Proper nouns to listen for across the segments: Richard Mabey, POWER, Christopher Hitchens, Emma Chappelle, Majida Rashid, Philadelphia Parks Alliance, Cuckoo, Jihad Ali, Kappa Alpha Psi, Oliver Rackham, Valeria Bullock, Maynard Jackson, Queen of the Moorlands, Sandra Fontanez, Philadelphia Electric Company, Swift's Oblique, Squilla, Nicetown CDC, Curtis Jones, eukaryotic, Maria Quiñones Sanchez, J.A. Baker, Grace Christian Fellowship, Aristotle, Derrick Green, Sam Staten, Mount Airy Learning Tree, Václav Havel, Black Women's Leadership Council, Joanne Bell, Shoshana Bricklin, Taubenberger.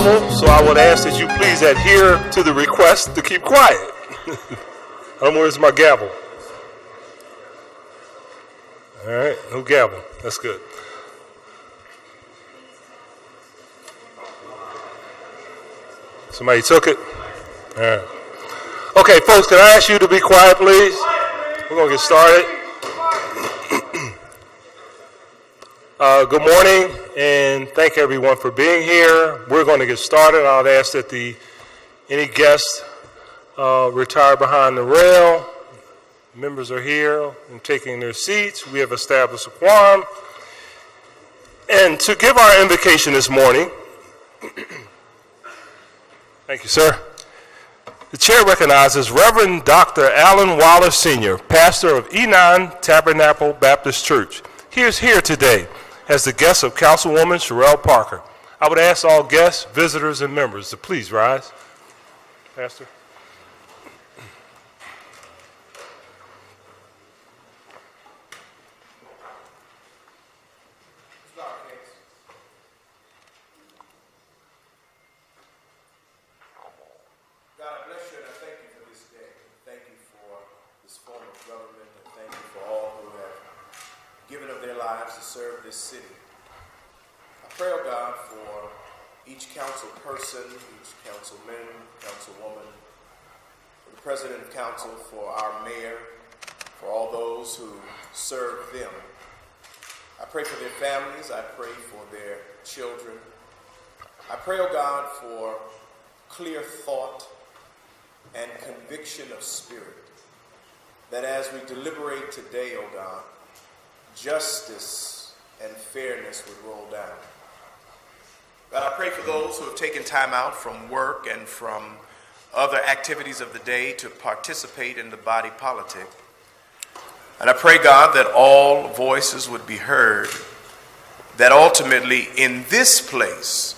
travel, so I would ask that you please adhere to the request to keep quiet. Where's my gavel? All right, no gavel. That's good. Somebody took it? All right. Okay, folks, can I ask you to be quiet, please? We're going to get started. Good morning, and thank everyone for being here. We're going to get started. I'll ask that any guests retire behind the rail. Members are here and taking their seats. We have established a quorum. And to give our invocation this morning, thank you, sir. The chair recognizes Reverend Dr. Alyn Waller, Sr., pastor of Enon Tabernacle Baptist Church. He is here today as the guest of Councilwoman Cherelle Parker. I would ask all guests, visitors, and members to please rise. Pastor. To serve this city. I pray, oh God, for each council person, each councilman, councilwoman, for the president of council, for our mayor, for all those who serve them. I pray for their families. I pray for their children. I pray, oh God, for clear thought and conviction of spirit, that as we deliberate today, oh God, justice and fairness would roll down. God, I pray for those who have taken time out from work and from other activities of the day to participate in the body politic. And I pray, God, that all voices would be heard, that ultimately in this place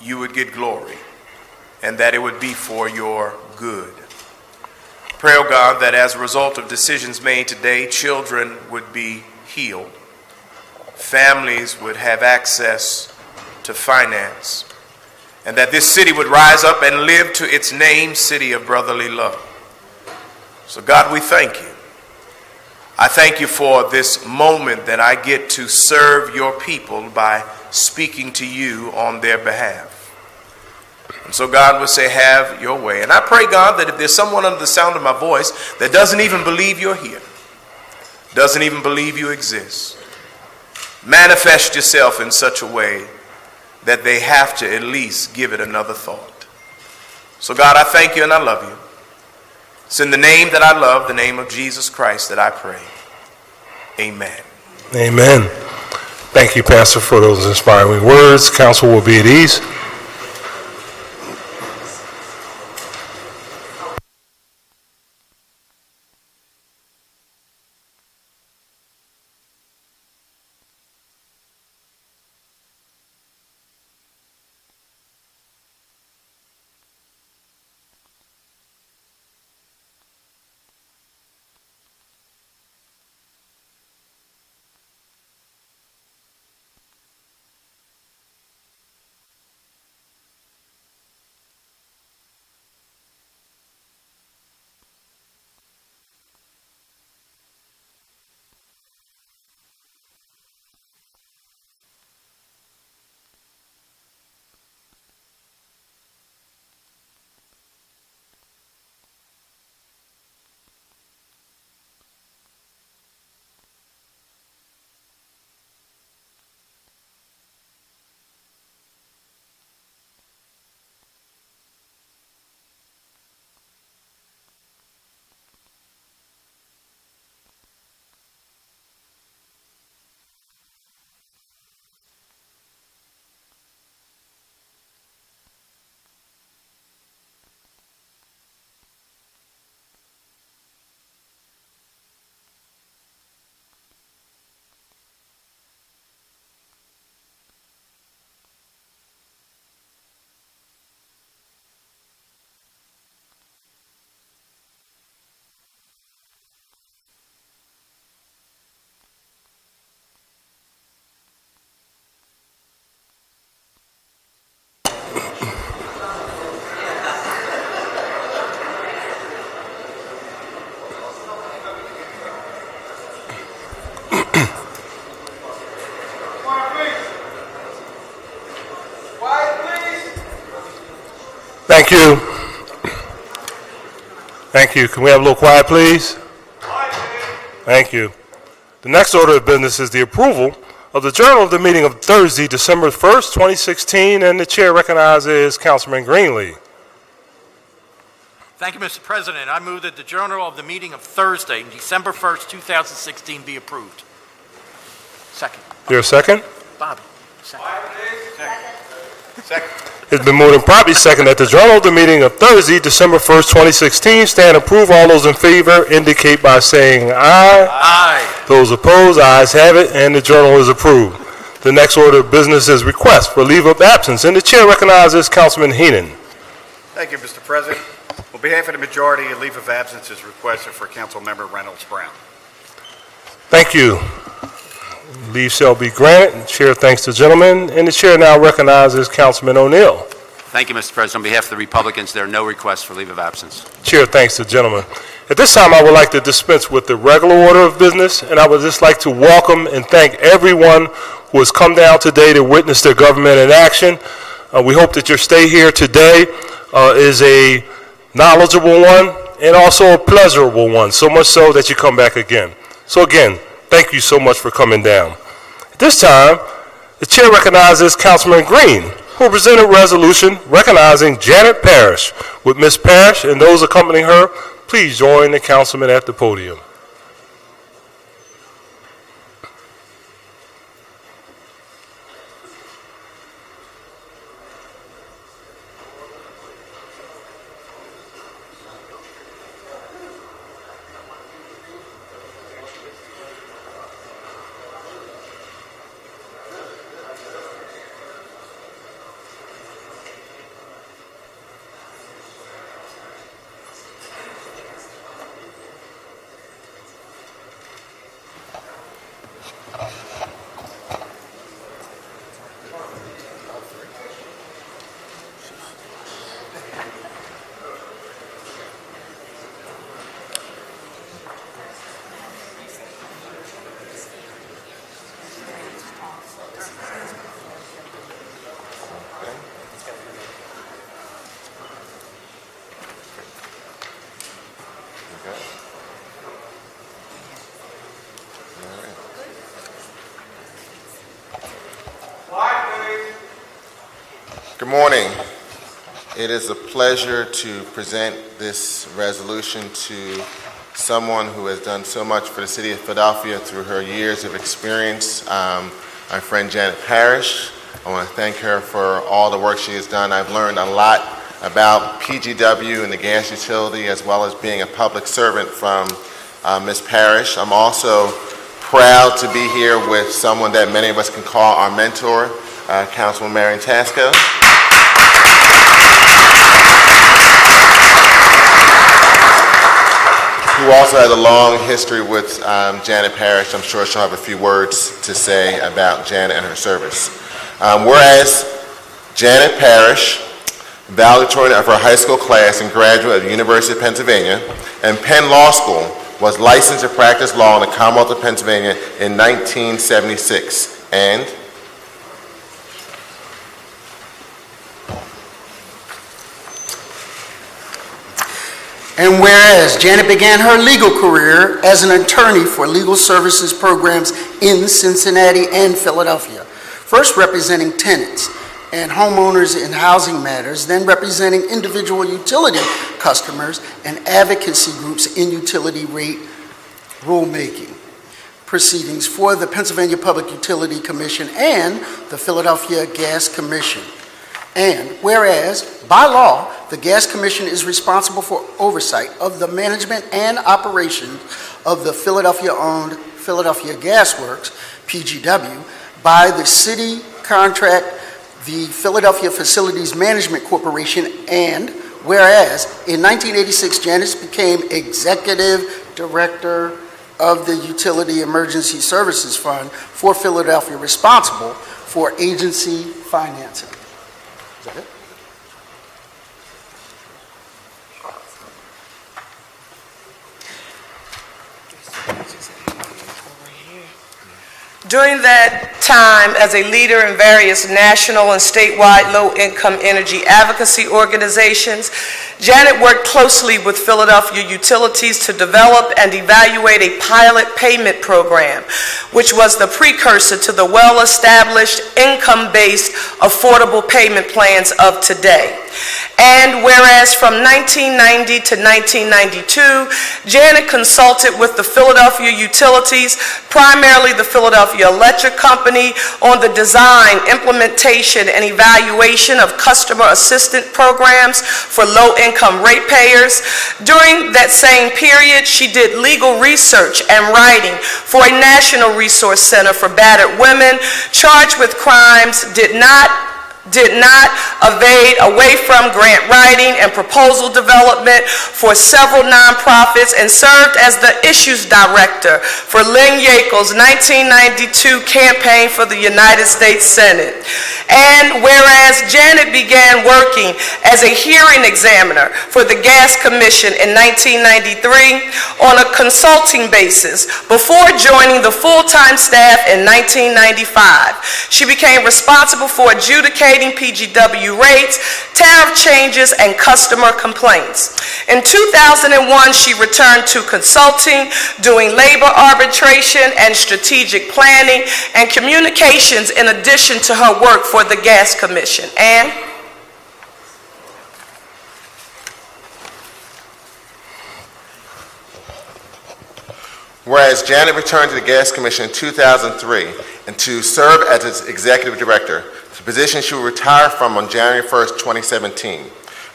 you would get glory, and that it would be for your good. Pray, oh God, that as a result of decisions made today, children would be healed. Families would have access to finance, and that this city would rise up and live to its name, City of Brotherly Love. So God, we thank you. I thank you for this moment that I get to serve your people by speaking to you on their behalf. And so God will say, have your way. And I pray, God, that if there's someone under the sound of my voice that doesn't even believe you're here, doesn't even believe you exist, manifest yourself in such a way that they have to at least give it another thought. So God, I thank you and I love you. It's in the name that I love, the name of Jesus Christ, that I pray. Amen. Amen. Thank you, Pastor, for those inspiring words. Council will be at ease. Thank you. Thank you. Can we have a little quiet, please? Thank you. The next order of business is the approval of the Journal of the Meeting of Thursday, December 1st, 2016, and the chair recognizes Councilman Greenlee. Thank you, Mr. President. I move that the Journal of the Meeting of Thursday, December 1st, 2016, be approved. Second. Your second? Bobby. Second. Second. It's been moved and properly second that the Journal of the Meeting of Thursday, December 1st, 2016, stand approved. All those in favor indicate by saying aye. Aye. Those opposed, ayes have it, and the Journal is approved. The next order of business is request for leave of absence, and the chair recognizes Councilman Heenan. Thank you, Mr. President. On behalf of the majority, a leave of absence is requested for Councilmember Reynolds Brown. Thank you. Leave shall be granted. The chair thanks the gentleman, and the chair now recognizes Councilman O'Neill. Thank you, Mr. President. On behalf of the Republicans, there are no requests for leave of absence. Chair thanks the gentleman. At this time, I would like to dispense with the regular order of business, and I would just like to welcome and thank everyone who has come down today to witness their government in action. We hope that your stay here today is a knowledgeable one and also a pleasurable one, so much so that you come back again. So again, thank you so much for coming down. At this time, the chair recognizes Councilman Green, who presented a resolution recognizing Janet Parrish. With Ms. Parrish and those accompanying her, please join the councilman at the podium. Good morning. It is a pleasure to present this resolution to someone who has done so much for the city of Philadelphia through her years of experience, my friend Janet Parrish. I want to thank her for all the work she has done. I've learned a lot about PGW and the gas utility, as well as being a public servant from Ms. Parrish. I'm also proud to be here with someone that many of us can call our mentor, Councilwoman Marian Tasco. Who also has a long history with Janet Parrish. I'm sure she'll have a few words to say about Janet and her service. Whereas Janet Parrish, valedictorian of her high school class and graduate of the University of Pennsylvania and Penn Law School, was licensed to practice law in the Commonwealth of Pennsylvania in 1976 and whereas Janet began her legal career as an attorney for legal services programs in Cincinnati and Philadelphia, first representing tenants and homeowners in housing matters, then representing individual utility customers and advocacy groups in utility rate rulemaking proceedings for the Pennsylvania Public Utility Commission and the Philadelphia Gas Commission. And whereas, by law, the Gas Commission is responsible for oversight of the management and operation of the Philadelphia-owned Philadelphia Gas Works, PGW, by the city contract, the Philadelphia Facilities Management Corporation, and whereas, in 1986, Janet became Executive Director of the Utility Emergency Services Fund for Philadelphia, responsible for agency financing. Is that it? During that time, as a leader in various national and statewide low-income energy advocacy organizations, Janet worked closely with Philadelphia Utilities to develop and evaluate a pilot payment program, which was the precursor to the well-established, income-based, affordable payment plans of today. And whereas from 1990 to 1992, Janet consulted with the Philadelphia Utilities, primarily the Philadelphia Electric Company, on the design, implementation, and evaluation of customer assistance programs for low-income ratepayers. During that same period, she did legal research and writing for a National Resource Center for Battered Women charged with crimes, did not evade away from grant writing and proposal development for several nonprofits, and served as the issues director for Lynn Yackel's 1992 campaign for the United States Senate. And whereas Janet began working as a hearing examiner for the Gas Commission in 1993 on a consulting basis before joining the full-time staff in 1995. She became responsible for adjudicating PGW rates, tariff changes, and customer complaints. In 2001, she returned to consulting, doing labor arbitration and strategic planning and communications in addition to her work for the Gas Commission. And whereas Janet returned to the Gas Commission in 2003 and to serve as its executive director, the position she will retire from on January 1st, 2017.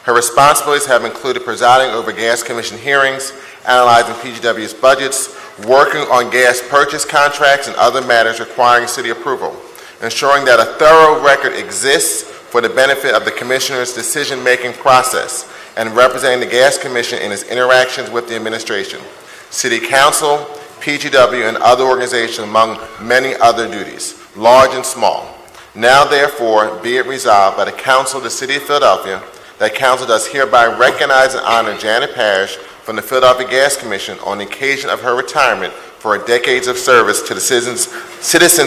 Her responsibilities have included presiding over Gas Commission hearings, analyzing PGW's budgets, working on gas purchase contracts and other matters requiring city approval, ensuring that a thorough record exists for the benefit of the commissioner's decision-making process, and representing the Gas Commission in its interactions with the administration, city council, PGW, and other organizations, among many other duties, large and small. Now, therefore, be it resolved by the Council of the City of Philadelphia that Council does hereby recognize and honor Janet Parrish from the Philadelphia Gas Commission on the occasion of her retirement for her decades of service to the citizens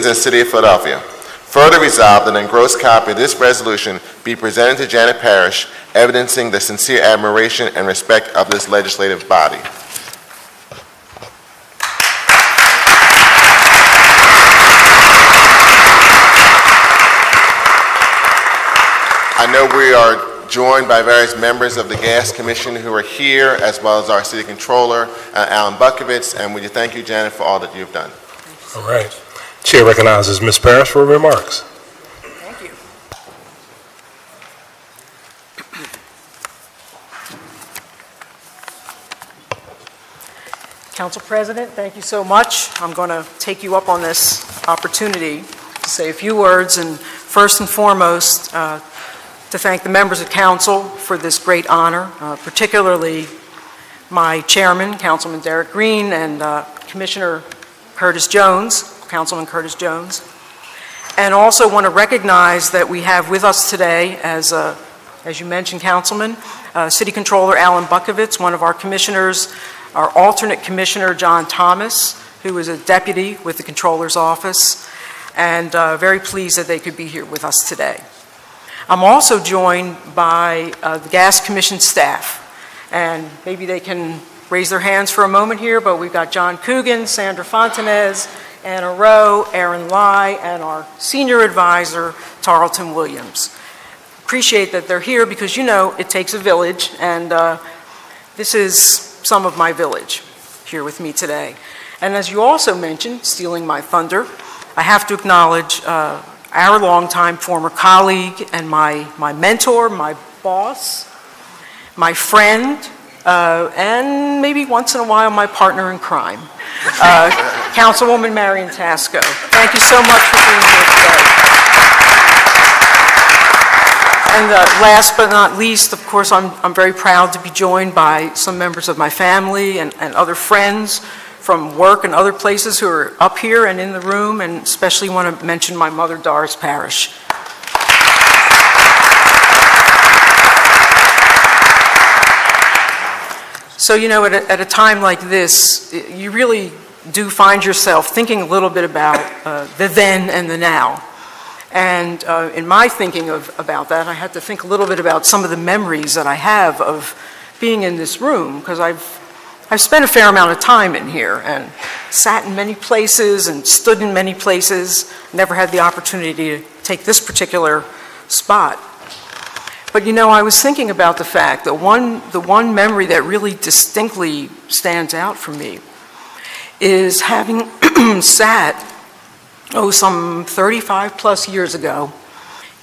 and City of Philadelphia. Further resolved that an engrossed copy of this resolution be presented to Janet Parrish, evidencing the sincere admiration and respect of this legislative body. I know we are joined by various members of the Gas Commission who are here, as well as our City Controller, Alan Butkovitz, and we thank you, Janet, for all that you've done. All right. Chair recognizes Ms. Parrish for remarks. Thank you. Council President, thank you so much. I'm going to take you up on this opportunity to say a few words, and first and foremost, to thank the members of council for this great honor, particularly my chairman, Councilman Derrick Green, and Commissioner Curtis Jones, Councilman Curtis Jones. And also want to recognize that we have with us today, as you mentioned, Councilman, City Controller Alan Butkovitz, one of our commissioners, our alternate commissioner, John Thomas, who is a deputy with the Controller's Office, and very pleased that they could be here with us today. I'm also joined by the Gas Commission staff, and maybe they can raise their hands for a moment here, but we've got John Coogan, Sandra Fontanez, Anna Rowe, Aaron Lai, and our senior advisor, Tarleton Williams. Appreciate that they're here because, you know, it takes a village, and this is some of my village here with me today. And as you also mentioned, stealing my thunder, I have to acknowledge our longtime former colleague and my mentor, my boss, my friend, and maybe once in a while my partner in crime, Councilwoman Marian Tasco. Thank you so much for being here today. And last but not least, of course, I'm very proud to be joined by some members of my family and other friends from work and other places who are up here and in the room, and especially want to mention my mother, Doris Parrish. So, you know, at a time like this, you really do find yourself thinking a little bit about the then and the now. And in my thinking about that, I had to think a little bit about some of the memories that I have of being in this room, because I've spent a fair amount of time in here and sat in many places and stood in many places, never had the opportunity to take this particular spot. But you know, I was thinking about the fact that the one memory that really distinctly stands out for me is having sat, oh, some 35 plus years ago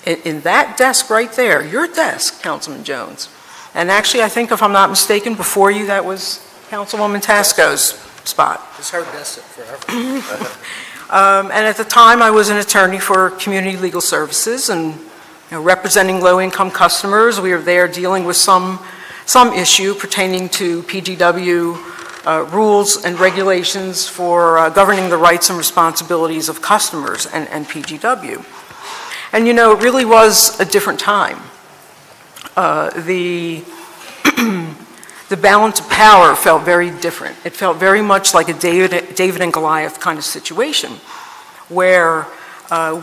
in that desk right there, your desk, Councilman Jones. And actually, I think if I'm not mistaken, before you, that was Councilwoman Tasco's spot. It's her desk forever. And at the time, I was an attorney for Community Legal Services, and you know, representing low-income customers. We were there dealing with some issue pertaining to PGW rules and regulations for governing the rights and responsibilities of customers and PGW. And you know, it really was a different time. The balance of power felt very different. It felt very much like a David and Goliath kind of situation, where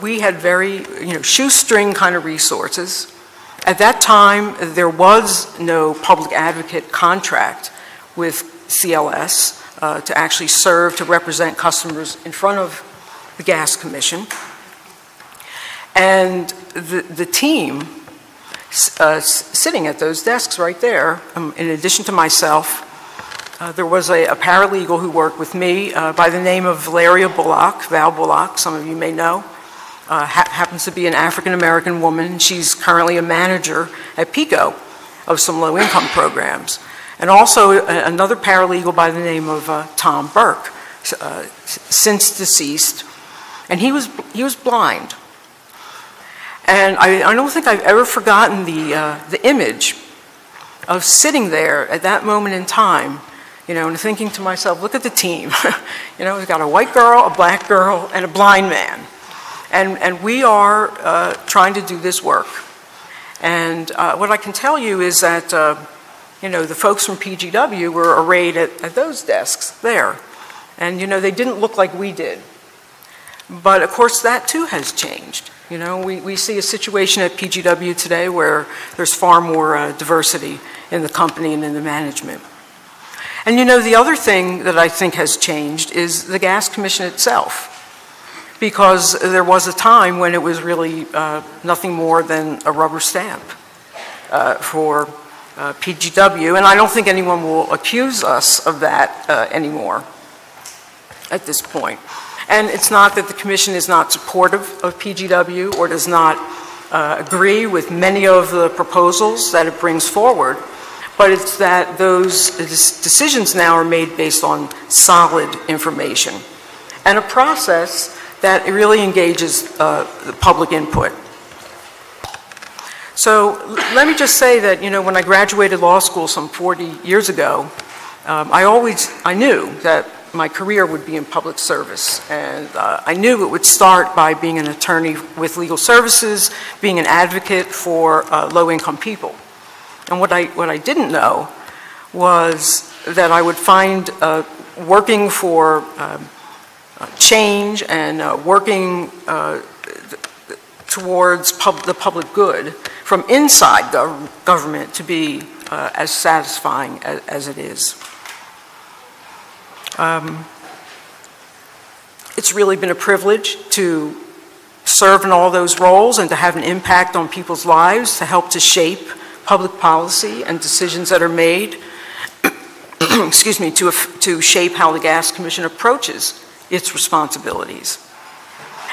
we had very, you know, shoestring kind of resources. At that time, there was no public advocate contract with CLS to actually serve to represent customers in front of the Gas Commission. And the team sitting at those desks right there, in addition to myself, there was a paralegal who worked with me by the name of Valeria Bullock, Val Bullock, some of you may know. Happens to be an African-American woman. She's currently a manager at PICO of some low-income programs. And also another paralegal by the name of Tom Burke, since deceased. And he was blind. And I don't think I've ever forgotten the image of sitting there at that moment in time, you know, and thinking to myself, look at the team. You know, we've got a white girl, a black girl, and a blind man. And we are trying to do this work. And what I can tell you is that, you know, the folks from PGW were arrayed at those desks there. And, you know, they didn't look like we did. But, of course, that, too, has changed. You know, we see a situation at PGW today where there's far more diversity in the company and in the management. And, you know, the other thing that I think has changed is the Gas Commission itself, because there was a time when it was really nothing more than a rubber stamp for PGW, and I don't think anyone will accuse us of that anymore at this point. And it's not that the Commission is not supportive of PGW or does not agree with many of the proposals that it brings forward, but it's that those decisions now are made based on solid information and a process that it really engages the public input. So let me just say that, you know, when I graduated law school some 40 years ago, I knew that my career would be in public service. And I knew it would start by being an attorney with legal services, being an advocate for low-income people. And what I didn't know was that I would find working for change and working towards the public good from inside the government to be as satisfying as it is. It's really been a privilege to serve in all those roles and to have an impact on people's lives, to help to shape public policy and decisions that are made, excuse me, to shape how the Gas Commission approaches its responsibilities.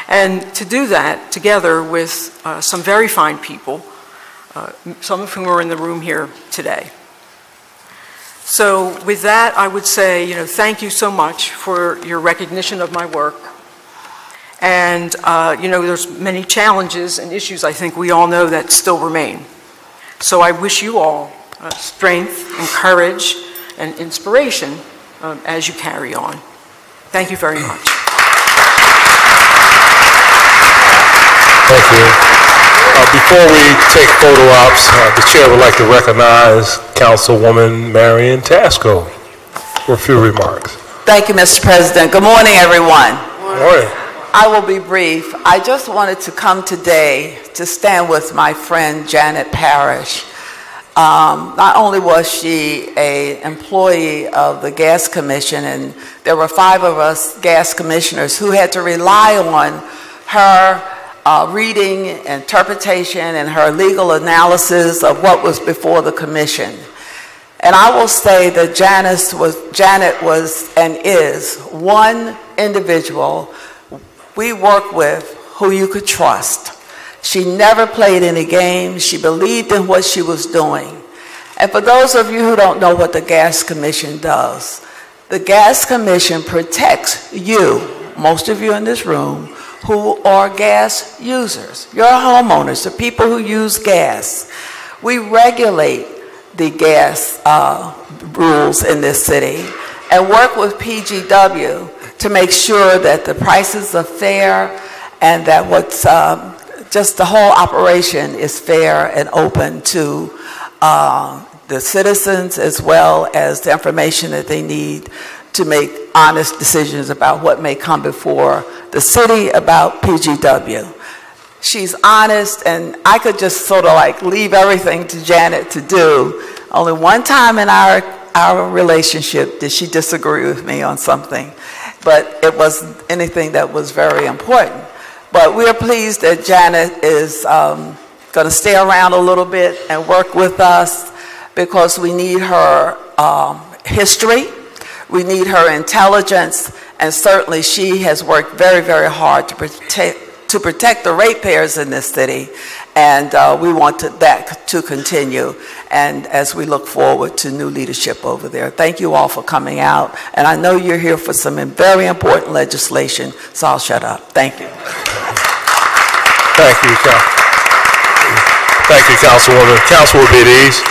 And to do that together with some very fine people, some of whom are in the room here today. So with that, I would say, you know, thank you so much for your recognition of my work. And, you know, there's many challenges and issues I think we all know that still remain. So I wish you all strength and courage and inspiration as you carry on. Thank you very much. Thank you. Before we take photo ops, the chair would like to recognize Councilwoman Marian Tasco for a few remarks. Thank you, Mr. President. Good morning, everyone. Good morning. I will be brief. I just wanted to come today to stand with my friend Janet Parrish. Not only was she an employee of the Gas Commission, and there were 5 of us gas commissioners who had to rely on her reading, interpretation, and her legal analysis of what was before the commission. And I will say that Janet was and is one individual we work with who you could trust. She never played any games. She believed in what she was doing. And for those of you who don't know what the Gas Commission does, the Gas Commission protects you, most of you in this room, who are gas users, your homeowners, the people who use gas. We regulate the gas rules in this city and work with PGW to make sure that the prices are fair and that what's just the whole operation is fair and open to the citizens as well as the information that they need to make honest decisions about what may come before the city about PGW. She's honest, and I could just sort of like leave everything to Janet to do. Only one time in our relationship did she disagree with me on something, but it wasn't anything that was very important. But we are pleased that Janet is going to stay around a little bit and work with us because we need her history, we need her intelligence, and certainly she has worked very, very hard to protect the ratepayers in this city, and we want that to continue, and as we look forward to new leadership over there. Thank you all for coming out, and I know you're here for some very important legislation, so I'll shut up. Thank you. Thank you, Councilwoman. Council will be at ease.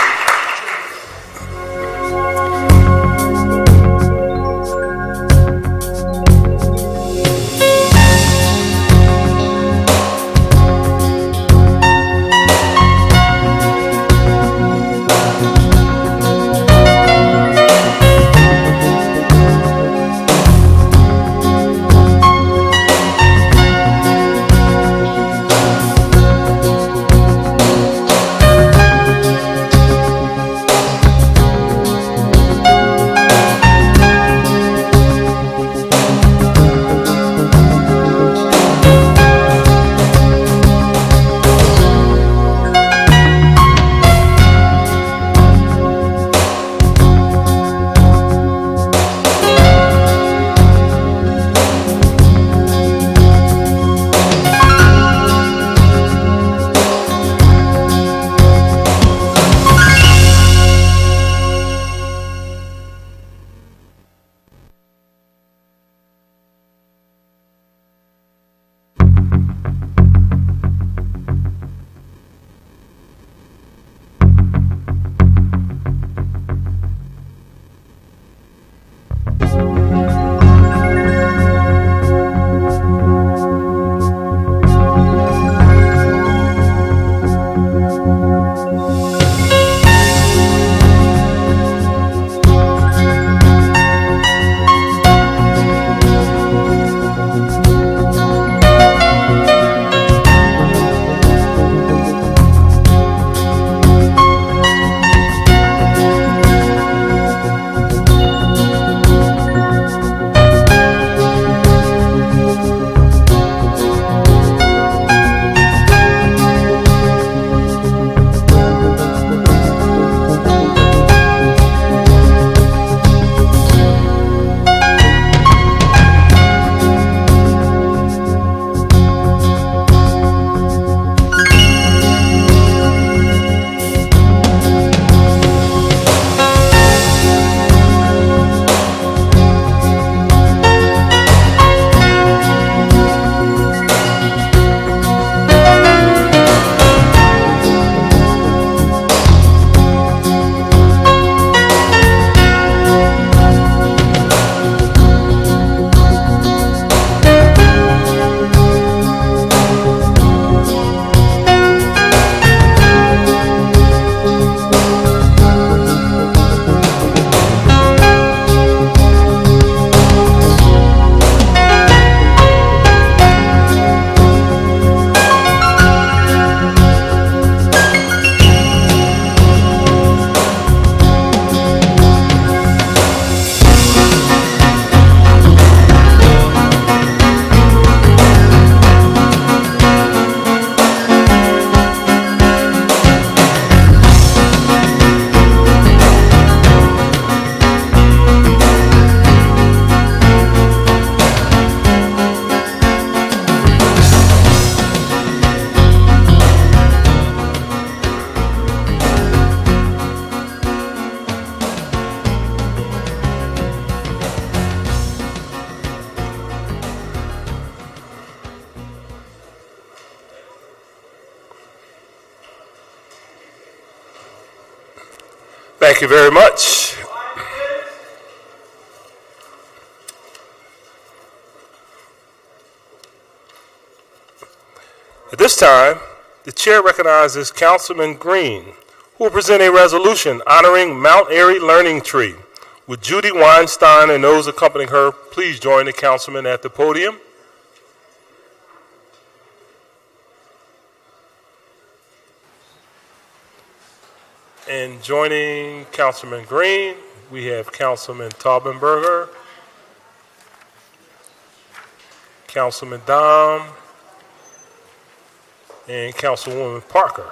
Thank you very much. At this time, the chair recognizes Councilman Green, who will present a resolution honoring Mount Airy Learning Tree. With Judy Weinstein and those accompanying her, please join the councilman at the podium. And joining Councilman Green, we have Councilman Taubenberger, Councilman Domb, and Councilwoman Parker.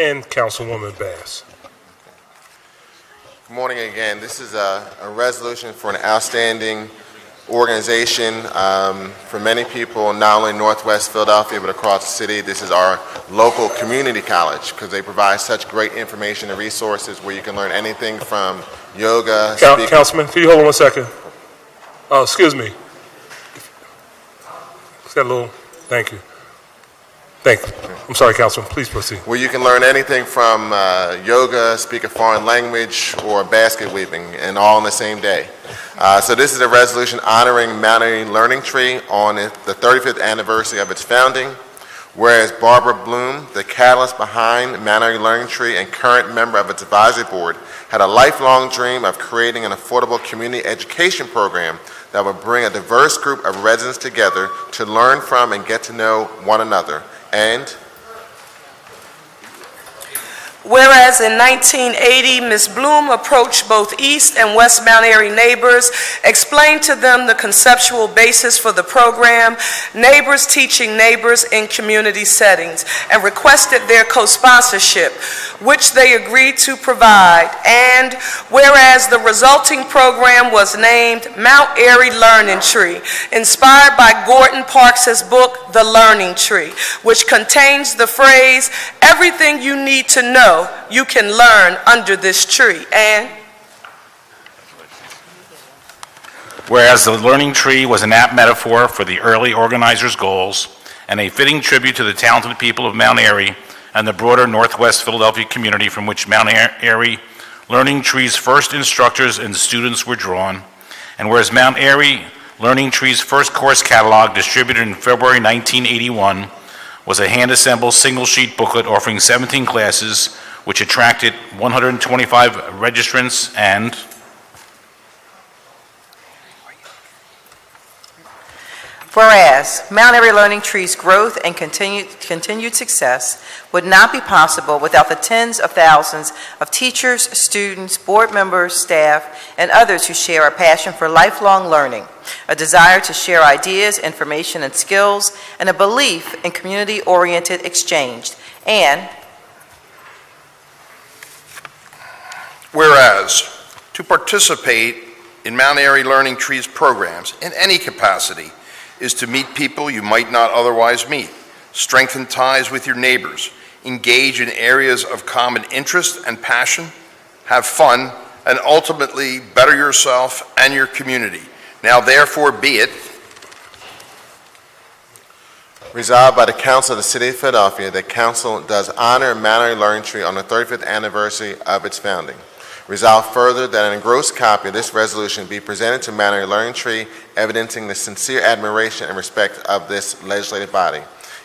And Councilwoman Bass. Good morning again. This is a resolution for an outstanding organization for many people, not only in Northwest Philadelphia, but across the city. This is our local community college because they provide such great information and resources where you can learn anything from yoga. Councilman, can you hold on a second? Excuse me. Is that a little? Thank you. Thank you. I'm sorry, Councilman. Please proceed. Well, you can learn anything from yoga, speak a foreign language, or basket weaving, and all in the same day. So this is a resolution honoring Mount Airy Learning Tree on the 35th anniversary of its founding. Whereas Barbara Bloom, the catalyst behind Mount Airy Learning Tree and current member of its advisory board, had a lifelong dream of creating an affordable community education program that would bring a diverse group of residents together to learn from and get to know one another. And whereas in 1980, Ms. Bloom approached both East and West Mount Airy neighbors, explained to them the conceptual basis for the program, neighbors teaching neighbors in community settings, and requested their co-sponsorship, which they agreed to provide. And whereas the resulting program was named Mount Airy Learning Tree, inspired by Gordon Parks' book, The Learning Tree, which contains the phrase, everything you need to know you can learn under this tree. And whereas the learning tree was an apt metaphor for the early organizers' goals and a fitting tribute to the talented people of Mount Airy and the broader Northwest Philadelphia community from which Mount Airy Learning Tree's first instructors and students were drawn, and whereas Mount Airy Learning Tree's first course catalog distributed in February 1981 was a hand-assembled single-sheet booklet offering 17 classes, which attracted 125 registrants, and whereas Mount Airy Learning Tree's growth and continued success would not be possible without the tens of thousands of teachers, students, board members, staff, and others who share a passion for lifelong learning, a desire to share ideas, information, and skills, and a belief in community-oriented exchange. And whereas to participate in Mount Airy Learning Tree's programs in any capacity is to meet people you might not otherwise meet, strengthen ties with your neighbors, engage in areas of common interest and passion, have fun, and ultimately better yourself and your community. Now therefore be it resolved by the Council of the City of Philadelphia that Council does honor Mount Airy Learning Tree on the 35th anniversary of its founding. Resolved further that an engrossed copy of this resolution be presented to Mount Airy Learning Tree, evidencing the sincere admiration and respect of this legislative body.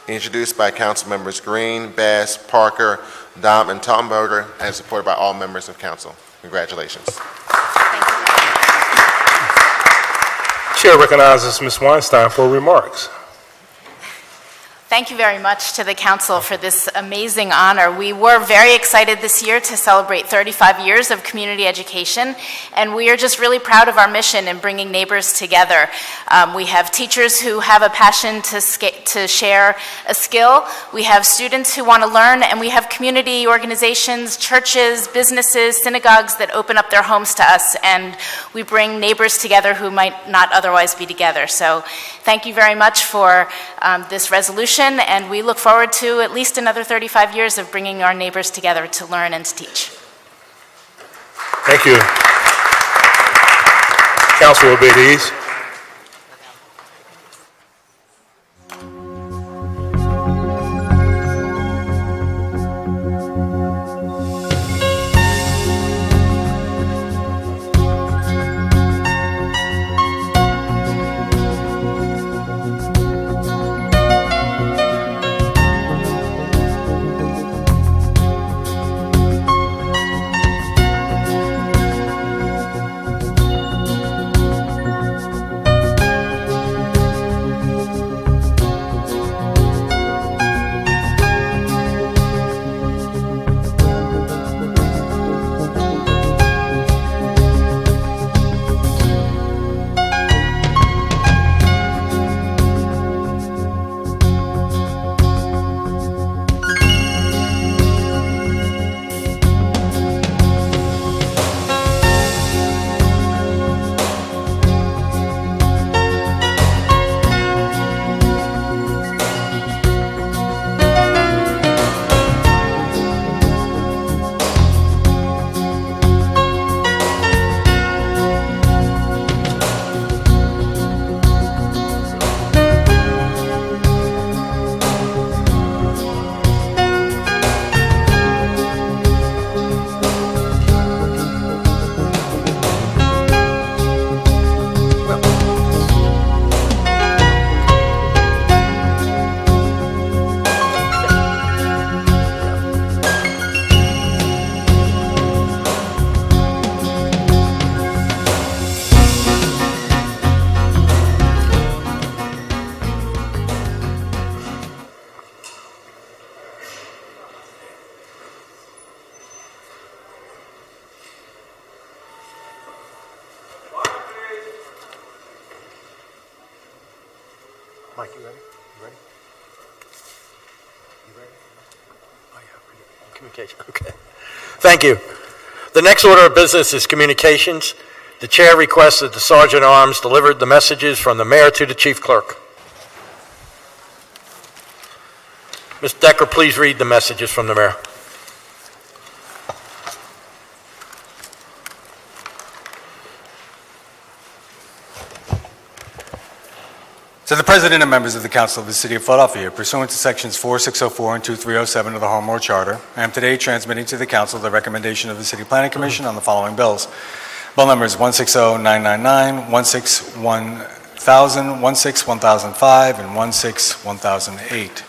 Introduced by Council Members Green, Bass, Parker, Domb, and Taubenberger, and supported by all members of Council. Congratulations. Chair recognizes Ms. Weinstein for remarks. Thank you very much to the Council for this amazing honor. We were very excited this year to celebrate 35 years of community education, and we are just really proud of our mission in bringing neighbors together. We have teachers who have a passion to share a skill. We have students who want to learn, and we have community organizations, churches, businesses, synagogues that open up their homes to us, and we bring neighbors together who might not otherwise be together. So thank you very much for this resolution. mission, and we look forward to at least another 35 years of bringing our neighbors together to learn and to teach. Thank you. Councilwoman Bates. Thank you. The next order of business is communications. The chair requests that the sergeant at arms deliver the messages from the mayor to the chief clerk. Ms. Decker, please read the messages from the mayor. To the President and members of the Council of the City of Philadelphia, pursuant to sections 4604 and 2307 of the Home Rule Charter, I am today transmitting to the Council the recommendation of the City Planning Commission on the following bills. Bill numbers 160999, 161000, 161005, and 161008.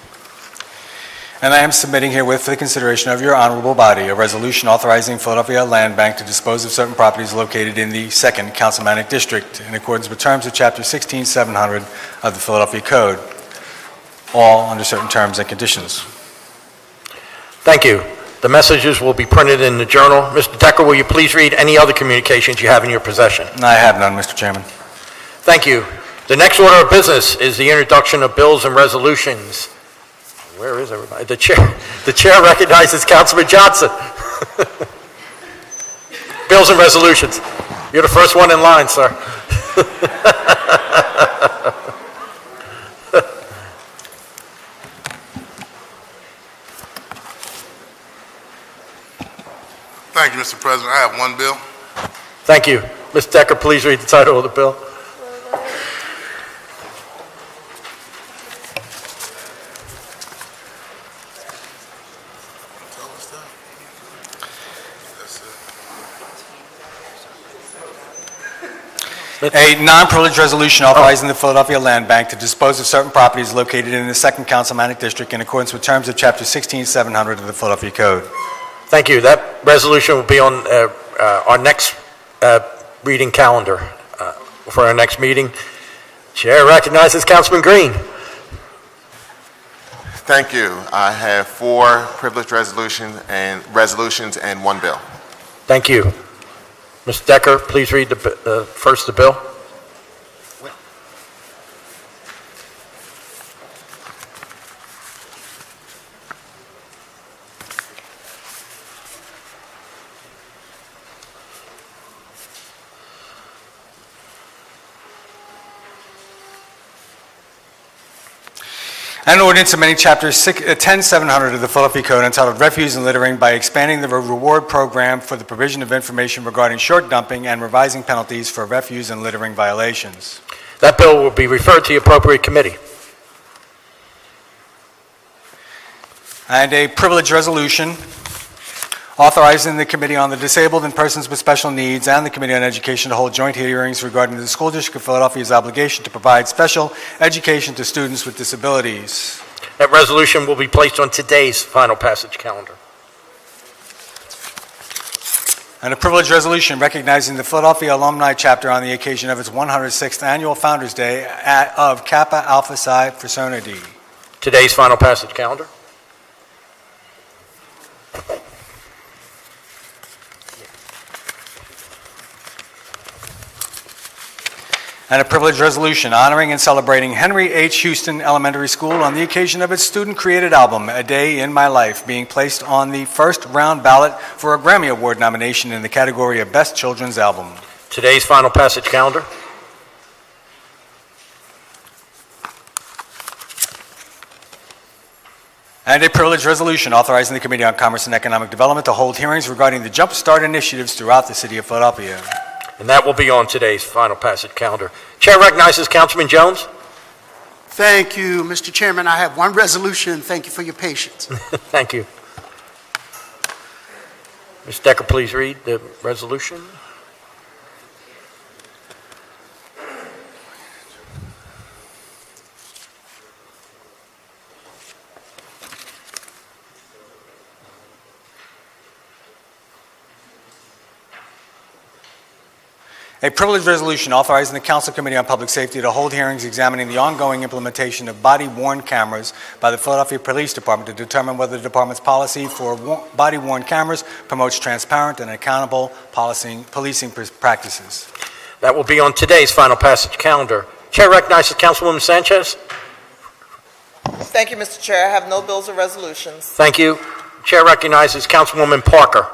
And I am submitting herewith for the consideration of your honorable body a resolution authorizing Philadelphia Land Bank to dispose of certain properties located in the 2nd Councilmanic District in accordance with terms of Chapter 16700 of the Philadelphia Code, all under certain terms and conditions. Thank you. The messages will be printed in the journal. Mr. Decker, will you please read any other communications you have in your possession? I have none, Mr. Chairman. Thank you. The next order of business is the introduction of bills and resolutions. Where is everybody? The chair recognizes Councilman Johnson. Bills and resolutions. You're the first one in line, sir. Thank you, Mr. President. I have one bill. Thank you. Ms. Decker, please read the title of the bill. A non-privileged resolution authorizing the Philadelphia Land Bank to dispose of certain properties located in the 2nd Councilmanic District in accordance with terms of Chapter 16700 of the Philadelphia Code. Thank you. That resolution will be on our next reading calendar for our next meeting. Chair recognizes Councilman Green. Thank you. I have 4 privileged resolutions and one bill. Thank you. Ms. Decker, please read first the bill. An ordinance amending Chapter 10700 of the Philadelphia Code entitled Refuse and Littering by expanding the reward program for the provision of information regarding short dumping and revising penalties for refuse and littering violations. That bill will be referred to the appropriate committee. And a privilege resolution authorizing the Committee on the Disabled and Persons with Special Needs and the Committee on Education to hold joint hearings regarding the School District of Philadelphia's obligation to provide special education to students with disabilities. That resolution will be placed on today's final passage calendar. And a privilege resolution recognizing the Philadelphia Alumni Chapter on the occasion of its 106th Annual Founders Day of Kappa Alpha Psi Fraternity. Today's final passage calendar. And a privilege resolution honoring and celebrating Henry H. Houston Elementary School on the occasion of its student-created album, A Day in My Life, being placed on the first round ballot for a Grammy Award nomination in the category of Best Children's Album. Today's final passage calendar. And a privilege resolution authorizing the Committee on Commerce and Economic Development to hold hearings regarding the Jumpstart initiatives throughout the city of Philadelphia. And that will be on today's final passage calendar. Chair recognizes Councilman Jones. Thank you, Mr. Chairman. I have one resolution. Thank you for your patience. Thank you. Ms. Decker, please read the resolution. A privilege resolution authorizing the Council Committee on Public Safety to hold hearings examining the ongoing implementation of body-worn cameras by the Philadelphia Police Department to determine whether the department's policy for body-worn cameras promotes transparent and accountable policing practices. That will be on today's final passage calendar. Chair recognizes Councilwoman Sanchez. Thank you, Mr. Chair. I have no bills or resolutions. Thank you. Chair recognizes Councilwoman Parker.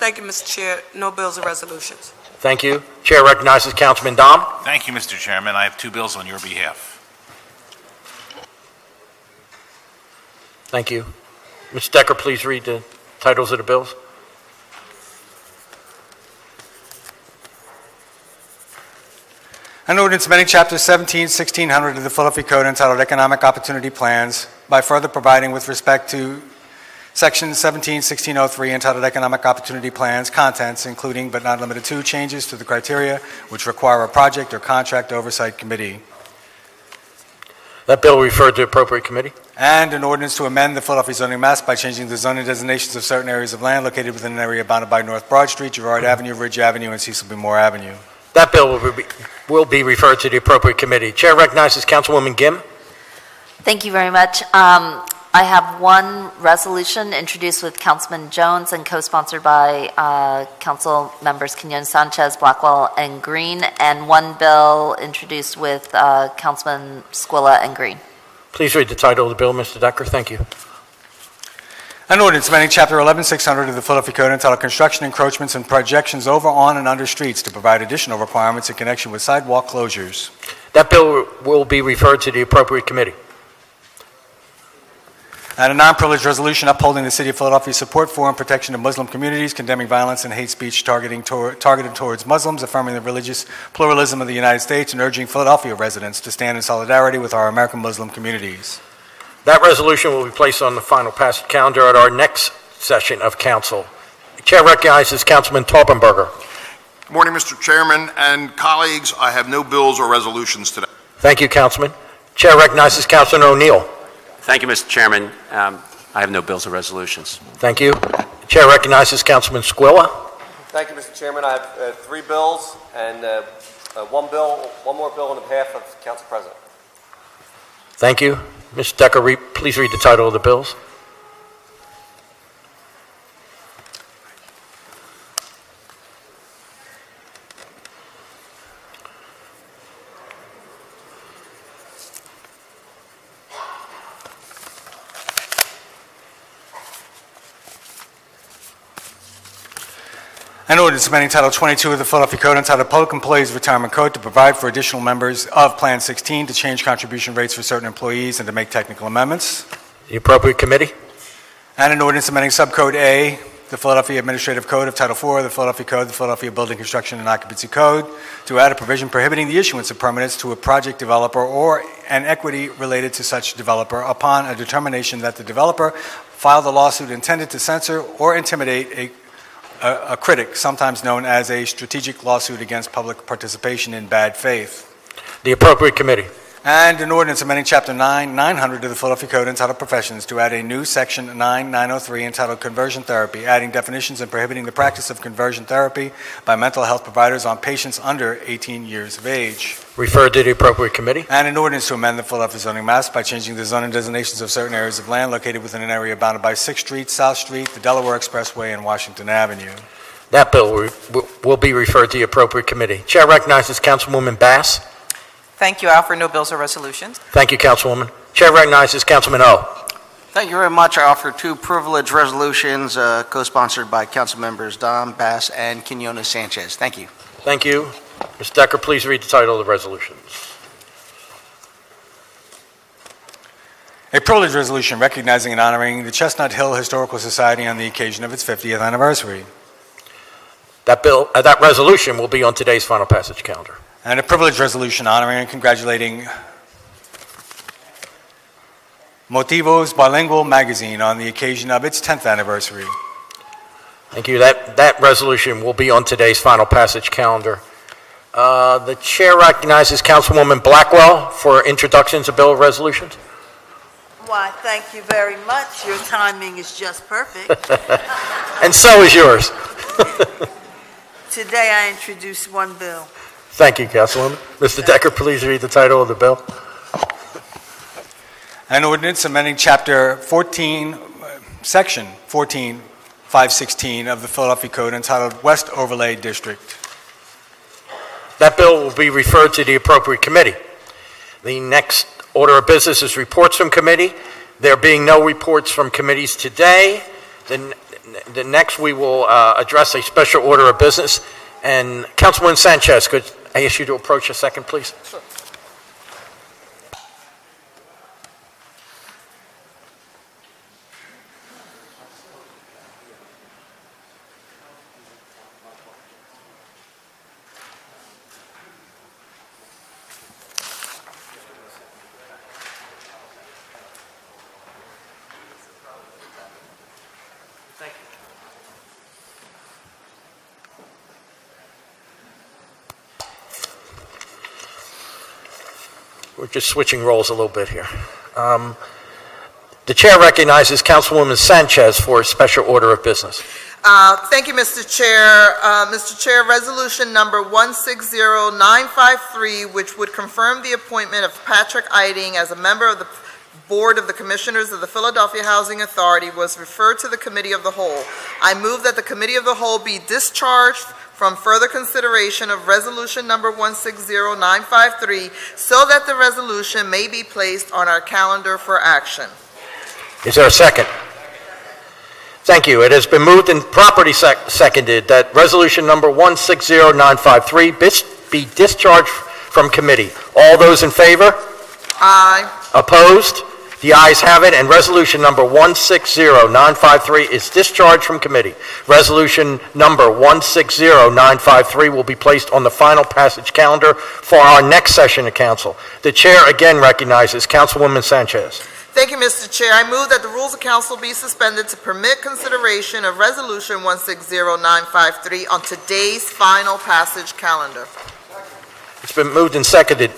Thank you, Mr. Chair. No bills or resolutions. Thank you. Chair recognizes Councilman Domb. Thank you, Mr. Chairman. I have two bills on your behalf. Thank you. Ms. Decker, please read the titles of the bills. An ordinance amending Chapter 11600 of the Philadelphia Code entitled Economic Opportunity Plans by further providing with respect to Section 17-1603 entitled Economic Opportunity Plans, contents including but not limited to changes to the criteria which require a project or contract oversight committee. That bill referred to appropriate committee. And an ordinance to amend the Philadelphia zoning maps by changing the zoning designations of certain areas of land located within an area bounded by North Broad Street, Girard Avenue, Ridge Avenue, and Cecil B. Moore Avenue. That bill will be referred to the appropriate committee. Chair recognizes Councilwoman Gim. Thank you very much. I have one resolution introduced with Councilman Jones and co-sponsored by Council Members Quiñon Sanchez, Blackwell, and Green, and one bill introduced with Councilman Squilla and Green. Please read the title of the bill, Mr. Decker. Thank you. An ordinance amending Chapter 11600 of the Philadelphia Code entitled Construction Encroachments and Projections Over, On, and Under Streets to provide additional requirements in connection with sidewalk closures. That bill will be referred to the appropriate committee. And a non-privileged resolution upholding the City of Philadelphia's support for and protection of Muslim communities, condemning violence and hate speech targeted towards Muslims, affirming the religious pluralism of the United States, and urging Philadelphia residents to stand in solidarity with our American Muslim communities. That resolution will be placed on the final passage calendar at our next session of council. The chair recognizes Councilman Taubenberger. Good morning, Mr. Chairman and colleagues. I have no bills or resolutions today. Thank you, Councilman. Chair recognizes Councilman O'Neill. Thank you, Mr. Chairman. I have no bills or resolutions. Thank you. The chair recognizes Councilman Squilla. Thank you, Mr. Chairman. I have three bills and one more bill on behalf of Council President. Thank you. Ms. Decker, please read the title of the bills. An ordinance amending Title 22 of the Philadelphia Code entitled Public Employees Retirement Code to provide for additional members of Plan 16 to change contribution rates for certain employees and to make technical amendments. The appropriate committee. And an ordinance amending Subcode A, the Philadelphia Administrative Code of Title 4 of the Philadelphia Code, the Philadelphia Building Construction and Occupancy Code, to add a provision prohibiting the issuance of permits to a project developer or an equity related to such developer upon a determination that the developer filed a lawsuit intended to censor or intimidate a critic, sometimes known as a strategic lawsuit against public participation in bad faith. The appropriate committee. And an ordinance amending Chapter 900 of the Philadelphia Code entitled Professions to add a new Section 9903 entitled Conversion Therapy, adding definitions and prohibiting the practice of conversion therapy by mental health providers on patients under 18 years of age. Referred to the appropriate committee. And an ordinance to amend the Philadelphia zoning maps by changing the zoning designations of certain areas of land located within an area bounded by 6th Street, South Street, the Delaware Expressway, and Washington Avenue. That bill will be referred to the appropriate committee. Chair recognizes Councilwoman Bass. Thank you, Alfred. No bills or resolutions. Thank you, Councilwoman. Chair recognizes Councilman O. Thank you very much. I offer two privilege resolutions co-sponsored by Council Members Domb, Bass, and Quiñones Sanchez. Thank you. Thank you. Ms. Decker, please read the title of the resolutions. A privilege resolution recognizing and honoring the Chestnut Hill Historical Society on the occasion of its 50th anniversary. That resolution will be on today's final passage calendar. And a privilege resolution honoring and congratulating Motivos Bilingual Magazine on the occasion of its 10th anniversary. Thank you. That resolution will be on today's final passage calendar. The chair recognizes Councilwoman Blackwell for introductions of bill of resolutions. Why, thank you very much. Your timing is just perfect. And so is yours. Today I introduce one bill. Thank you, Councilwoman. Mr. Decker, please read the title of the bill. An ordinance amending Chapter 14, Section 14.516 of the Philadelphia Code entitled West Overlay District. That bill will be referred to the appropriate committee. The next order of business is reports from committee. There being no reports from committees today, then the next we will address a special order of business. And Councilwoman Sanchez, could I ask you to approach a second, please? Sure. We're just switching roles a little bit here. The chair recognizes Councilwoman Sanchez for a special order of business. Thank you, Mr. Chair. Mr. Chair, resolution number 160953, which would confirm the appointment of Patrick Eiding as a member of the Board of the Commissioners of the Philadelphia Housing Authority, was referred to the Committee of the Whole. I move that the Committee of the Whole be discharged from further consideration of resolution number 160953 so that the resolution may be placed on our calendar for action. Is there a second? Thank you. It has been moved and properly seconded that resolution number 160953 be discharged from committee. All those in favor? Aye. Opposed? The ayes have it, and resolution number 160953 is discharged from committee. Resolution number 160953 will be placed on the final passage calendar for our next session of council. The chair again recognizes Councilwoman Sanchez. Thank you, Mr. Chair. I move that the rules of council be suspended to permit consideration of resolution 160953 on today's final passage calendar. It's been moved and seconded.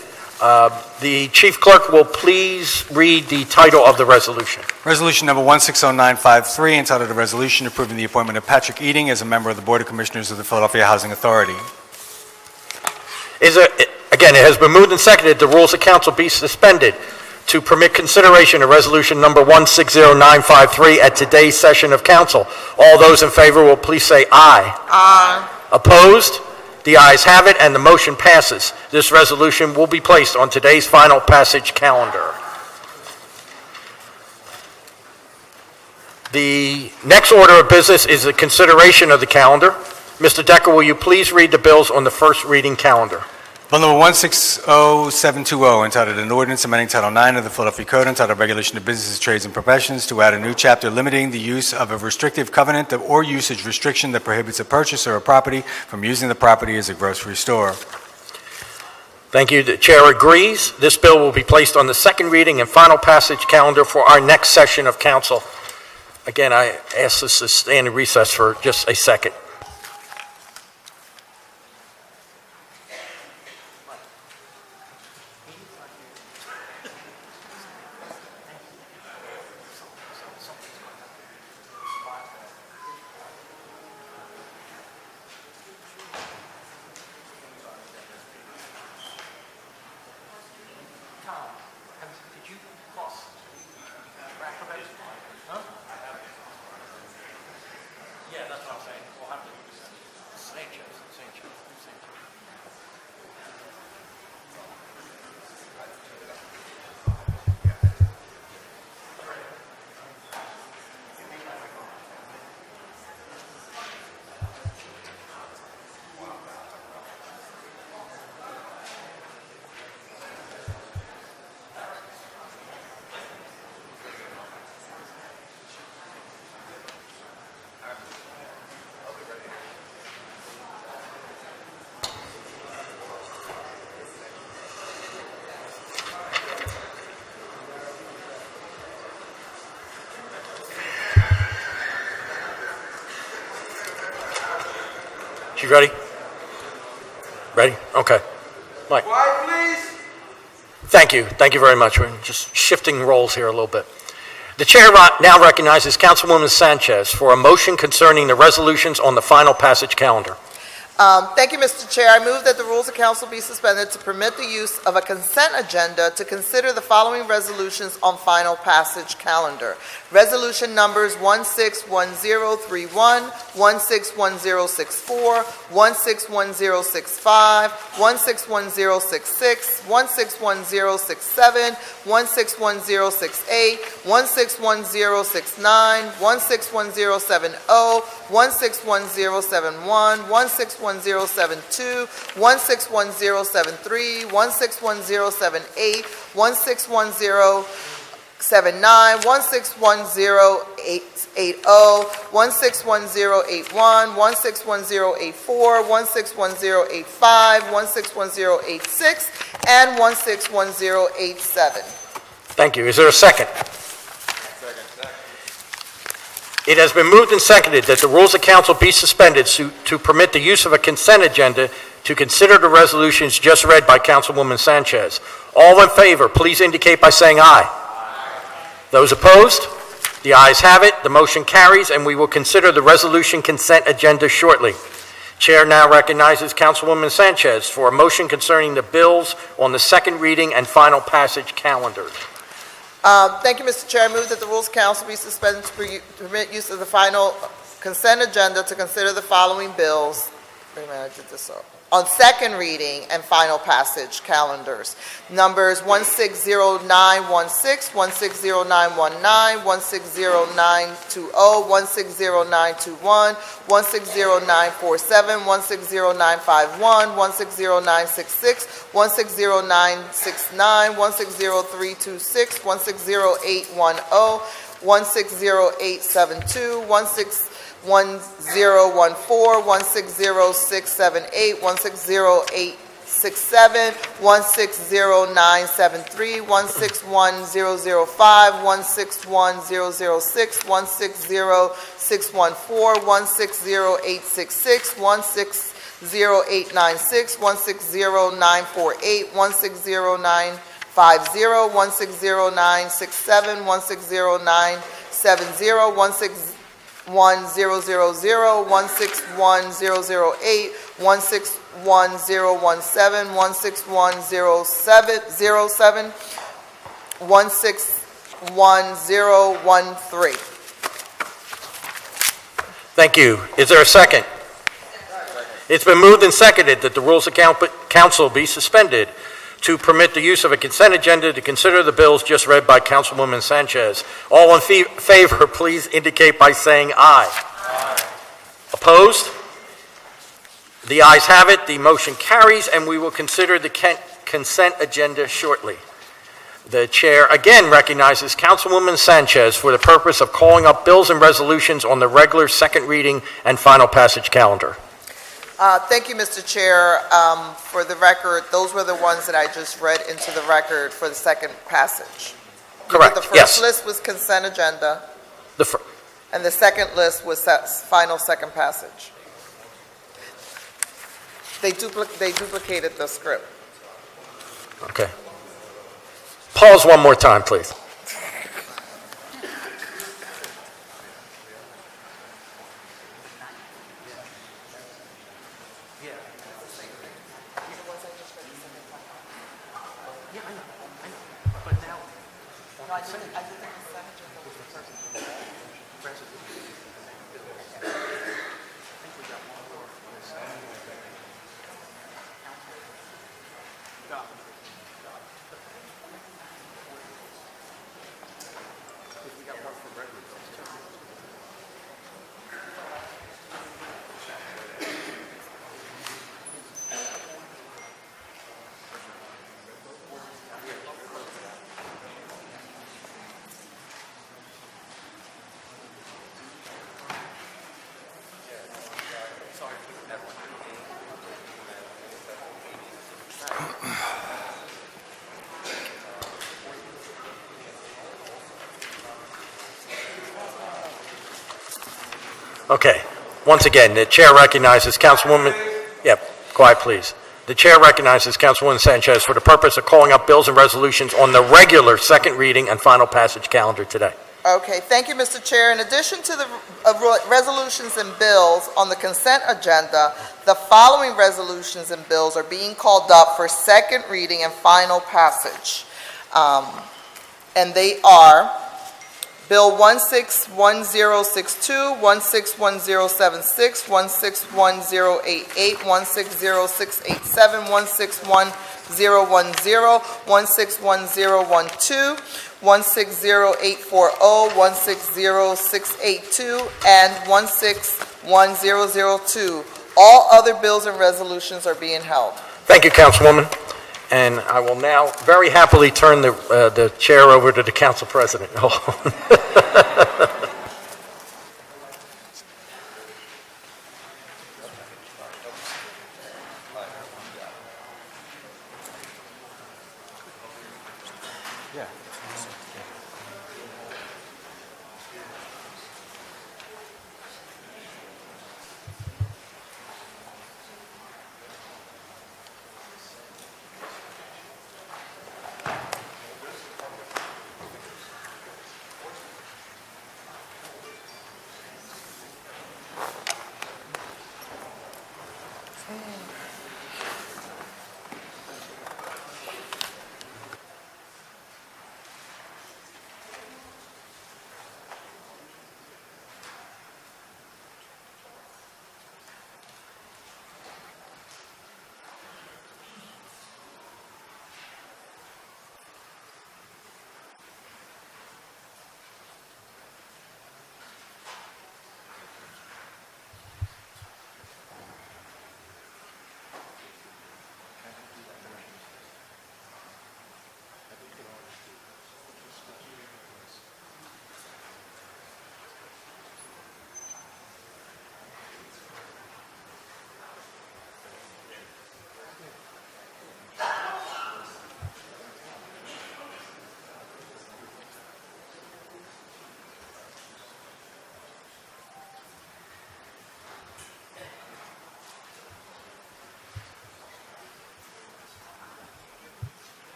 The Chief Clerk will please read the title of the resolution. Resolution number 160953, entitled a resolution approving the appointment of Patrick Eiding as a member of the Board of Commissioners of the Philadelphia Housing Authority. Again, it has been moved and seconded the rules of council be suspended to permit consideration of resolution number 160953 at today's session of council. All those in favor will please say aye. Aye. Opposed? The ayes have it, and the motion passes. This resolution will be placed on today's final passage calendar. The next order of business is the consideration of the calendar. Mr. Decker, will you please read the bills on the first reading calendar? Bill number 160720, entitled An Ordinance Amending Title IX of the Philadelphia Code, entitled Regulation of Businesses, Trades, and Professions, to add a new chapter limiting the use of a restrictive covenant or usage restriction that prohibits a purchaser of property from using the property as a grocery store. Thank you. The chair agrees. This bill will be placed on the second reading and final passage calendar for our next session of council. Again, I ask this to stand in recess for just a second. You ready? Ready? Okay. Mike. Quiet, please. Thank you. Thank you very much. We're just shifting roles here a little bit. The chair now recognizes Councilwoman Sanchez for a motion concerning the resolutions on the final passage calendar. Thank you, Mr. Chair. I move that the rules of council be suspended to permit the use of a consent agenda to consider the following resolutions on final passage calendar. Resolution numbers 161031, 161064, 161065, 161066, 161067, 161068, 161069, 161070, 161071, 161072, 161073, 161078, 161079, 161080, 161081, 161084, 161085, 161086, and 161087. Thank you. Is there a second? It has been moved and seconded that the rules of council be suspended to permit the use of a consent agenda to consider the resolutions just read by Councilwoman Sanchez. All in favor, please indicate by saying aye. Aye. Those opposed? The ayes have it. The motion carries, and we will consider the resolution consent agenda shortly. Chair now recognizes Councilwoman Sanchez for a motion concerning the bills on the second reading and final passage calendars. Thank you, Mr. Chair. I move that the Rules Council be suspended to permit use of the final consent agenda to consider the following bills. Wait a minute, I did this all. On second reading and final passage calendars. Numbers 160916, 160919, 160920, 160921, 160947, 160951, 160966, 160969, 160326, 160810, 160872, 161014, 160678, 160867, 160973, 161005, 161006, 160614, 160866, 160896, 160948, 160950, 160967, 160970, 161000, 161008, 161017, 161007, 161013. Thank you. Is there a second? It's been moved and seconded that the rules of council be suspended to permit the use of a consent agenda to consider the bills just read by Councilwoman Sanchez. All in favor, please indicate by saying aye. Aye. Opposed? The ayes have it, the motion carries, and we will consider the consent agenda shortly. The chair again recognizes Councilwoman Sanchez for the purpose of calling up bills and resolutions on the regular second reading and final passage calendar. Thank you, Mr. Chair. For the record, those were the ones that I just read into the record for the second passage. Correct. The first list was consent agenda, and the second list was final second passage. They duplicated the script. Okay. Pause one more time, please. Okay. Once again, the chair recognizes Councilwoman. Yep. Quiet, please. The chair recognizes Councilwoman Sanchez for the purpose of calling up bills and resolutions on the regular second reading and final passage calendar today. Okay. Thank you, Mr. Chair. In addition to the resolutions and bills on the consent agenda, the following resolutions and bills are being called up for second reading and final passage, and they are Bill 161062, 161076, 161088, 160687, 161010, 161012, 160840, 160682, and 161002. All other bills and resolutions are being held. Thank you, Councilwoman. And I will now very happily turn the chair over to the council president.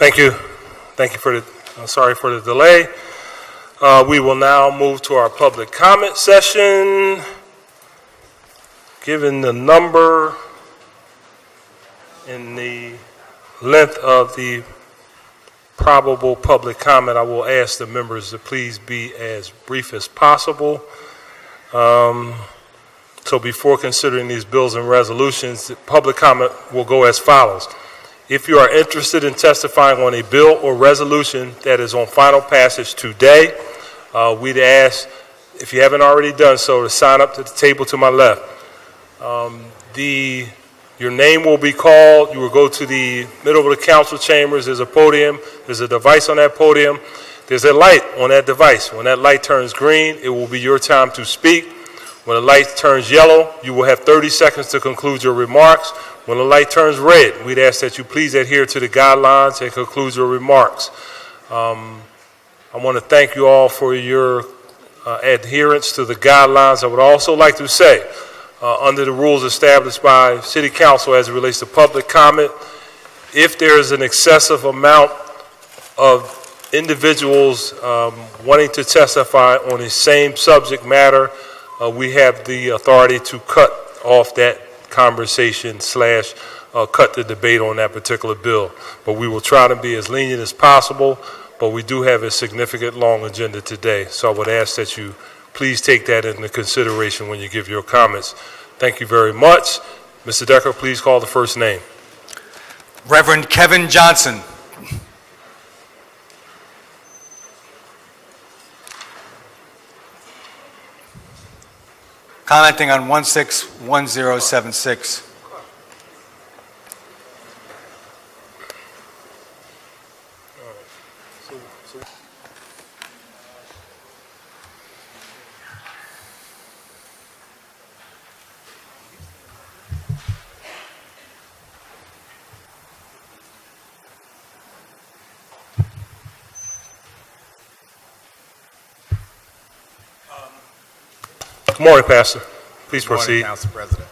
Thank you. Thank you for the, sorry for the delay. We will now move to our public comment session. Given the number and the length of the probable public comment, I will ask the members to please be as brief as possible. So before considering these bills and resolutions, public comment will go as follows. If you are interested in testifying on a bill or resolution that is on final passage today, we'd ask, if you haven't already done so, to sign up to the table to my left. Your name will be called. You will go to the middle of the council chambers. There's a podium. There's a device on that podium. There's a light on that device. When that light turns green, it will be your time to speak. When the light turns yellow, you will have 30 seconds to conclude your remarks. When the light turns red, we'd ask that you please adhere to the guidelines and conclude your remarks. I want to thank you all for your adherence to the guidelines. I would also like to say, under the rules established by City Council as it relates to public comment, if there is an excessive amount of individuals wanting to testify on the same subject matter, we have the authority to cut off that conversation slash cut the debate on that particular bill. But we will try to be as lenient as possible, but we do have a significant long agenda today. So I would ask that you please take that into consideration when you give your comments. Thank you very much. Mr. Decker, please call the first name. Reverend Kevin Johnson. Commenting on 161076. Good morning, Pastor. Please proceed. Good morning, Council President.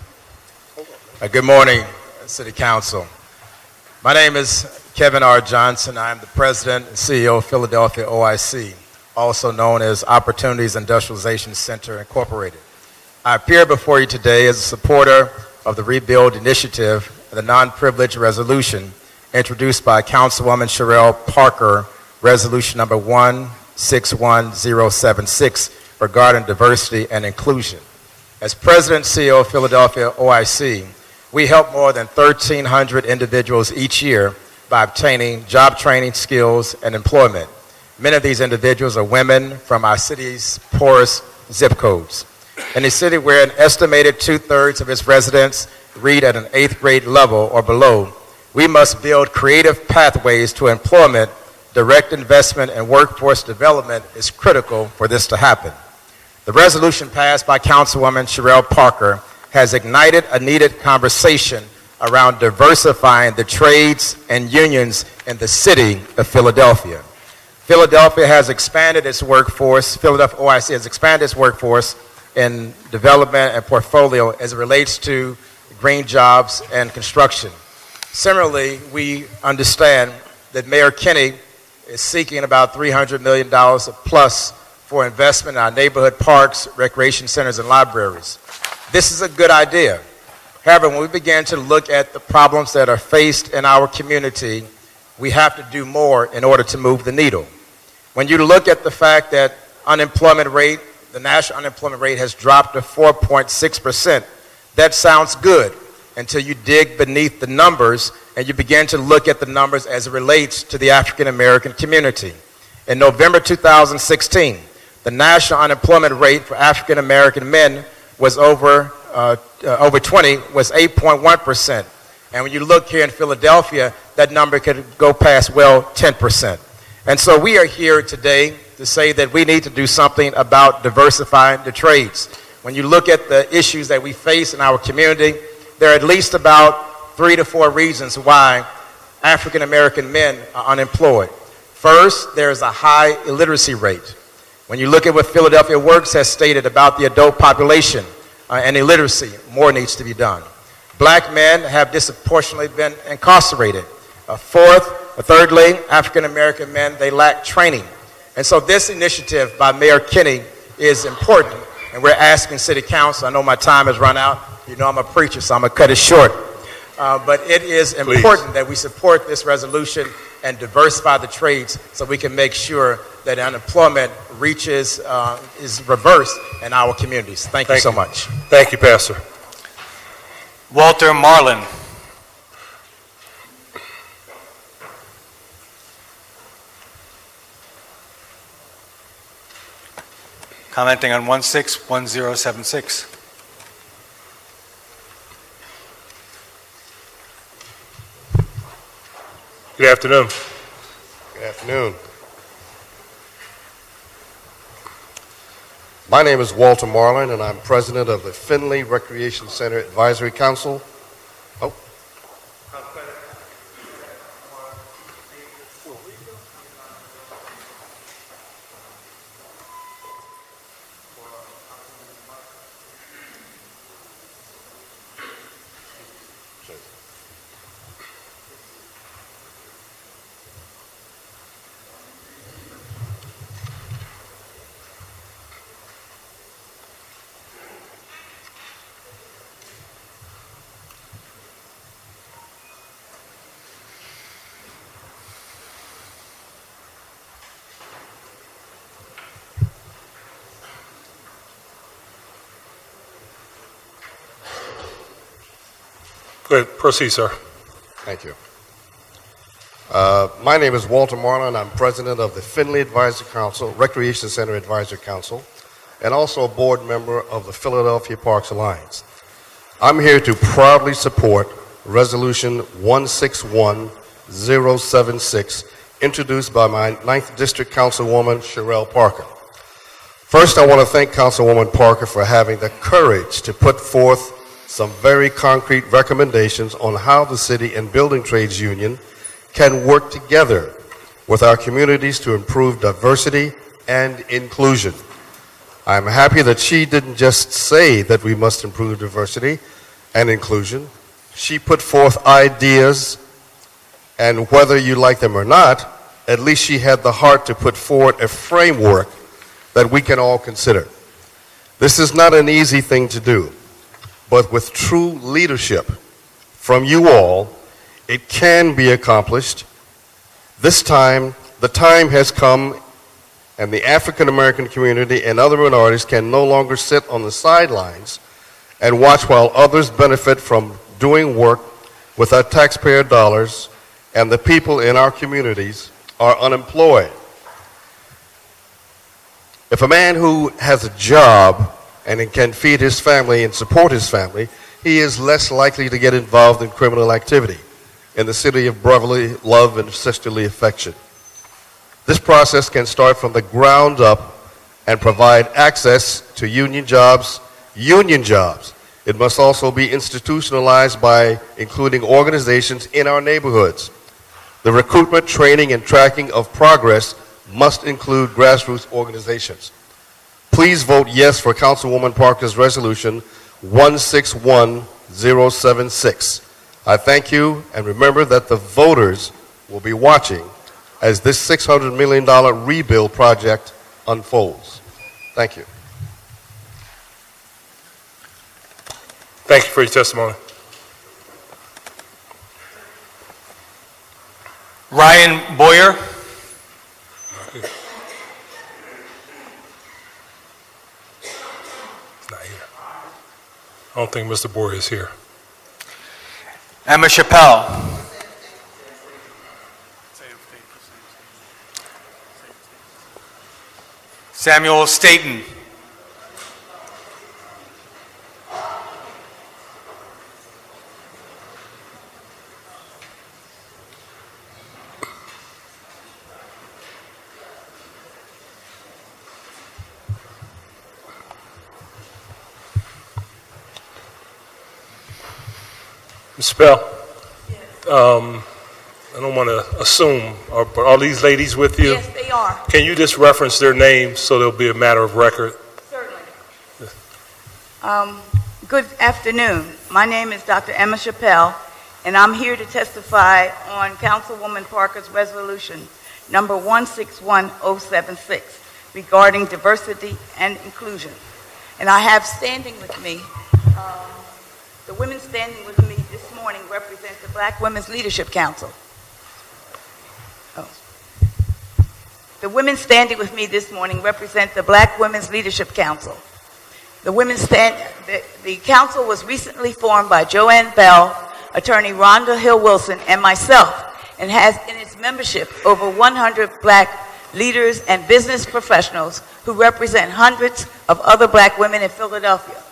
Good morning, City Council. My name is Kevin R. Johnson. I am the President and CEO of Philadelphia OIC, also known as Opportunities Industrialization Center, Incorporated. I appear before you today as a supporter of the Rebuild Initiative and the Non-Privilege Resolution introduced by Councilwoman Cherelle Parker, Resolution Number 161076. Regarding diversity and inclusion. As President and CEO of Philadelphia OIC, we help more than 1,300 individuals each year by obtaining job training, skills, and employment. Many of these individuals are women from our city's poorest zip codes. In a city where an estimated 2/3 of its residents read at an 8th grade level or below, we must build creative pathways to employment. Direct investment and workforce development is critical for this to happen. The resolution passed by Councilwoman Cherelle Parker has ignited a needed conversation around diversifying the trades and unions in the city of Philadelphia. Philadelphia has expanded its workforce, Philadelphia OIC has expanded its workforce in development and portfolio as it relates to green jobs and construction. Similarly, we understand that Mayor Kinney is seeking about $300 million plus for investment in our neighborhood parks, recreation centers, and libraries. This is a good idea. However, when we begin to look at the problems that are faced in our community, we have to do more in order to move the needle. When you look at the fact that unemployment rate, the national unemployment rate has dropped to 4.6%, that sounds good until you dig beneath the numbers and you begin to look at the numbers as it relates to the African-American community. In November 2016, the national unemployment rate for African-American men was over 20, was 8.1%. And when you look here in Philadelphia, that number could go past, well, 10%. And so we are here today to say that we need to do something about diversifying the trades. When you look at the issues that we face in our community, there are at least about 3 to 4 reasons why African-American men are unemployed. First, there is a high illiteracy rate. When you look at what Philadelphia Works has stated about the adult population and illiteracy, more needs to be done. Black men have disproportionately been incarcerated. Thirdly, African-American men, they lack training. And so this initiative by Mayor Kinney is important, and we're asking City Council, I know my time has run out, you know I'm a preacher, so I'm going to cut it short. But it is important that we support this resolution and diversify the trades so we can make sure that unemployment reaches, is reversed in our communities. Thank you so much. Thank you, Pastor. Walter Marlin. Commenting on 161076. Good afternoon. Good afternoon. My name is Walter Marlin, and I'm president of the Findlay Recreation Center Advisory Council. Oh. Proceed, sir. Thank you. My name is Walter Marlin. I'm president of the Findlay Advisory Council, Recreation Center Advisory Council, and also a board member of the Philadelphia Parks Alliance. I'm here to proudly support Resolution 161076, introduced by my 9th District Councilwoman, Cherelle Parker. First, I want to thank Councilwoman Parker for having the courage to put forth some very concrete recommendations on how the city and building trades union can work together with our communities to improve diversity and inclusion. I'm happy that she didn't just say that we must improve diversity and inclusion. She put forth ideas, and whether you like them or not, at least she had the heart to put forward a framework that we can all consider. This is not an easy thing to do. But with true leadership from you all, it can be accomplished. This time, the time has come, and the African American community and other minorities can no longer sit on the sidelines and watch while others benefit from doing work with our taxpayer dollars, and the people in our communities are unemployed. If a man who has a job and can feed his family and support his family, he is less likely to get involved in criminal activity in the city of brotherly love and sisterly affection. This process can start from the ground up and provide access to union jobs. It must also be institutionalized by including organizations in our neighborhoods. The recruitment, training, and tracking of progress must include grassroots organizations. Please vote yes for Councilwoman Parker's Resolution 161076. I thank you, and remember that the voters will be watching as this $600 million rebuild project unfolds. Thank you. Thank you for your testimony. Ryan Boyer. I don't think Mr. Boyer is here. Emma Chappelle. Samuel Staten. Ms. Bell, I don't want to assume, but are these ladies with you? Yes, they are. Can you just reference their names so there'll be a matter of record? Certainly. Yes. Good afternoon. My name is Dr. Emma Chappelle, and I'm here to testify on Councilwoman Parker's Resolution number 161076 regarding diversity and inclusion. And I have standing with me, the women standing with me represents the Black Women's Leadership Council. The women standing with me this morning represent the Black Women's Leadership Council. The council was recently formed by Joanne Bell, attorney Rhonda Hill Wilson, and myself, and has in its membership over 100 black leaders and business professionals who represent hundreds of other black women in Philadelphia.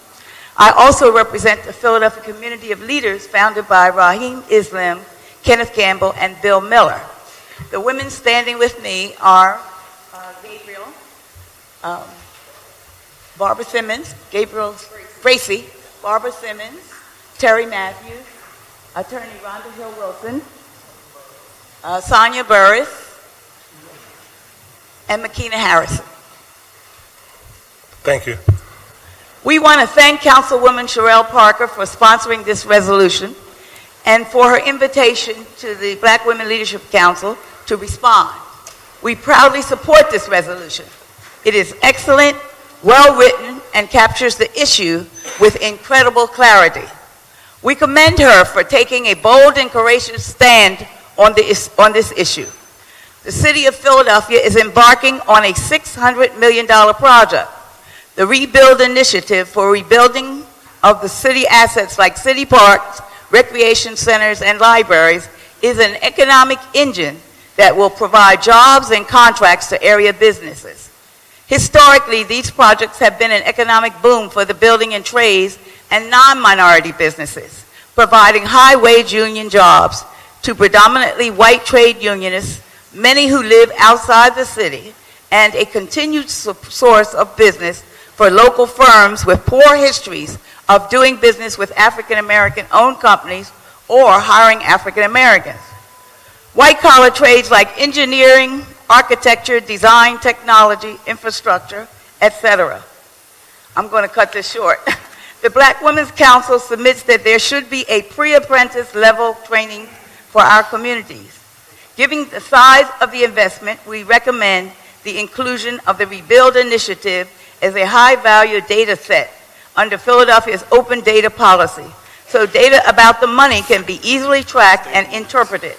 I also represent the Philadelphia community of leaders founded by Raheem Islam, Kenneth Campbell, and Bill Miller. The women standing with me are Gabriel, Barbara Simmons, Bracy, Barbara Simmons, Terry Matthews, attorney Rhonda Hill Wilson, Sonia Burris, and Makina Harrison. Thank you. We want to thank Councilwoman Cherelle Parker for sponsoring this resolution and for her invitation to the Black Women Leadership Council to respond. We proudly support this resolution. It is excellent, well written, and captures the issue with incredible clarity. We commend her for taking a bold and courageous stand on this issue. The City of Philadelphia is embarking on a $600 million project, the Rebuild Initiative, for rebuilding of the city assets like city parks, recreation centers, and libraries is an economic engine that will provide jobs and contracts to area businesses. Historically, these projects have been an economic boom for the building and trades and non-minority businesses, providing high-wage union jobs to predominantly white trade unionists, many who live outside the city, and a continued source of business for local firms with poor histories of doing business with African-American-owned companies or hiring African-Americans. White-collar trades like engineering, architecture, design, technology, infrastructure, etc. I'm going to cut this short. The Black Women's Council submits that there should be a pre-apprentice level training for our communities. Given the size of the investment, we recommend the inclusion of the Rebuild Initiative as a high-value data set under Philadelphia's open data policy, so data about the money can be easily tracked and interpreted.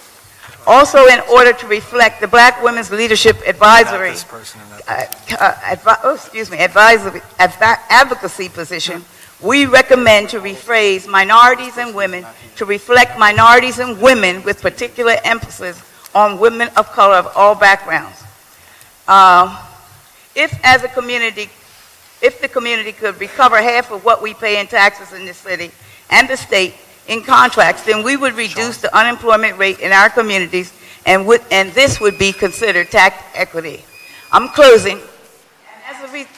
Also, in order to reflect the Black Women's Leadership Advocacy position, we recommend to rephrase minorities and women to reflect minorities and women with particular emphasis on women of color of all backgrounds. If the community could recover half of what we pay in taxes in this city and the state in contracts, then we would reduce the unemployment rate in our communities, and this would be considered tax equity. I'm closing.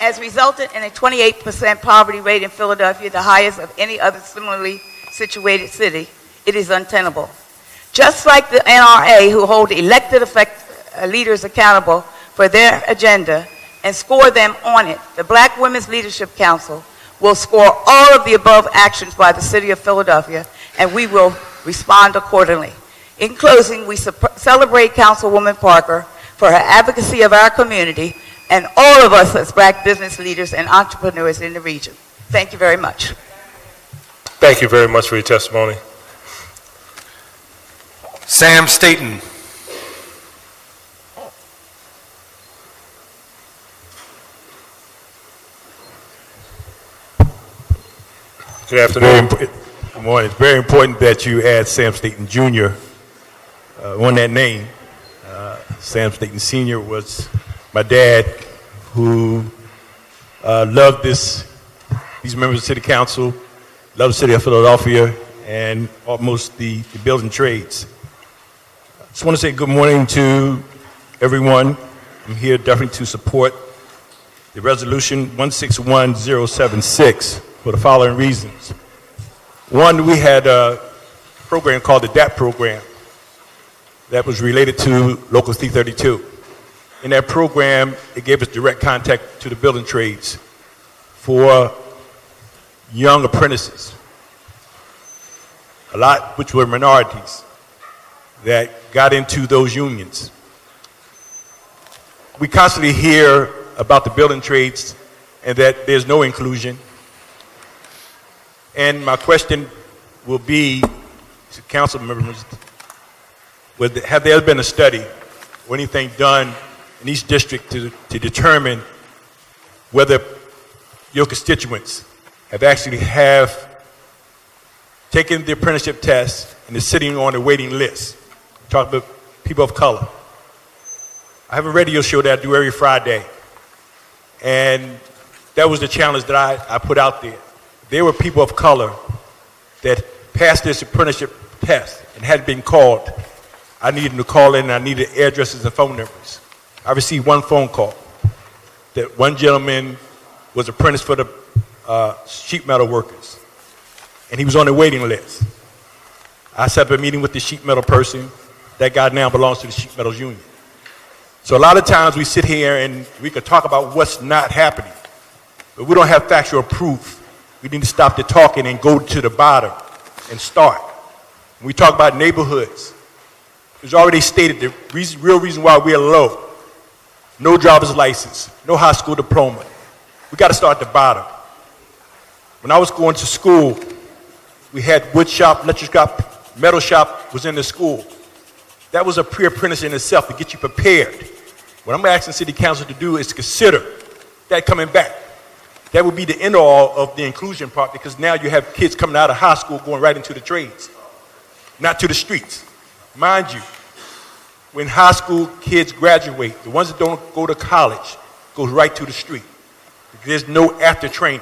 As resulted in a 28% poverty rate in Philadelphia, the highest of any other similarly situated city, it is untenable. Just like the NRA, who hold elected leaders accountable for their agenda and score them on it, the Black Women's Leadership Council will score all of the above actions by the City of Philadelphia, and we will respond accordingly. In closing, we celebrate Councilwoman Parker for her advocacy of our community and all of us as black business leaders and entrepreneurs in the region. Thank you very much. Thank you very much for your testimony. Sam Staten. Good afternoon. Good morning. It's very important that you add Sam Staten Jr. On that name. Sam Staten Sr. was my dad, who loved these members of the city council, loved the city of Philadelphia, and almost the building trades. I just want to say good morning to everyone. I'm here definitely to support the resolution 161076 for the following reasons. One, we had a program called the DAP program that was related to Local 332. In that program, it gave us direct contact to the building trades for young apprentices, a lot which were minorities that got into those unions. We constantly hear about the building trades and that there's no inclusion. And my question will be to council members, have there been a study or anything done in each district to determine whether your constituents have actually have taken the apprenticeship test and is sitting on a waiting list. Talk about people of color. I have a radio show that I do every Friday, and that was the challenge that I put out there. There were people of color that passed this apprenticeship test and hadn't been called. I needed them to call in, and I needed addresses and phone numbers. I received one phone call that one gentleman was apprenticed for the sheet metal workers, and he was on the waiting list. I set up a meeting with the sheet metal person. That guy now belongs to the sheet metals union. So a lot of times we sit here and we could talk about what's not happening, but we don't have factual proof. We need to stop the talking and go to the bottom and start. When we talk about neighborhoods, it was already stated the reason, real reason why we are low. No driver's license, no high school diploma. We got to start at the bottom. When I was going to school, we had wood shop, electric shop, metal shop was in the school. That was a pre-apprentice in itself to get you prepared. What I'm asking City Council to do is to consider that coming back. That would be the end all of the inclusion part, because now you have kids coming out of high school going right into the trades, not to the streets. Mind you, when high school kids graduate, the ones that don't go to college goes right to the street. There's no after training.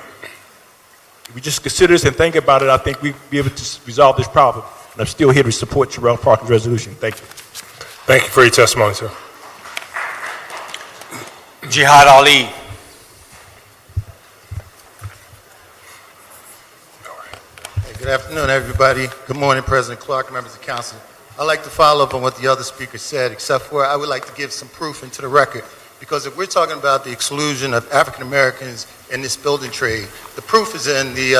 If we just consider this and think about it, I think we'd be able to resolve this problem. And I'm still here to support Cherelle Parker's resolution. Thank you. Thank you for your testimony, sir. Jihad Ali. Hey, good afternoon, everybody. Good morning, President Clark, members of council. I'd like to follow up on what the other speaker said, except for I would like to give some proof into the record. Because if we're talking about the exclusion of African-Americans in this building trade, the proof is in the,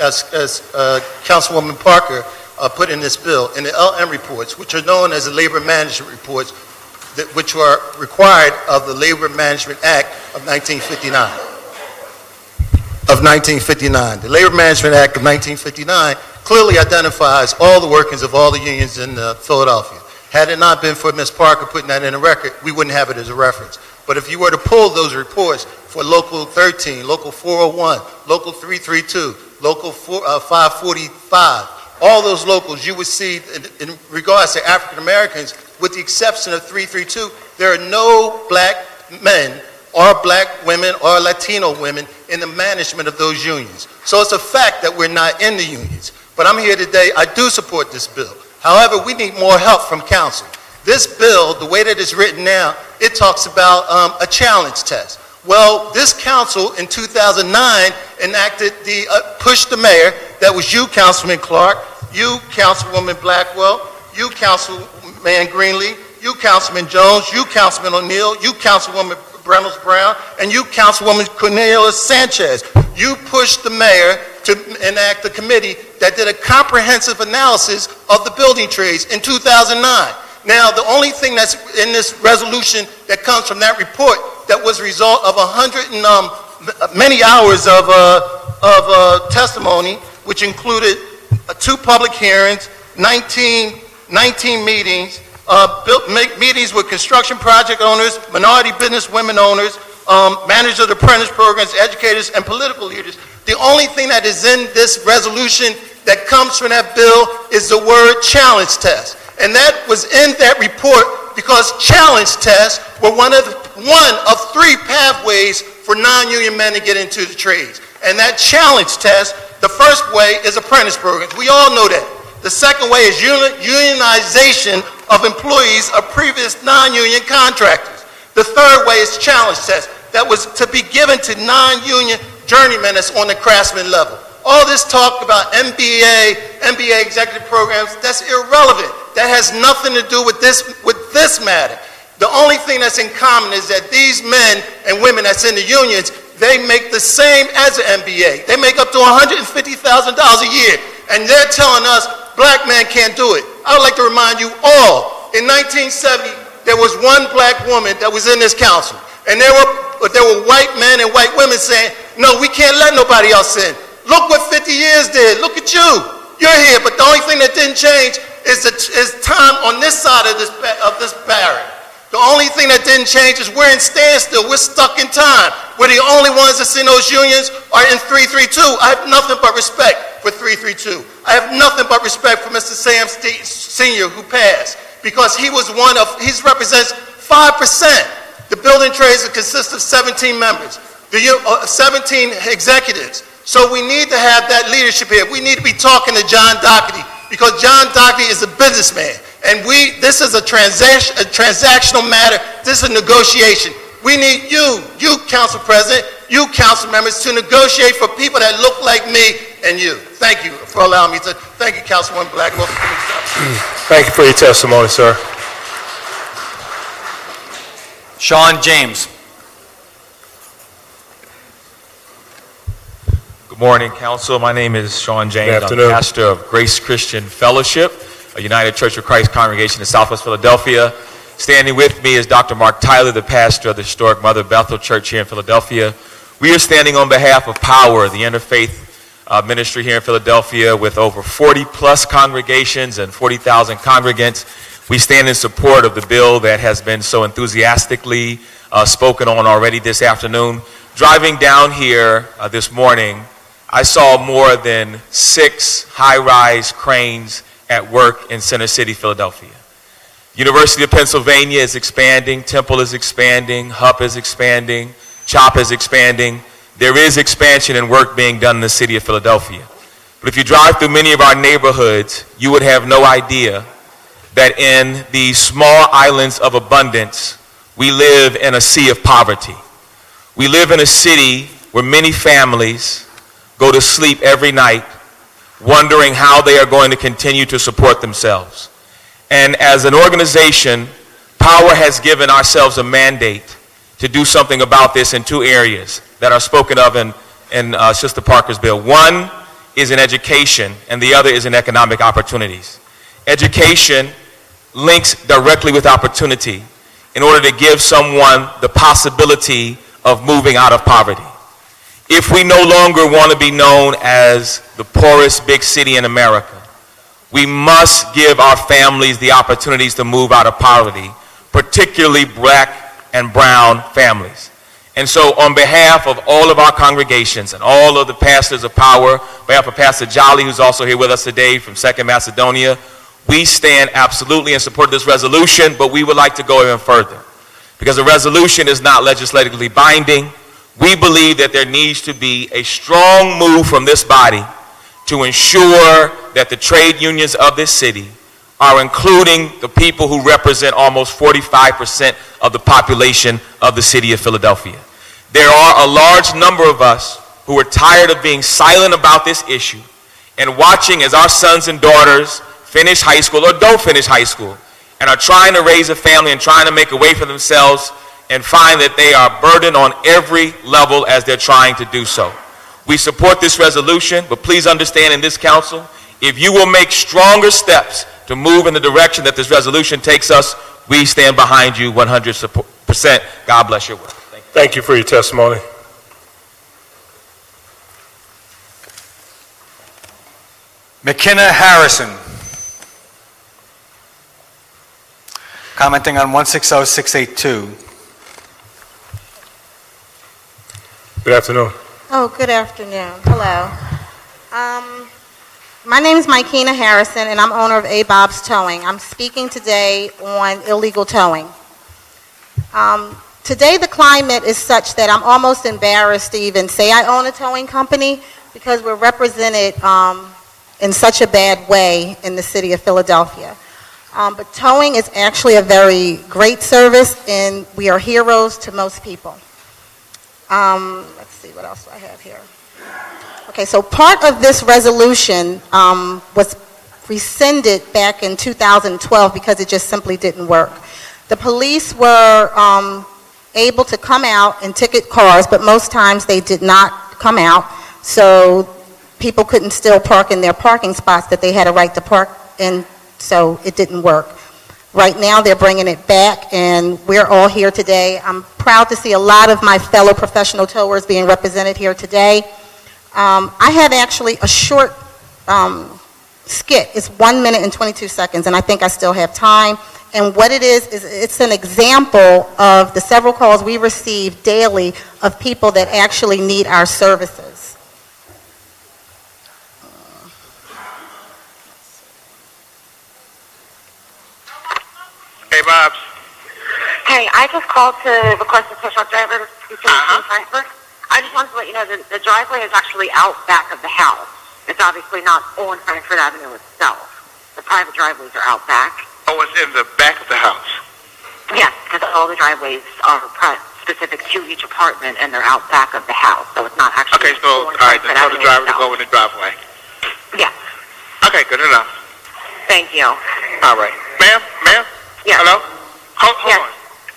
as Councilwoman Parker put in this bill, in the LM reports, which are known as the labor management reports, that, which are required of the Labor Management Act of 1959. The Labor Management Act of 1959 clearly identifies all the workings of all the unions in Philadelphia. Had it not been for Ms. Parker putting that in the record, we wouldn't have it as a reference. But if you were to pull those reports for Local 13, Local 401, Local 332, Local 545, all those locals you would see in regards to African Americans, with the exception of 332, there are no black men or black women or Latino women in the management of those unions. So it's a fact that we're not in the unions. But I'm here today, I do support this bill. However, we need more help from council. This bill, the way that it's written now, it talks about a challenge test. Well, this council in 2009 enacted the push the mayor. That was you, Councilman Clark, you, Councilwoman Blackwell, you, Councilman Greenlee, you, Councilman Jones, you, Councilman O'Neill, you, Councilwoman Reynolds Brown, and you, Councilwoman Cornelius Sanchez. You pushed the mayor to enact a committee that did a comprehensive analysis of the building trades in 2009. Now, the only thing that's in this resolution that comes from that report that was a result of many hours of testimony, which included 2 public hearings, 19 meetings, meetings with construction project owners, minority business women owners, managers of the apprentice programs, educators, and political leaders. The only thing that is in this resolution that comes from that bill is the word challenge test. And that was in that report because challenge tests were one of 3 pathways for non-union men to get into the trades. And that challenge test, the first way is apprentice programs. We all know that. The second way is unionization of employees of previous non-union contractors. The third way is challenge test that was to be given to non-union journeymen that's on the craftsman level. All this talk about MBA executive programs, that's irrelevant. That has nothing to do with this matter. The only thing that's in common is that these men and women that's in the unions, they make the same as an MBA. They make up to $150,000 a year, and they're telling us black men can't do it. I would like to remind you all, in 1970, there was one black woman that was in this council, and there were white men and white women saying, no, we can't let nobody else in. Look what 50 years did. Look at you. You're here, but the only thing that didn't change is time on this side of this barrier. The only thing that didn't change is we're in standstill. We're stuck in time. We're the only ones that's in those unions are in 332. I have nothing but respect for 332. I have nothing but respect for Mr. Sam Staten Sr. who passed, because he was one of, he represents 5%. The building trades consist of 17 members, 17 executives. So we need to have that leadership here. We need to be talking to John Doherty, because John Doherty is a businessman. And this is a transactional matter. This is a negotiation. We need you council president, you council members, to negotiate for people that look like me and you. Thank you for allowing me to. Thank you, Councilwoman Black. Thank you for your testimony, sir. Sean James. Good morning, council. My name is Sean James. I'm the pastor of Grace Christian Fellowship, a United Church of Christ congregation in Southwest Philadelphia. Standing with me is Dr. Mark Tyler, the pastor of the historic Mother Bethel Church here in Philadelphia. We are standing on behalf of POWER, the interfaith ministry here in Philadelphia with over 40-plus congregations and 40,000 congregants. We stand in support of the bill that has been so enthusiastically spoken on already this afternoon. Driving down here this morning, I saw more than 6 high-rise cranes at work in Center City, Philadelphia. University of Pennsylvania is expanding, Temple is expanding, Hupp is expanding, CHOP is expanding. There is expansion and work being done in the city of Philadelphia. But if you drive through many of our neighborhoods, you would have no idea that in the small islands of abundance, we live in a sea of poverty. We live in a city where many families go to sleep every night wondering how they are going to continue to support themselves. And as an organization, POWER has given ourselves a mandate to do something about this in 2 areas that are spoken of in Sister Parker's bill. One is in education, and the other is in economic opportunities. Education links directly with opportunity in order to give someone the possibility of moving out of poverty. If we no longer want to be known as the poorest big city in America, we must give our families the opportunities to move out of poverty, particularly black and brown families. And so on behalf of all of our congregations and all of the pastors of POWER, on behalf of Pastor Jolly, who's also here with us today from 2nd Macedonia, we stand absolutely in support of this resolution, but we would like to go even further, because the resolution is not legislatively binding. We believe that there needs to be a strong move from this body to ensure that the trade unions of this city are including the people who represent almost 45% of the population of the city of Philadelphia. There are a large number of us who are tired of being silent about this issue and watching as our sons and daughters finish high school or don't finish high school and are trying to raise a family and trying to make a way for themselves, and find that they are burdened on every level as they're trying to do so. We support this resolution, but please understand in this council, if you will make stronger steps to move in the direction that this resolution takes us, we stand behind you 100%. God bless your work. Thank you for your testimony. Makina Harrison. Commenting on 160682. Good afternoon. Oh, good afternoon. Hello. My name is Makina Harrison, and I'm owner of A. Bob's Towing. I'm speaking today on illegal towing. Today, the climate is such that I'm almost embarrassed to even say I own a towing company, because we're represented in such a bad way in the city of Philadelphia. But towing is actually a very great service, and we are heroes to most people. Let's see, what else do I have here? Okay, so part of this resolution was rescinded back in 2012 because it just simply didn't work. The police were able to come out and ticket cars, but most times they did not come out, so people couldn't still park in their parking spots that they had a right to park in, so it didn't work. Right now, they're bringing it back, and we're all here today. I'm proud to see a lot of my fellow professional towers being represented here today. I have actually a short skit. It's 1 minute and 22 seconds, and I think I still have time. And what it is it's an example of the several calls we receive daily of people that actually need our services. Hey, Bobs. Hey, I just called to request a push-up driver to Frankfurt. I just wanted to let you know that the driveway is actually out back of the house. It's obviously not on Frankfurt Avenue itself. The private driveways are out back. Oh, it's in the back of the house? Yes, because all the driveways are specific to each apartment, and they're out back of the house, so it's not actually... Okay, so, all right, then tell the driver to go in the driveway. Yes. Okay, good enough. Thank you. All right. Ma'am? Ma'am? Yes. Hello? Hold on.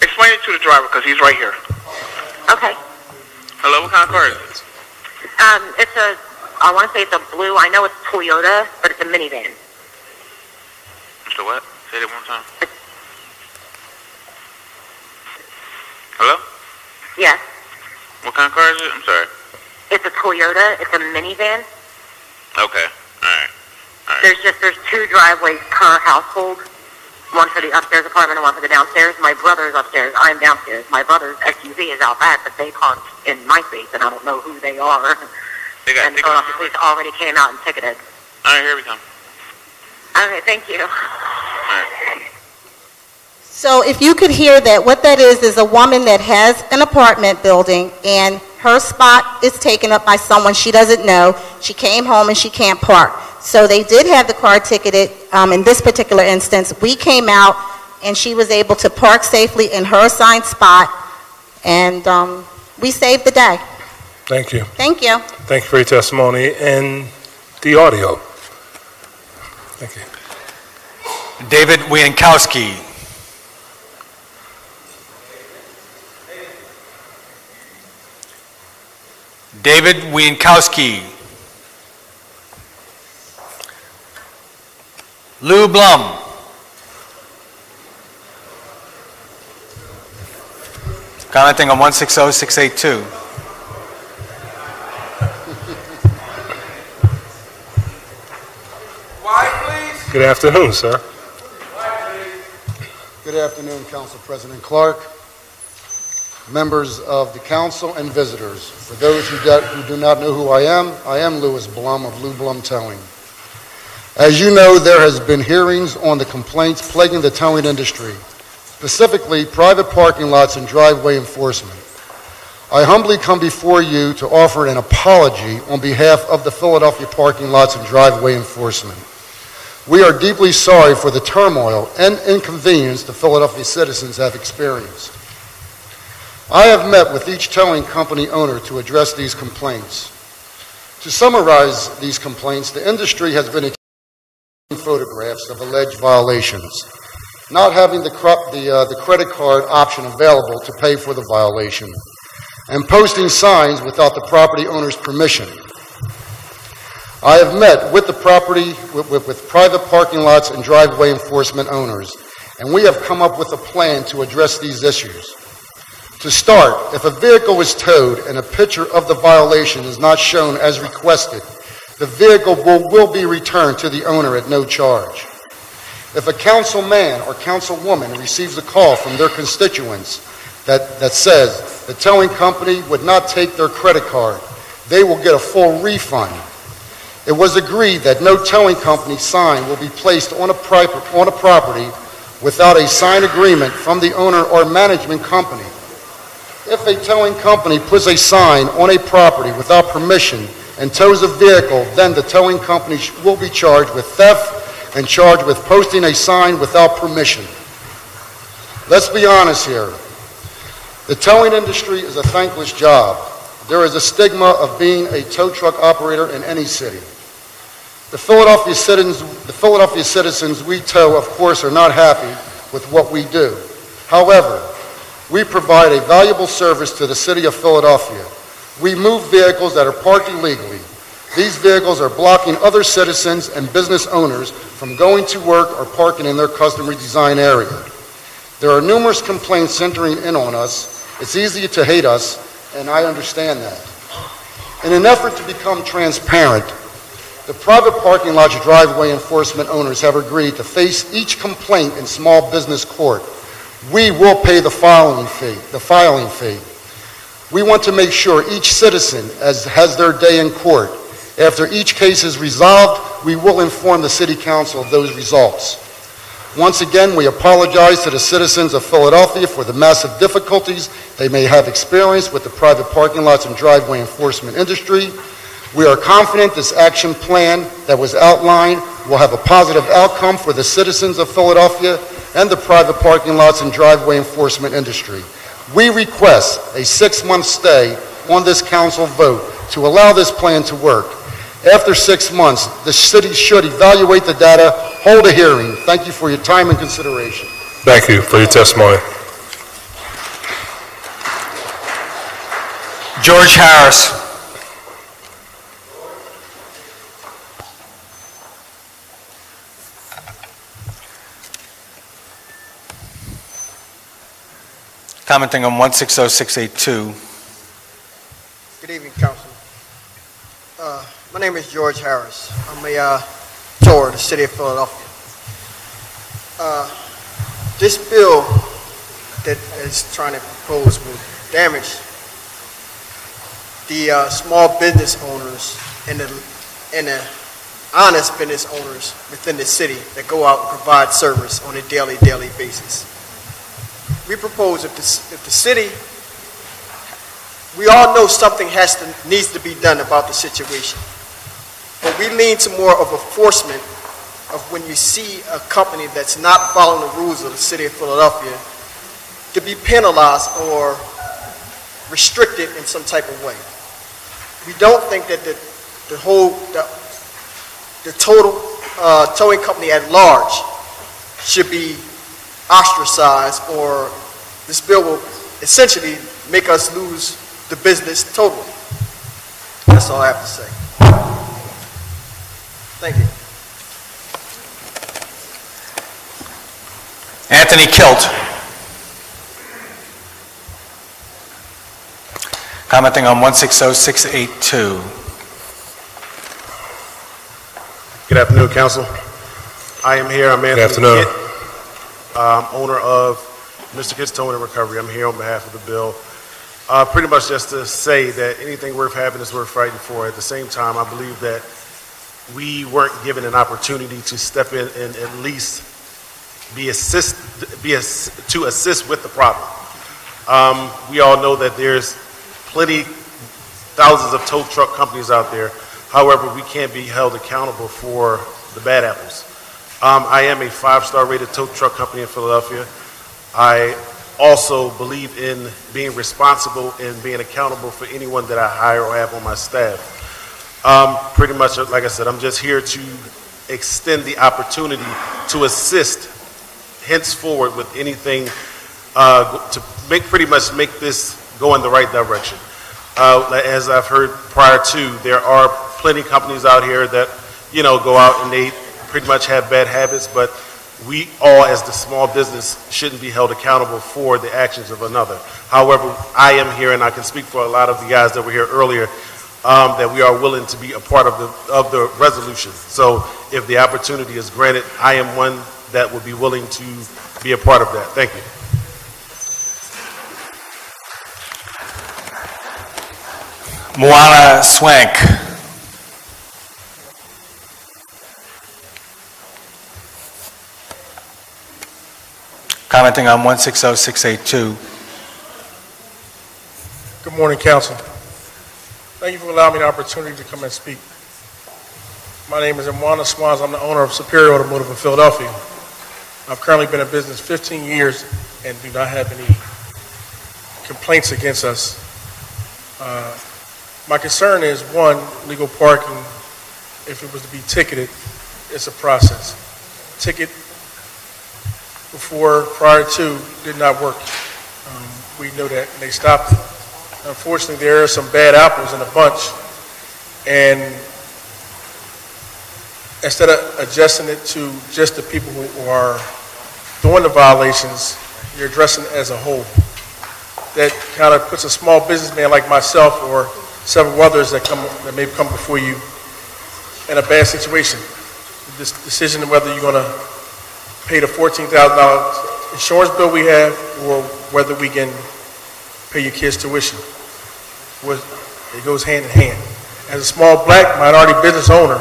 Explain it to the driver, because he's right here. Okay. Hello, what kind of car is it? It's a... I want to say it's a blue. I know it's Toyota, but it's a minivan. It's a what? Say that one time. Hello? Yes. What kind of car is it? I'm sorry. It's a Toyota. It's a minivan. Okay. All right. There's two driveways per household. One for the upstairs apartment and one for the downstairs. My brother's upstairs. I'm downstairs. My brother's SUV is out back, but they parked in my space, and I don't know who they are. And the Philadelphia police already came out and ticketed. All right, here we come. All right, thank you. All right. So if you could hear that, what that is a woman that has an apartment building, and her spot is taken up by someone she doesn't know. She came home and she can't park. So they did have the car ticketed in this particular instance. We came out, and she was able to park safely in her assigned spot, and we saved the day. Thank you. Thank you. Thank you for your testimony and the audio. Thank you. David Wiankowski. David Wiankowski. Lou Blum. Commenting on 160682. Good afternoon, sir. Good afternoon, Council President Clark, members of the council, and visitors. For those who do not know who I am Louis Blum of Lou Blum Towing. As you know, there has been hearings on the complaints plaguing the towing industry, specifically private parking lots and driveway enforcement. I humbly come before you to offer an apology on behalf of the Philadelphia parking lots and driveway enforcement. We are deeply sorry for the turmoil and inconvenience the Philadelphia citizens have experienced. I have met with each towing company owner to address these complaints. To summarize these complaints, the industry has been exchanging photographs of alleged violations, not having the credit card option available to pay for the violation, and posting signs without the property owner's permission. I have met with the private parking lots and driveway enforcement owners, and we have come up with a plan to address these issues. To start, if a vehicle is towed and a picture of the violation is not shown as requested, the vehicle will be returned to the owner at no charge. If a councilman or councilwoman receives a call from their constituents that says the towing company would not take their credit card, they will get a full refund. It was agreed that no towing company sign will be placed on a property without a signed agreement from the owner or management company. If a towing company puts a sign on a property without permission and tows a vehicle, then the towing company will be charged with theft and charged with posting a sign without permission. Let's be honest here. The towing industry is a thankless job. There is a stigma of being a tow truck operator in any city. The Philadelphia citizens we tow, of course, are not happy with what we do. However, we provide a valuable service to the city of Philadelphia. We move vehicles that are parked illegally. These vehicles are blocking other citizens and business owners from going to work or parking in their customary design area. There are numerous complaints centering in on us. It's easy to hate us, and I understand that. In an effort to become transparent, The private parking lot driveway enforcement owners have agreed to face each complaint in small business court. We will pay the filing fee. We want to make sure each citizen has their day in court. After each case is resolved, we will inform the City Council of those results. Once again, we apologize to the citizens of Philadelphia for the massive difficulties they may have experienced with the private parking lots and driveway enforcement industry. We are confident this action plan that was outlined will have a positive outcome for the citizens of Philadelphia and the private parking lots and driveway enforcement industry. We request a 6-month stay on this council vote to allow this plan to work. After 6 months, the city should evaluate the data, hold a hearing. Thank you for your time and consideration. Thank you for your testimony. George Harris. Commenting on 160682. Good evening, Council. My name is George Harris. I'm a tour of the city of Philadelphia. This bill that is trying to propose will damage the small business owners and the honest business owners within the city that go out and provide service on a daily basis. We propose if the city, we all know something needs to be done about the situation. But we lean to more of enforcement of when you see a company that's not following the rules of the city of Philadelphia to be penalized or restricted in some type of way. We don't think that the total towing company at large should be ostracized, or this bill will essentially make us lose the business totally. That's all I have to say. Thank you. Anthony Kilt. Commenting on 160682. Good afternoon, Council. I am here. I'm Anthony. Good afternoon. I'm owner of Mr. Kitt's Towing and Recovery. I'm here on behalf of the bill. Pretty much just to say that anything worth having is worth fighting for. At the same time, I believe that we weren't given an opportunity to step in and at least assist with the problem. We all know that there's thousands of tow truck companies out there. However, we can't be held accountable for the bad apples. I am a 5-star rated tow truck company in Philadelphia. I also believe in being responsible and being accountable for anyone that I hire or have on my staff. Pretty much, like I said, I'm just here to extend the opportunity to assist henceforward with anything to make this go in the right direction. As I've heard prior to, there are plenty of companies out here that, you know, go out and they pretty much have bad habits, but we all as the small business shouldn't be held accountable for the actions of another. However, I am here, and I can speak for a lot of the guys that were here earlier, that we are willing to be a part of the resolution. So if the opportunity is granted, I am one that would be willing to be a part of that. Thank you. Moana Swank. Commenting on 160682. Good morning, Council. Thank you for allowing me the opportunity to come and speak. My name is Imwana Swans. I'm the owner of Superior Automotive in Philadelphia. I've currently been in business 15 years and do not have any complaints against us. My concern is, one, legal parking. If it was to be ticketed, it's a process. Ticket before, prior to, did not work. We know that, and they stopped it. Unfortunately, there are some bad apples in a bunch, and instead of adjusting it to just the people who are doing the violations, you're addressing it as a whole. That kind of puts a small businessman like myself or several others that may come before you in a bad situation. This decision of whether you're going to pay the $14,000 insurance bill we have or whether we can pay your kids' tuition. It goes hand in hand. As a small black minority business owner,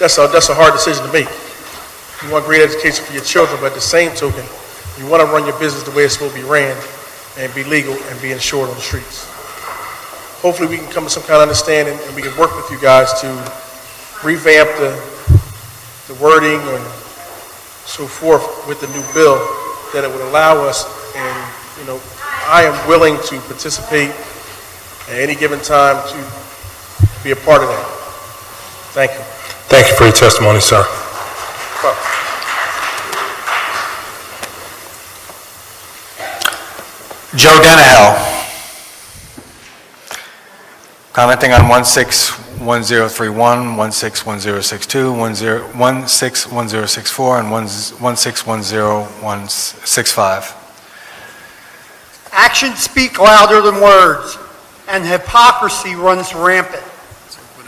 that's a hard decision to make. You want great education for your children, but at the same token, you want to run your business the way it's supposed to be ran and be legal and be insured on the streets. Hopefully we can come to some kind of understanding and we can work with you guys to revamp the wording and so forth with the new bill that it would allow us, and you know, I am willing to participate at any given time to be a part of that. Thank you. Thank you for your testimony, sir. Joe Dennehill, commenting on 161031, 161062, 161064, and 161065. Actions speak louder than words, and hypocrisy runs rampant.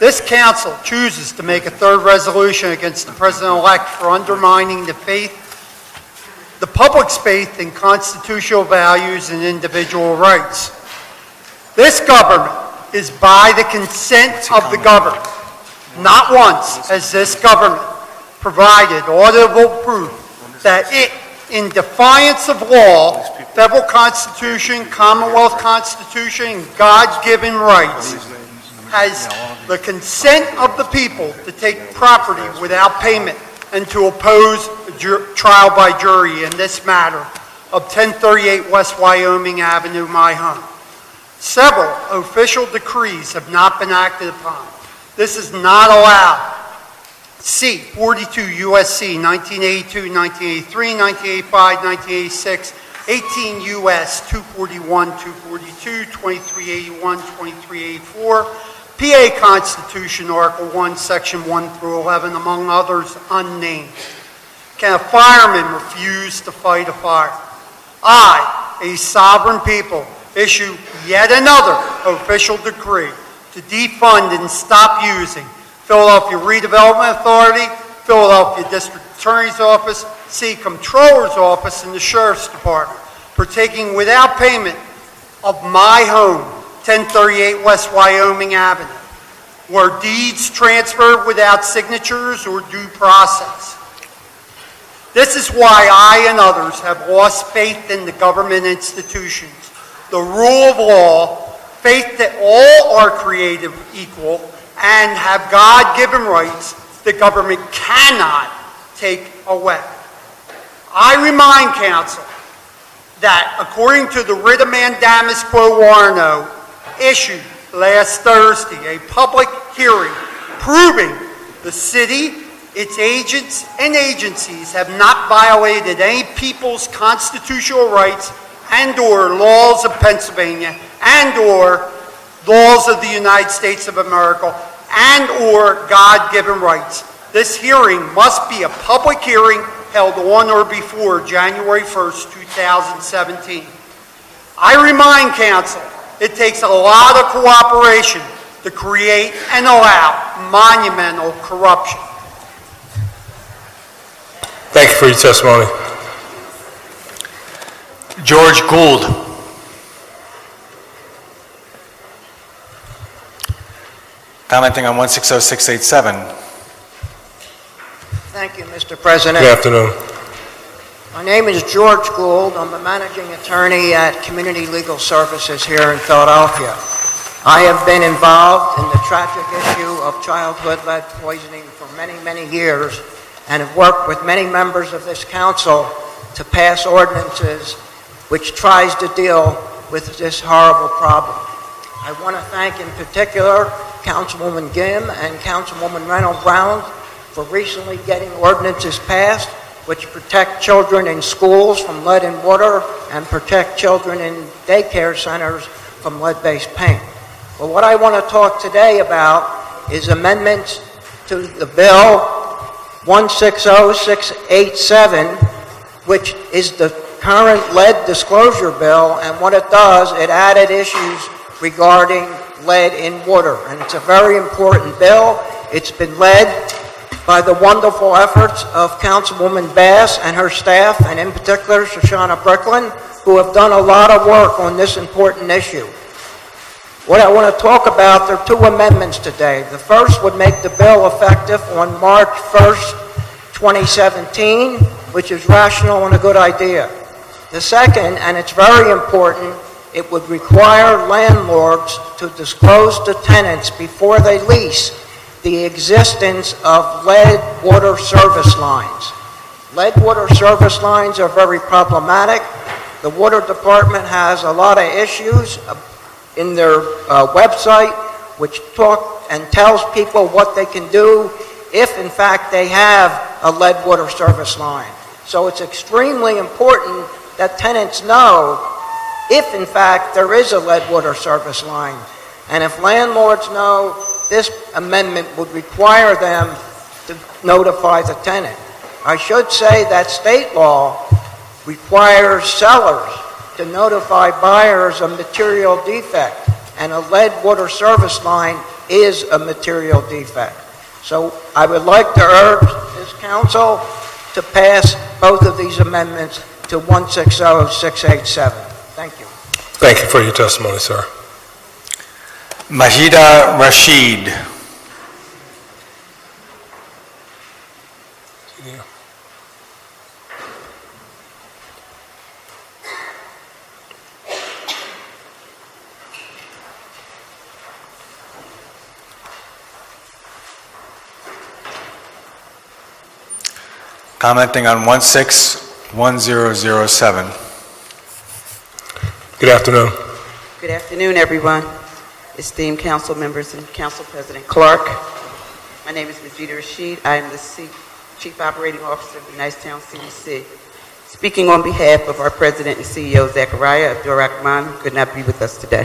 This council chooses to make a third resolution against the president-elect for undermining the faith, the public's faith in constitutional values and individual rights. This government is by the consent of the governed. Not once has this government provided audible proof that it, in defiance of law, federal constitution, Commonwealth constitution, and God-given rights, has the consent of the people to take property without payment and to oppose trial by jury in this matter of 1038 West Wyoming Avenue, my home. Several official decrees have not been acted upon. This is not allowed. C, 42 USC, 1982, 1983, 1985, 1986, 18 U.S., 241, 242, 2381, 2384, PA Constitution, Article 1, Section 1 through 11, among others, unnamed. Can a fireman refuse to fight a fire? I, a sovereign people, issue yet another official decree to defund and stop using Philadelphia Redevelopment Authority, Philadelphia District Attorney's Office, City Comptroller's Office, and the Sheriff's Department for taking without payment of my home, 1038 West Wyoming Avenue, were deeds transferred without signatures or due process. This is why I and others have lost faith in the government institutions, the rule of law, faith that all are created equal and have God-given rights the government cannot take away. I remind council that according to the writ of mandamus quo warrant issued last Thursday, a public hearing proving the city, its agents, and agencies have not violated any people's constitutional rights and or laws of Pennsylvania and or laws of the United States of America and or God-given rights. This hearing must be a public hearing held on or before January 1st, 2017. I remind council it takes a lot of cooperation to create and allow monumental corruption. Thank you for your testimony. George Gould. Commenting on 160687. Thank you, Mr. President. Good afternoon. My name is George Gould. I'm a managing attorney at Community Legal Services here in Philadelphia. I have been involved in the tragic issue of childhood lead poisoning for many, many years and have worked with many members of this council to pass ordinances which tries to deal with this horrible problem. I want to thank in particular Councilwoman Gim and Councilwoman Reynolds Brown for recently getting ordinances passed which protect children in schools from lead and water and protect children in daycare centers from lead-based paint. But what I want to talk today about is amendments to the bill 160687, which is the current lead disclosure bill, and what it does, it added issues regarding lead in water, and it's a very important bill. It's been led by the wonderful efforts of Councilwoman Bass and her staff, and in particular Shoshana Bricklin, who have done a lot of work on this important issue. What I want to talk about, there are two amendments today. The first would make the bill effective on March 1st, 2017, which is rational and a good idea. The second, and it's very important, it would require landlords to disclose to tenants before they lease the existence of lead water service lines. Lead water service lines are very problematic. The water department has a lot of issues in their website, which talk and tells people what they can do if in fact they have a lead water service line. So it's extremely important that tenants know if in fact there is a lead water service line. And if landlords know, this amendment would require them to notify the tenant. I should say that state law requires sellers to notify buyers of material defect, and a lead water service line is a material defect. So I would like to urge this council to pass both of these amendments to 160687. Thank you. Thank you for your testimony, sir. Majida Rashid. Commenting on 161007. Good afternoon. Good afternoon, everyone. Esteemed council members and Council President Clark. My name is Majida Rashid. I am the Chief Operating Officer of the Nicetown CDC. Speaking on behalf of our President and CEO, Zachariah Abdurrahman, who could not be with us today.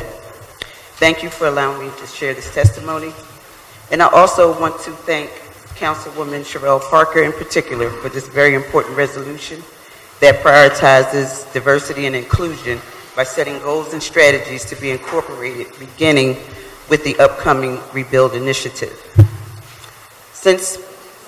Thank you for allowing me to share this testimony. And I also want to thank Councilwoman Cherelle Parker in particular for this very important resolution that prioritizes diversity and inclusion by setting goals and strategies to be incorporated beginning with the upcoming Rebuild Initiative. Since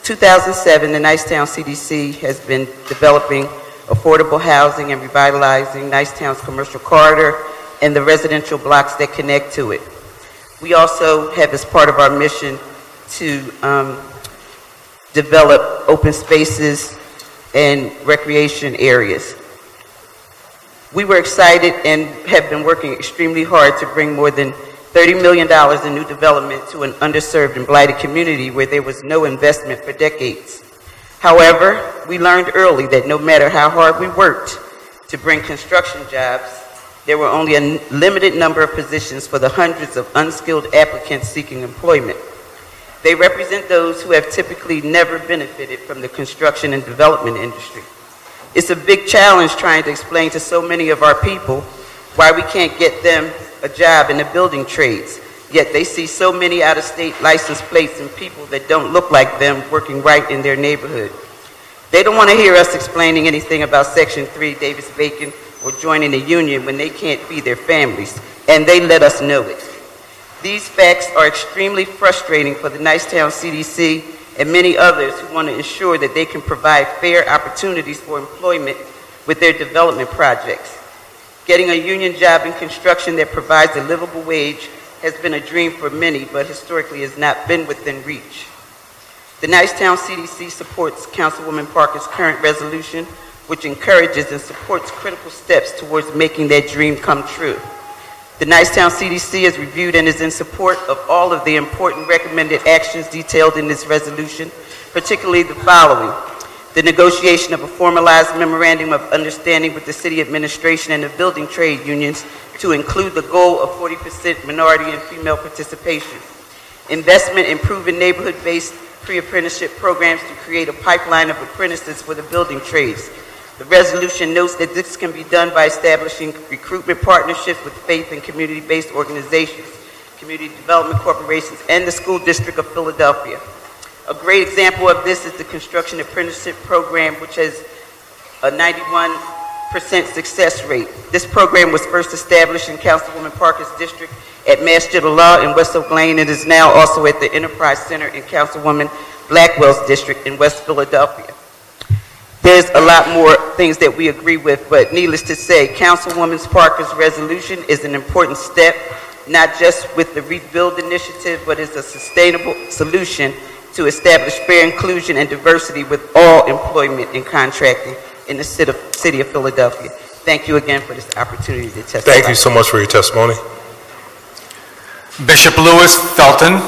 2007, the Nicetown CDC has been developing affordable housing and revitalizing Nicetown's commercial corridor and the residential blocks that connect to it. We also have, as part of our mission, to develop open spaces and recreation areas. We were excited and have been working extremely hard to bring more than $30 million in new development to an underserved and blighted community where there was no investment for decades. However, we learned early that no matter how hard we worked to bring construction jobs, there were only a limited number of positions for the hundreds of unskilled applicants seeking employment. They represent those who have typically never benefited from the construction and development industry. It's a big challenge trying to explain to so many of our people why we can't get them a job in the building trades, yet they see so many out-of-state license plates and people that don't look like them working right in their neighborhood. They don't want to hear us explaining anything about Section 3, Davis-Bacon, or joining a union when they can't feed their families, and they let us know it. These facts are extremely frustrating for the Nicetown CDC and many others who want to ensure that they can provide fair opportunities for employment with their development projects. Getting a union job in construction that provides a livable wage has been a dream for many, but historically has not been within reach. The Nicetown CDC supports Councilwoman Parker's current resolution, which encourages and supports critical steps towards making that dream come true. The Nicetown CDC has reviewed and is in support of all of the important recommended actions detailed in this resolution, particularly the following: the negotiation of a formalized memorandum of understanding with the city administration and the building trade unions to include the goal of 40% minority and female participation, investment in proven neighborhood-based pre-apprenticeship programs to create a pipeline of apprentices for the building trades. The resolution notes that this can be done by establishing recruitment partnerships with faith and community-based organizations, community development corporations, and the School District of Philadelphia. A great example of this is the Construction Apprenticeship Program, which has a 91 success rate. This program was first established in Councilwoman Parker's district at Master of the Law in West Oak Lane and is now also at the Enterprise Center in Councilwoman Blackwell's district in West Philadelphia. There's a lot more things that we agree with, but needless to say, Councilwoman Parker's resolution is an important step, not just with the Rebuild Initiative, but it's a sustainable solution to establish fair inclusion and diversity with all employment and contracting in the city of Philadelphia. Thank you again for this opportunity to testify. Thank you so much for your testimony. Bishop Lewis Felton.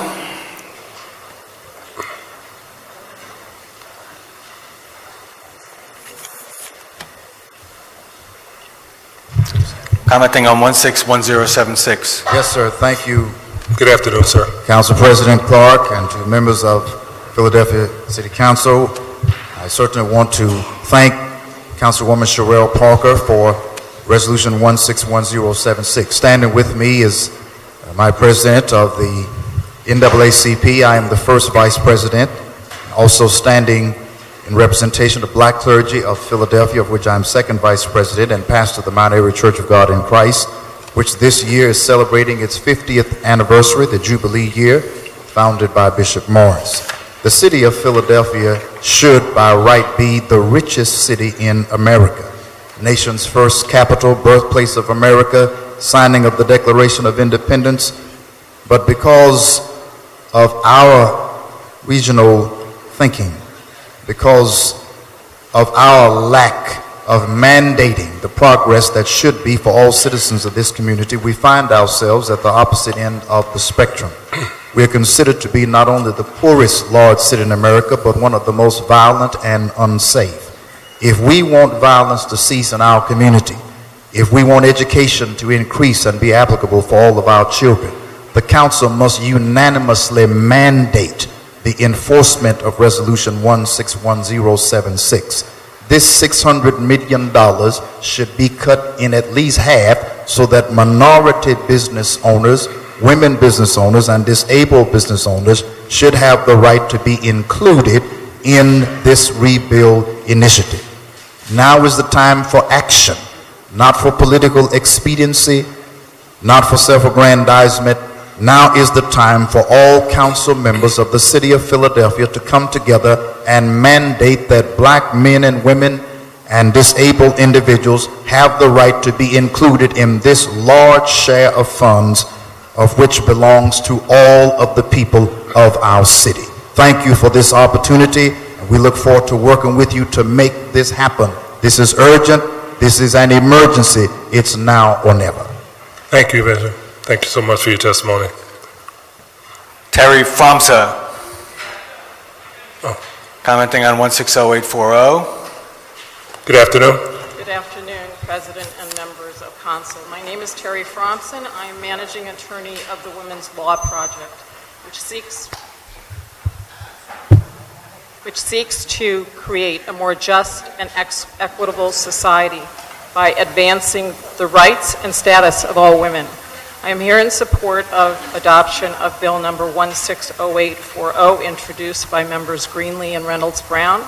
Commenting on 161076. Yes, sir. Thank you. Good afternoon, sir. Council President Clark and to the members of Philadelphia City Council, I certainly want to thank Councilwoman Cherelle Parker for Resolution 161076. Standing with me is my president of the NAACP. I am the first vice president. Also standing in representation of Black Clergy of Philadelphia, of which I am second vice president and pastor of the Mount Airy Church of God in Christ, which this year is celebrating its 50th anniversary, the Jubilee year, founded by Bishop Morris. The city of Philadelphia should, by right, be the richest city in America. Nation's first capital, birthplace of America, signing of the Declaration of Independence. But because of our regional thinking, because of our lack of mandating the progress that should be for all citizens of this community, we find ourselves at the opposite end of the spectrum. We are considered to be not only the poorest large city in America, but one of the most violent and unsafe. If we want violence to cease in our community, if we want education to increase and be applicable for all of our children, the council must unanimously mandate the enforcement of Resolution 161076. This $600 million should be cut in at least half so that minority business owners, women business owners, and disabled business owners should have the right to be included in this rebuild initiative. Now is the time for action, not for political expediency, not for self-aggrandizement. Now is the time for all council members of the city of Philadelphia to come together and mandate that Black men and women and disabled individuals have the right to be included in this large share of funds of which belongs to all of the people of our city. Thank you for this opportunity. We look forward to working with you to make this happen. This is urgent. This is an emergency. It's now or never. Thank you, Bishop. Thank you so much for your testimony. Terry Fromsa, commenting on 160840. Good afternoon. Good afternoon, President and members of Council. My name is Terry Fromson. I am managing attorney of the Women's Law Project, which seeks to create a more just and equitable society by advancing the rights and status of all women. I am here in support of adoption of Bill number 160840, introduced by members Greenlee and Reynolds Brown.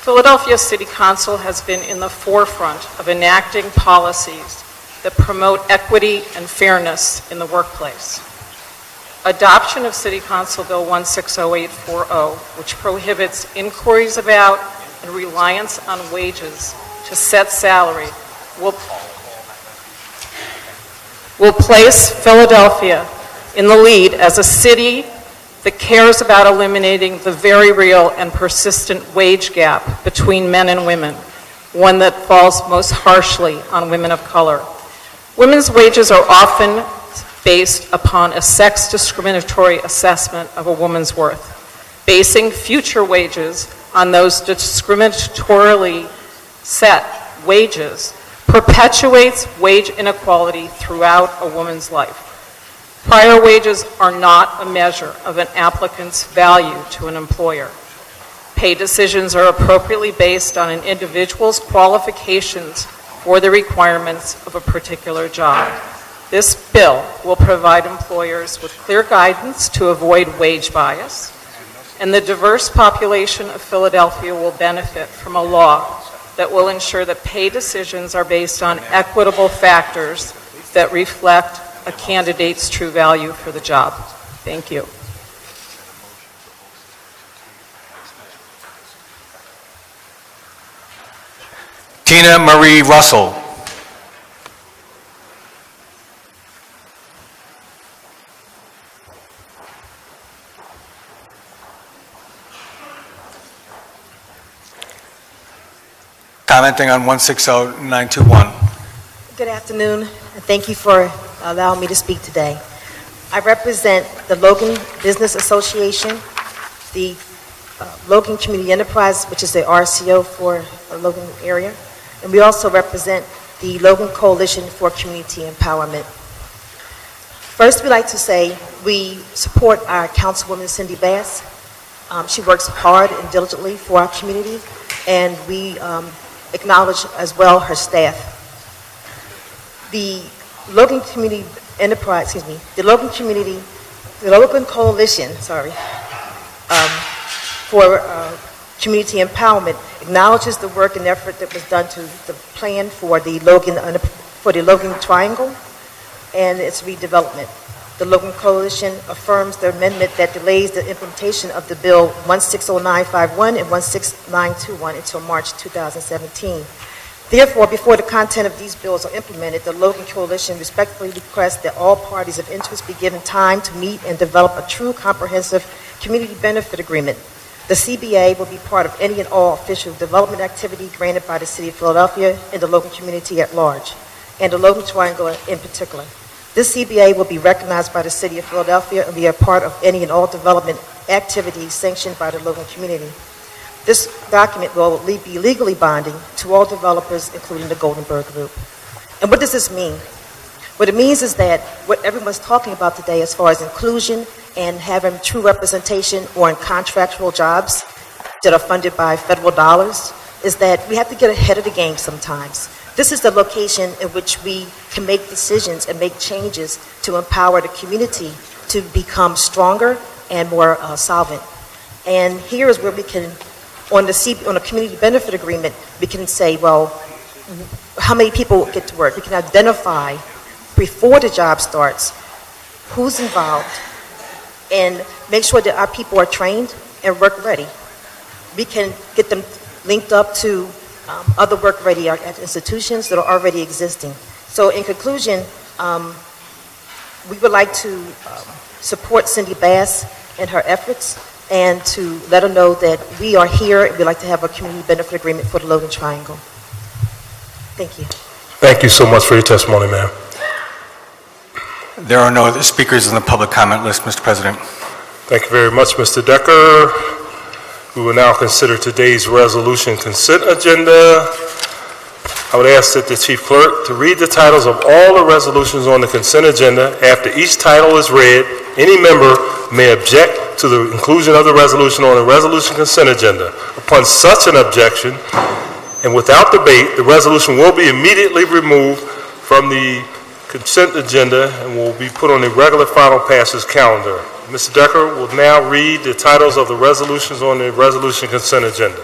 Philadelphia City Council has been in the forefront of enacting policies that promote equity and fairness in the workplace. Adoption of City Council Bill 160840, which prohibits inquiries about and reliance on wages to set salary, will place Philadelphia in the lead as a city that cares about eliminating the very real and persistent wage gap between men and women, one that falls most harshly on women of color. Women's wages are often based upon a sex discriminatory assessment of a woman's worth. Basing future wages on those discriminatorily set wages perpetuates wage inequality throughout a woman's life. Prior wages are not a measure of an applicant's value to an employer. Pay decisions are appropriately based on an individual's qualifications for the requirements of a particular job. This bill will provide employers with clear guidance to avoid wage bias, and the diverse population of Philadelphia will benefit from a law that will ensure that pay decisions are based on equitable factors that reflect a candidate's true value for the job. Thank you. Tina Marie Russell. Commenting on 160921. Good afternoon, and thank you for allowing me to speak today. I represent the Logan Business Association, the Logan Community Enterprise, which is the RCO for the Logan area, and we also represent the Logan Coalition for Community Empowerment. First, we'd like to say we support our Councilwoman Cindy Bass. She works hard and diligently for our community, and we acknowledge as well her staff. The Logan Community Enterprise, excuse me, the Logan Coalition, sorry, for community empowerment acknowledges the work and effort that was done to the plan for the Logan Triangle and its redevelopment. The Logan Coalition affirms the amendment that delays the implementation of the bill 160951 and 16921 until March 2017. Therefore, before the content of these bills are implemented, the Logan Coalition respectfully requests that all parties of interest be given time to meet and develop a true comprehensive community benefit agreement. The CBA will be part of any and all official development activity granted by the City of Philadelphia and the Logan community at large, and the Logan Triangle in particular. This CBA will be recognized by the City of Philadelphia and be a part of any and all development activities sanctioned by the Logan community. This document will be legally binding to all developers, including the Goldenberg Group. And what does this mean? What it means is that what everyone's talking about today as far as inclusion and having true representation or in contractual jobs that are funded by federal dollars is that we have to get ahead of the game sometimes. This is the location in which we can make decisions and make changes to empower the community to become stronger and more solvent. And here is where we can, on a community benefit agreement, we can say, well, how many people get to work? We can identify before the job starts who's involved and make sure that our people are trained and work ready. We can get them linked up to other work ready institutions that are already existing. So in conclusion, we would like to support Cindy Bass in her efforts and to let her know that we are here and we'd like to have a community benefit agreement for the Logan Triangle. Thank you. Thank you so much for your testimony, ma'am. There are no other speakers in the public comment list, Mr. President. Thank you very much, Mr. Decker. We will now consider today's resolution consent agenda. I would ask that the Chief Clerk to read the titles of all the resolutions on the consent agenda. After each title is read, any member may object to the inclusion of the resolution on the resolution consent agenda. Upon such an objection, and without debate, the resolution will be immediately removed from the consent agenda and will be put on the regular final passes calendar. Mr. Decker will now read the titles of the resolutions on the resolution consent agenda.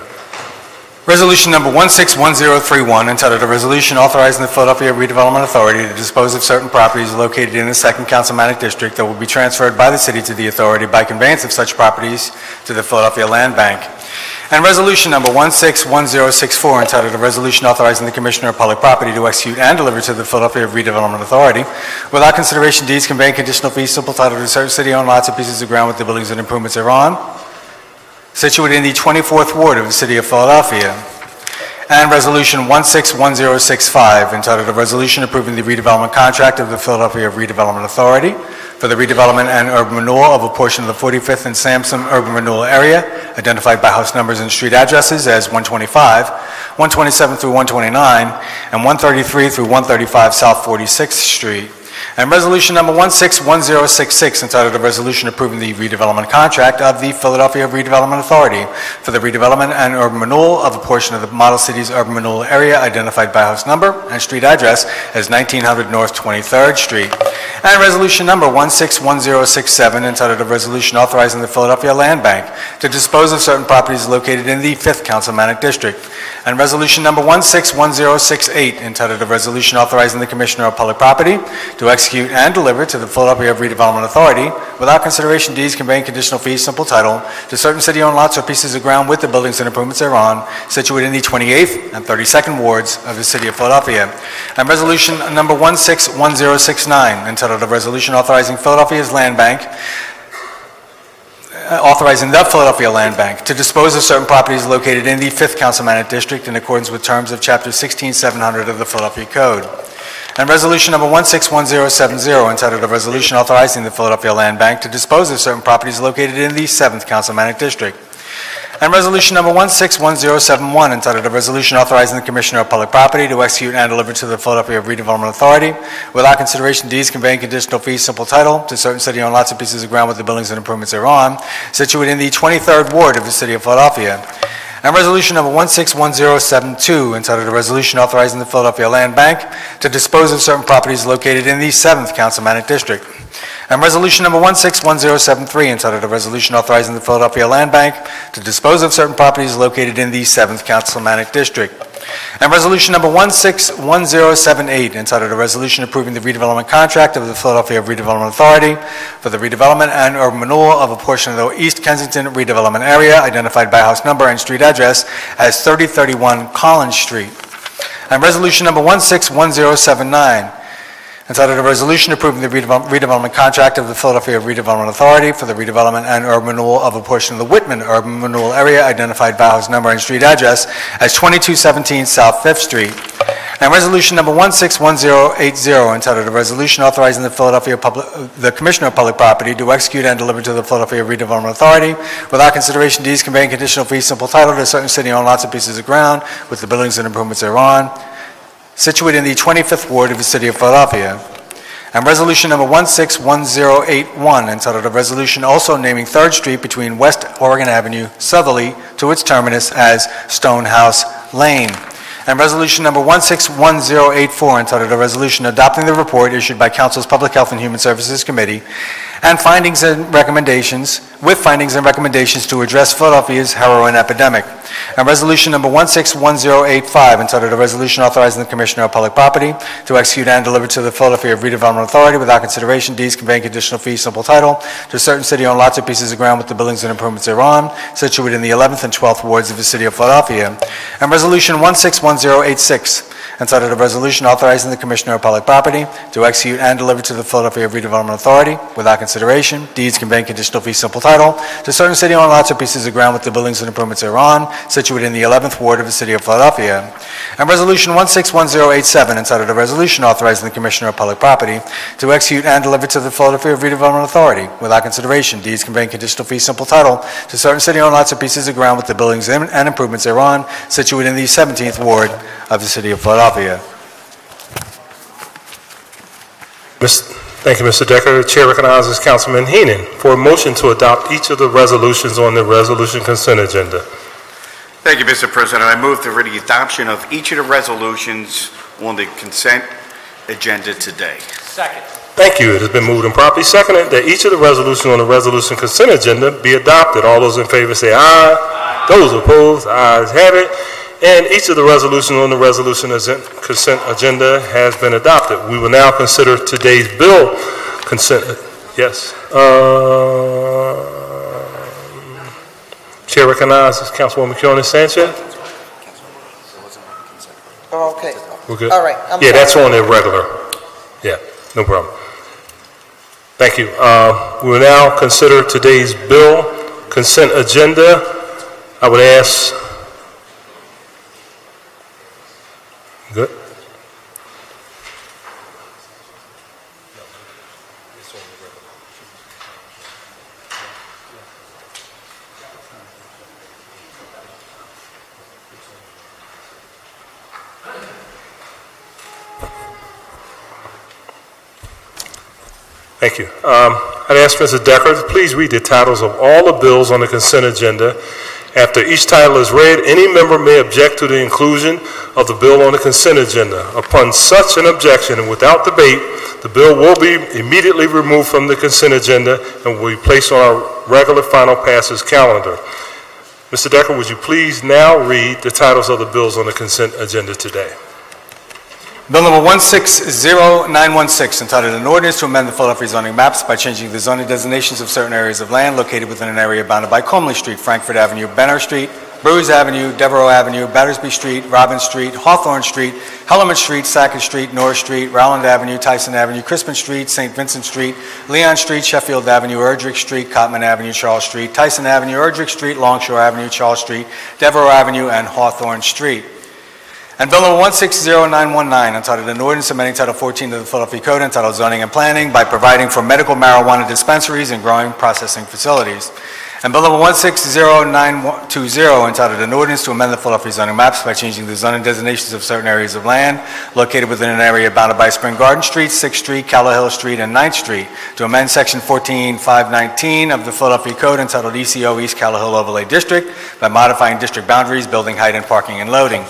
Resolution number 161031, entitled a resolution authorizing the Philadelphia Redevelopment Authority to dispose of certain properties located in the second councilmatic district that will be transferred by the city to the authority by conveyance of such properties to the Philadelphia Land Bank. And resolution number 161064, entitled a resolution authorizing the Commissioner of Public Property to execute and deliver to the Philadelphia Redevelopment Authority without consideration deeds conveying conditional fees simple title to certain city-owned lots and pieces of ground with the buildings and improvements thereon, situated in the 24th Ward of the City of Philadelphia. And Resolution 161065, entitled a resolution approving the redevelopment contract of the Philadelphia Redevelopment Authority for the redevelopment and urban renewal of a portion of the 45th and Sampson urban renewal area, identified by house numbers and street addresses as 125, 127 through 129, and 133 through 135 South 46th Street. And resolution number 161066, entitled a resolution approving the redevelopment contract of the Philadelphia Redevelopment Authority for the redevelopment and urban renewal of a portion of the Model City's urban renewal area identified by house number and street address as 1900 North 23rd Street. And resolution number 161067, entitled a resolution authorizing the Philadelphia Land Bank to dispose of certain properties located in the 5th Councilmanic District. And resolution number 161068, entitled a resolution authorizing the Commissioner of Public Property to execute and deliver to the Philadelphia Redevelopment Authority, without consideration, deeds conveying conditional fee simple title to certain city-owned lots or pieces of ground with the buildings and improvements thereon, situated in the 28th and 32nd wards of the City of Philadelphia. And resolution number 161069, entitled a resolution authorizing Philadelphia's Land Bank, authorizing the Philadelphia Land Bank to dispose of certain properties located in the 5th Councilmanic District in accordance with terms of Chapter 16700 of the Philadelphia Code. And resolution number 161070, entitled a resolution authorizing the Philadelphia Land Bank to dispose of certain properties located in the 7th Councilmanic District. And resolution number 161071, entitled a resolution authorizing the Commissioner of Public Property to execute and deliver to the Philadelphia Redevelopment Authority, without consideration, deeds conveying conditional fee simple title to certain city-owned lots and pieces of ground with the buildings and improvements thereon, situated in the 23rd ward of the City of Philadelphia. And resolution number 161072, entitled a resolution authorizing the Philadelphia Land Bank to dispose of certain properties located in the 7th Councilmanic District. And resolution number 161073, entitled a resolution authorizing the Philadelphia Land Bank to dispose of certain properties located in the 7th Councilmanic District. And resolution number 161078, entitled a resolution approving the redevelopment contract of the Philadelphia Redevelopment Authority for the redevelopment and urban renewal of a portion of the East Kensington redevelopment area, identified by house number and street address as 3031 Collins Street. And resolution number 161079, entitled a resolution approving the redevelopment contract of the Philadelphia Redevelopment Authority for the redevelopment and urban renewal of a portion of the Whitman urban renewal area, identified by house number and street address as 2217 South 5th Street. And resolution number 161080, entitled a resolution authorizing the Commissioner of Public Property to execute and deliver to the Philadelphia Redevelopment Authority, without consideration, deeds conveying conditional fee simple title to certain city-owned lots and pieces of ground with the buildings and improvements thereon, situated in the 25th ward of the City of Philadelphia. And resolution number 161081, entitled a resolution also naming 3rd Street between West Oregon Avenue southerly to its terminus as Stonehouse Lane. And resolution number 161084, entitled a resolution adopting the report issued by Council's Public Health and Human Services Committee and findings and recommendations, with findings and recommendations to address Philadelphia's heroin epidemic. And resolution number 161085, entitled a resolution authorizing the Commissioner of Public Property to execute and deliver to the Philadelphia Redevelopment Authority, without consideration, deeds conveying conditional fee simple title to certain city-owned lots or pieces of ground with the buildings and improvements thereon, situated in the 11th and 12th wards of the City of Philadelphia. And resolution 161086, entitled a resolution authorizing the Commissioner of Public Property to execute and deliver to the Philadelphia Redevelopment Authority, without consideration, deeds conveying conditional fee simple title to certain city-owned lots or pieces of ground with the buildings and improvements thereon, situated in the 11th ward of the City of Philadelphia. And resolution 161087, entitled a resolution authorizing the Commissioner of Public Property to execute and deliver to the Philadelphia Redevelopment Authority, without consideration, deeds conveying conditional fee simple title to certain city-owned lots or pieces of ground with the buildings and improvements thereon, situated in the 17th ward of the City of Philadelphia. Thank you, Mr. Decker. The Chair recognizes Councilman Heenan for a motion to adopt each of the resolutions on the resolution consent agenda. Thank you, Mr. President. I move for the adoption of each of the resolutions on the consent agenda today. Second. Thank you. It has been moved and properly seconded that each of the resolutions on the resolution consent agenda be adopted. All those in favor say aye. Aye. Those opposed, ayes have it. And each of the resolutions on the resolution consent agenda has been adopted. We will now consider today's bill consent. Yes. Chair recognizes Councilwoman Keone Sanchez. Oh, okay. We're good. All right. Yeah, sorry. That's on irregular. Yeah, no problem. Thank you. We will now consider today's bill consent agenda. I would ask. Good. Thank you. I'd ask Mr. Decker to please read the titles of all the bills on the consent agenda. After each title is read, any member may object to the inclusion of the bill on the consent agenda. Upon such an objection and without debate, The bill will be immediately removed from the consent agenda and will be placed on our regular final passes calendar. Mr. Decker, would you please now read the titles of the bills on the consent agenda today? Bill number 160916, entitled An Ordinance to Amend the Philadelphia Zoning Maps by Changing the Zoning Designations of Certain Areas of Land Located Within an Area Bounded by Comley Street, Frankfort Avenue, Benner Street, Brewers Avenue, Devereaux Avenue, Battersby Street, Robbins Street, Hawthorne Street, Hellerman Street, Sackett Street, Norris Street, Rowland Avenue, Tyson Avenue, Crispin Street, St. Vincent Street, Leon Street, Sheffield Avenue, Erdrich Street, Cotman Avenue, Charles Street, Tyson Avenue, Erdrich Street, Longshore Avenue, Charles Street, Devereaux Avenue, and Hawthorne Street. And Bill number 160919, entitled An Ordinance Amending Title 14 of the Philadelphia Code, entitled Zoning and Planning, by providing for medical marijuana dispensaries and growing processing facilities. And Bill number 160920, entitled An Ordinance to Amend the Philadelphia Zoning Maps by Changing the Zoning Designations of Certain Areas of Land Located Within an Area Bounded by Spring Garden Street, 6th Street, Callow Hill Street, and 9th Street, to amend Section 14519 of the Philadelphia Code, entitled ECO East Callow Hill Overlay District, by modifying district boundaries, building height, and parking and loading.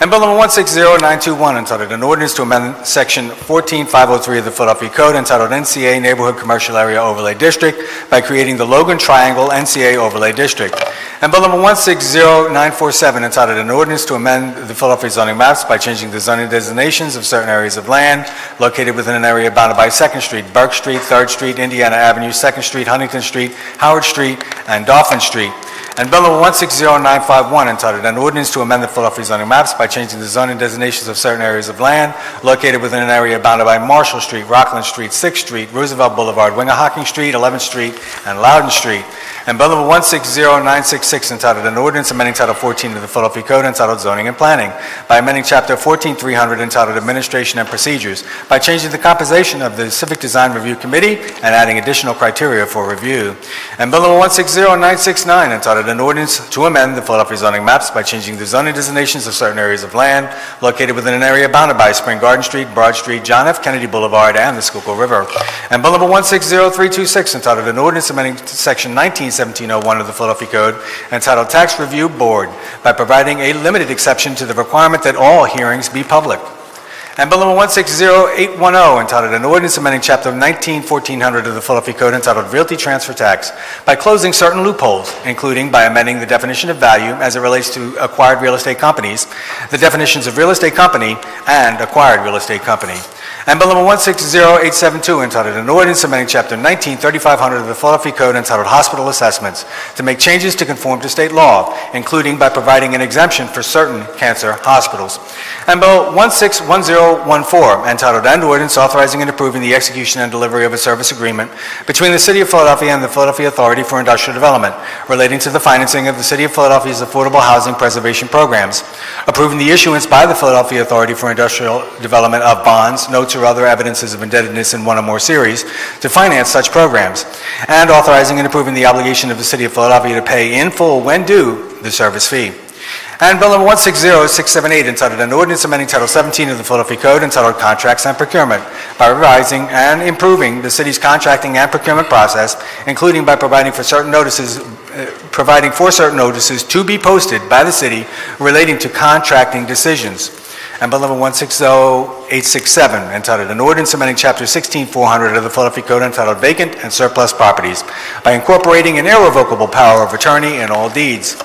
And Bill number 160921, entitled An Ordinance to Amend Section 14503 of the Philadelphia Code, entitled NCA Neighborhood Commercial Area Overlay District, by creating the Logan Triangle NCA Overlay District. And Bill number 160947, entitled An Ordinance to Amend the Philadelphia Zoning Maps by Changing the Zoning Designations of Certain Areas of Land Located Within an Area Bounded by 2nd Street, Burke Street, 3rd Street, Indiana Avenue, 2nd Street, Huntington Street, Howard Street, and Dauphin Street. And Bill number 160951, entitled An Ordinance to Amend the Philadelphia Zoning Maps by Changing the Zoning Designations of Certain Areas of Land Located Within an Area Bounded by Marshall Street, Rockland Street, 6th Street, Roosevelt Boulevard, Winghocking Street, 11th Street, and Loudoun Street. And Bill number 160966, entitled An Ordinance Amending Title 14 of the Philadelphia Code, entitled Zoning and Planning, by amending Chapter 14300, entitled Administration and Procedures, by changing the composition of the Civic Design Review Committee and adding additional criteria for review. And Bill number 160969, entitled An Ordinance to Amend the Philadelphia Zoning Maps by Changing the Zoning Designations of Certain Areas of Land Located Within an Area Bounded by Spring Garden Street, Broad Street, John F. Kennedy Boulevard, and the Schuylkill River. And Bill number 160326, entitled An Ordinance Amending Section 191701 of the Philadelphia Code, entitled Tax Review Board, by providing a limited exception to the requirement that all hearings be public. And Bill number 160810, entitled An Ordinance Amending Chapter 19-1400 of the Philadelphia Code, entitled Realty Transfer Tax, by closing certain loopholes, including by amending the definition of value as it relates to acquired real estate companies, the definitions of real estate company, and acquired real estate company. And Bill number 160872, entitled An Ordinance Amending Chapter 19-3500 of the Philadelphia Code, entitled Hospital Assessments, to make changes to conform to state law, including by providing an exemption for certain cancer hospitals. And Bill 161014, entitled An Ordinance Authorizing and Approving the Execution and Delivery of a Service Agreement between the City of Philadelphia and the Philadelphia Authority for Industrial Development relating to the financing of the City of Philadelphia's affordable housing preservation programs, approving the issuance by the Philadelphia Authority for Industrial Development of bonds, notes, or other evidences of indebtedness in one or more series to finance such programs, and authorizing and approving the obligation of the City of Philadelphia to pay in full when due the service fee. And Bill number 160678, entitled An Ordinance Amending Title 17 of the Philadelphia Code, entitled Contracts and Procurement, by revising and improving the city's contracting and procurement process, including by providing for certain notices to be posted by the city relating to contracting decisions. And Bill number 160867, entitled An Ordinance Amending Chapter 16400 of the Philadelphia Code, entitled Vacant and Surplus Properties, by incorporating an irrevocable power of attorney in all deeds.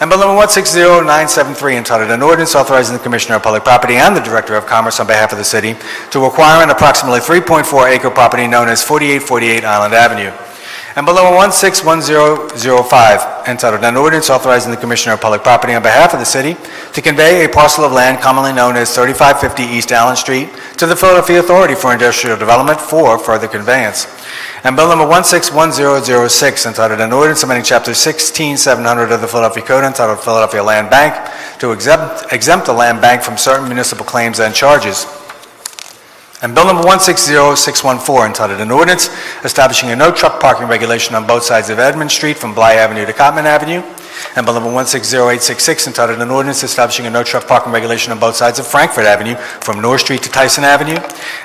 And Bill number 160973, entitled An Ordinance Authorizing the Commissioner of Public Property and the Director of Commerce on behalf of the city to acquire an approximately 3.4-acre property known as 4848 Island Avenue. And Bill number 161005, entitled An Ordinance Authorizing the Commissioner of Public Property on behalf of the city to convey a parcel of land commonly known as 3550 East Allen Street to the Philadelphia Authority for Industrial Development for further conveyance. And Bill number 161006, entitled An Ordinance Amending Chapter 16700 of the Philadelphia Code, entitled Philadelphia Land Bank, to exempt the land bank from certain municipal claims and charges. And Bill number 160614, entitled An Ordinance Establishing a No Truck Parking Regulation on both sides of Edmund Street from Bly Avenue to Cotman Avenue, and Bill Number 160866, entitled An Ordinance Establishing a No-Truck Parking Regulation on Both Sides of Frankfort Avenue, from North Street to Tyson Avenue,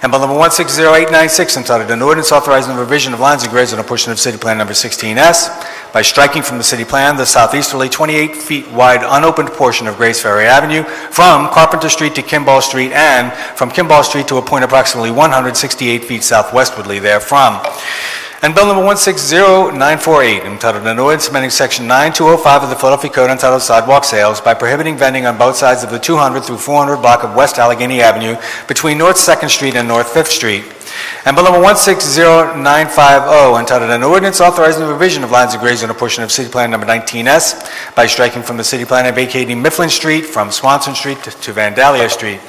and Bill Number 160896, entitled An Ordinance Authorizing the Revision of Lines and Grades on a portion of City Plan Number 16S by striking from the City Plan the southeasterly 28 feet wide unopened portion of Grace Ferry Avenue from Carpenter Street to Kimball Street and from Kimball Street to a point approximately 168 feet southwestwardly therefrom. And Bill Number 160948, entitled An Ordinance Amending Section 9205 of the Philadelphia Code entitled Sidewalk Sales by prohibiting vending on both sides of the 200 through 400 block of West Allegheny Avenue between North 2nd Street and North 5th Street. And Bill Number 160950, entitled An Ordinance Authorizing the Revision of Lines and Grades on a portion of City Plan Number 19S by striking from the City Plan and vacating Mifflin Street from Swanson Street to Vandalia Street.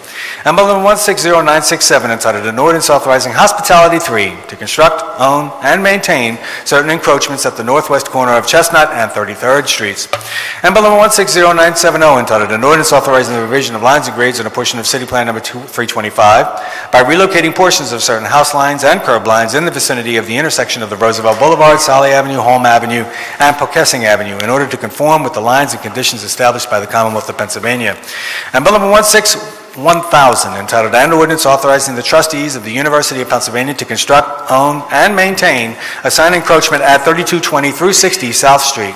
And Bill Number 160967, entitled An Ordinance Authorizing Hospitality 3 to construct, own, and maintain certain encroachments at the northwest corner of Chestnut and 33rd Streets. And Bill Number 160970, entitled An Ordinance Authorizing the Revision of Lines and Grades on a portion of City Plan Number 325 by relocating portions of certain house lines and curb lines in the vicinity of the intersection of the Roosevelt Boulevard, Solly Avenue, Holm Avenue, and Pocessing Avenue in order to conform with the lines and conditions established by the Commonwealth of Pennsylvania. And Bill Number 161000, entitled An Ordinance Authorizing the Trustees of the University of Pennsylvania to construct, own, and maintain a sign encroachment at 3220 through 60 South Street.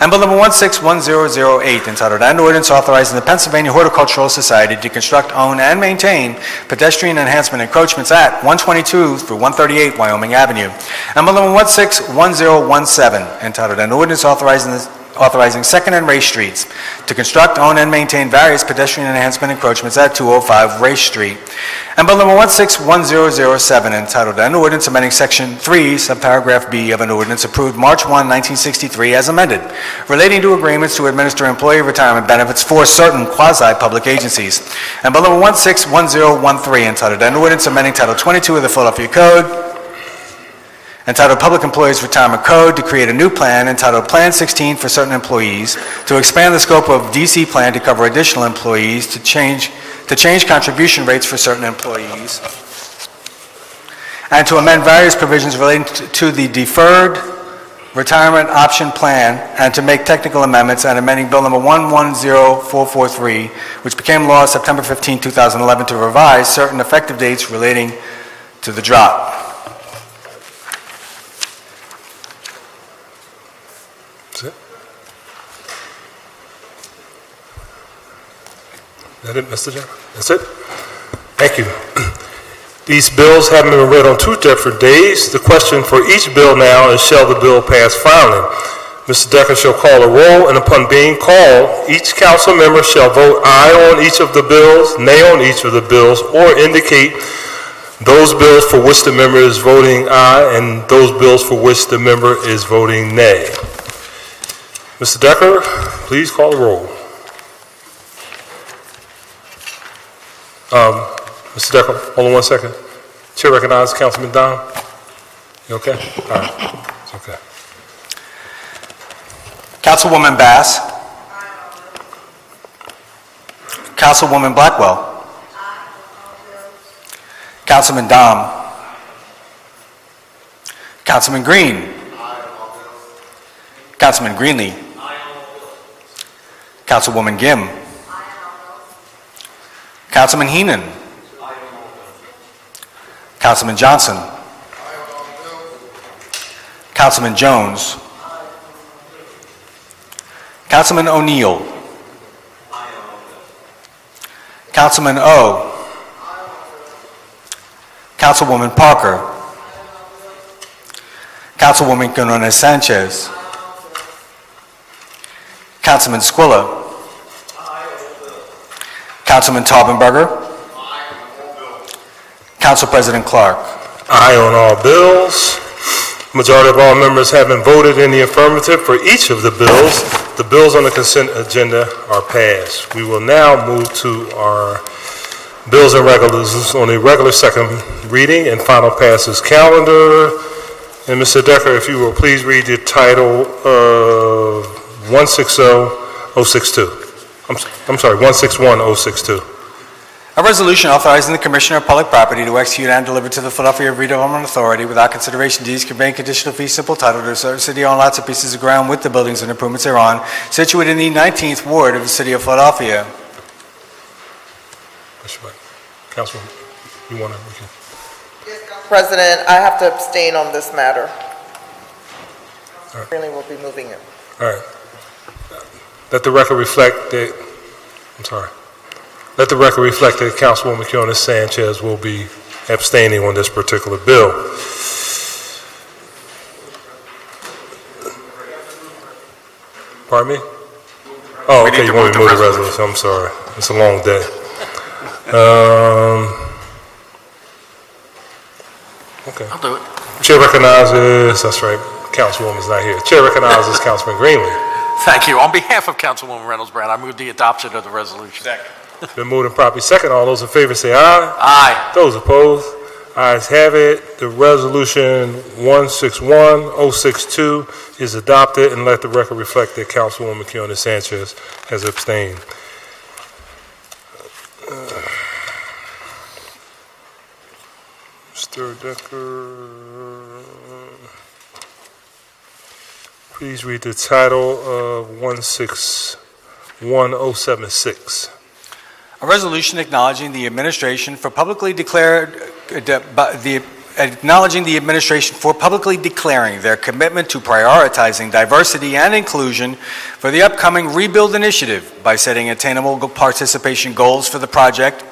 And Bill Number 161008, entitled An Ordinance Authorizing the Pennsylvania Horticultural Society to construct, own, and maintain pedestrian enhancement encroachments at 122 through 138 Wyoming Avenue. And Bill Number 161017, entitled An Ordinance Authorizing 2nd and Race Streets to construct, own, and maintain various pedestrian enhancement encroachments at 205 Race Street. And Bill Number 161007, entitled An Ordinance Amending Section 3, Subparagraph B of an ordinance approved March 1, 1963, as amended, relating to agreements to administer employee retirement benefits for certain quasi-public agencies. And Bill Number 161013, entitled An Ordinance Amending Title 22 of the Philadelphia Code, entitled Public Employees Retirement Code to create a new plan entitled Plan 16 for certain employees, to expand the scope of DC plan to cover additional employees, to change contribution rates for certain employees, and to amend various provisions relating to the deferred retirement option plan, and to make technical amendments, and amending Bill Number 110443, which became law September 15, 2011, to revise certain effective dates relating to the drop. That it, Mr. Chairman? That's it. Thank you. These bills have been read on two different days. The question for each bill now is, shall the bill pass finally? Mr. Decker shall call a roll, and upon being called, each council member shall vote aye on each of the bills, nay on each of the bills, or indicate those bills for which the member is voting aye and those bills for which the member is voting nay. Mr. Decker, please call the roll. Mr. Decker, hold on one second. Chair recognizes Councilman Domb. You okay? All right. It's okay. Councilwoman Bass. Councilwoman Blackwell. Councilman Domb. Councilman Green. Councilman Greenlee. Councilwoman Gim. Councilman Heenan. Councilman Johnson. Councilman Jones. Councilman O'Neill. Councilman O. Councilwoman Parker. Councilwoman Quinones Sanchez. Councilman Squilla. Councilman Taubenberger. Council President Clark. Aye on all bills. Majority of all members having voted in the affirmative for each of the bills, the bills on the consent agenda are passed. We will now move to our bills and resolutions on a regular second reading and final passes calendar. And Mr. Decker, if you will please read the title of 160062. I'm sorry, 161062. A resolution authorizing the Commissioner of Public Property to execute and deliver to the Philadelphia Redevelopment Authority without consideration deeds conveying conditional fee simple title to certain city-owned lots and pieces of ground with the buildings and improvements thereon, situated in the 19th Ward of the City of Philadelphia. Councilman, you want to? Yes, President, I have to abstain on this matter. All right. Really, we'll be moving it. All right. Let the record reflect that. I'm sorry. Let the record reflect that Councilwoman Quinones Sanchez will be abstaining on this particular bill. Pardon me? Oh, okay, you want me to move the resolution. I'm sorry. It's a long day. Okay. I'll do it. Chair recognizes, that's right, Councilwoman's not here. Chair recognizes Councilman Greenlee. Thank you. On behalf of Councilwoman Reynolds Brown, I move the adoption of the resolution. Second. It's been moved and properly second. All those in favor say aye. Aye. Those opposed? Ayes have it. The resolution 161062 is adopted, and let the record reflect that Councilwoman Quinones Sanchez has abstained. Mr. Decker, please read the title of 161076. A resolution acknowledging the administration for publicly declared acknowledging the administration for publicly declaring their commitment to prioritizing diversity and inclusion for the upcoming Rebuild Initiative by setting attainable participation goals for the project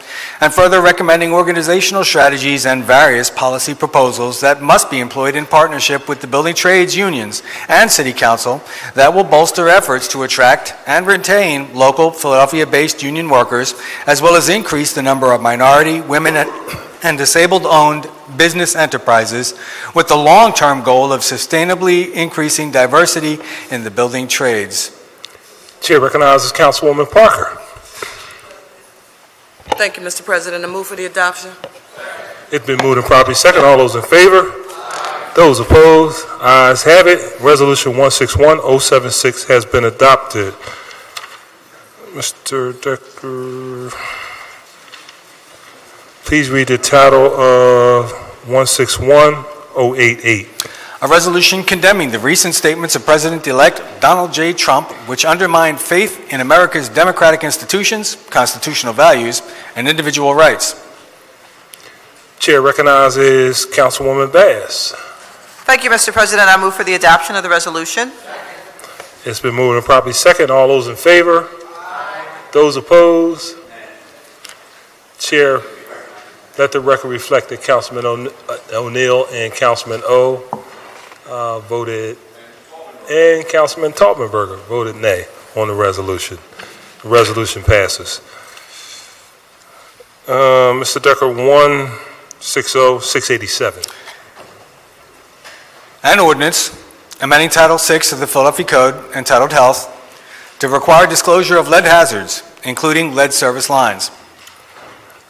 and further recommending organizational strategies and various policy proposals that must be employed in partnership with the building trades unions and City Council that will bolster efforts to attract and retain local Philadelphia-based union workers, as well as increase the number of minority, women, and disabled-owned business enterprises, with the long-term goal of sustainably increasing diversity in the building trades. Chair recognizes Councilwoman Parker. Thank you, Mr. President. I move for the adoption. It's been moved and properly second. All those in favor? Aye. Those opposed? Ayes have it. Resolution 161076 has been adopted. Mr. Decker, please read the title of 161088. A resolution condemning the recent statements of President-elect Donald J. Trump, which undermined faith in America's democratic institutions, constitutional values, and individual rights. Chair recognizes Councilwoman Bass. Thank you, Mr. President. I move for the adoption of the resolution. Second. It's been moved and properly second. All those in favor? Aye. Those opposed? Chair, let the record reflect that Councilman O'Neill and Councilman O voted, and Councilman Taubenberger voted nay on the resolution. The resolution passes. Mr. Decker, 160687. An ordinance amending Title VI of the Philadelphia Code, entitled Health, to require disclosure of lead hazards, including lead service lines.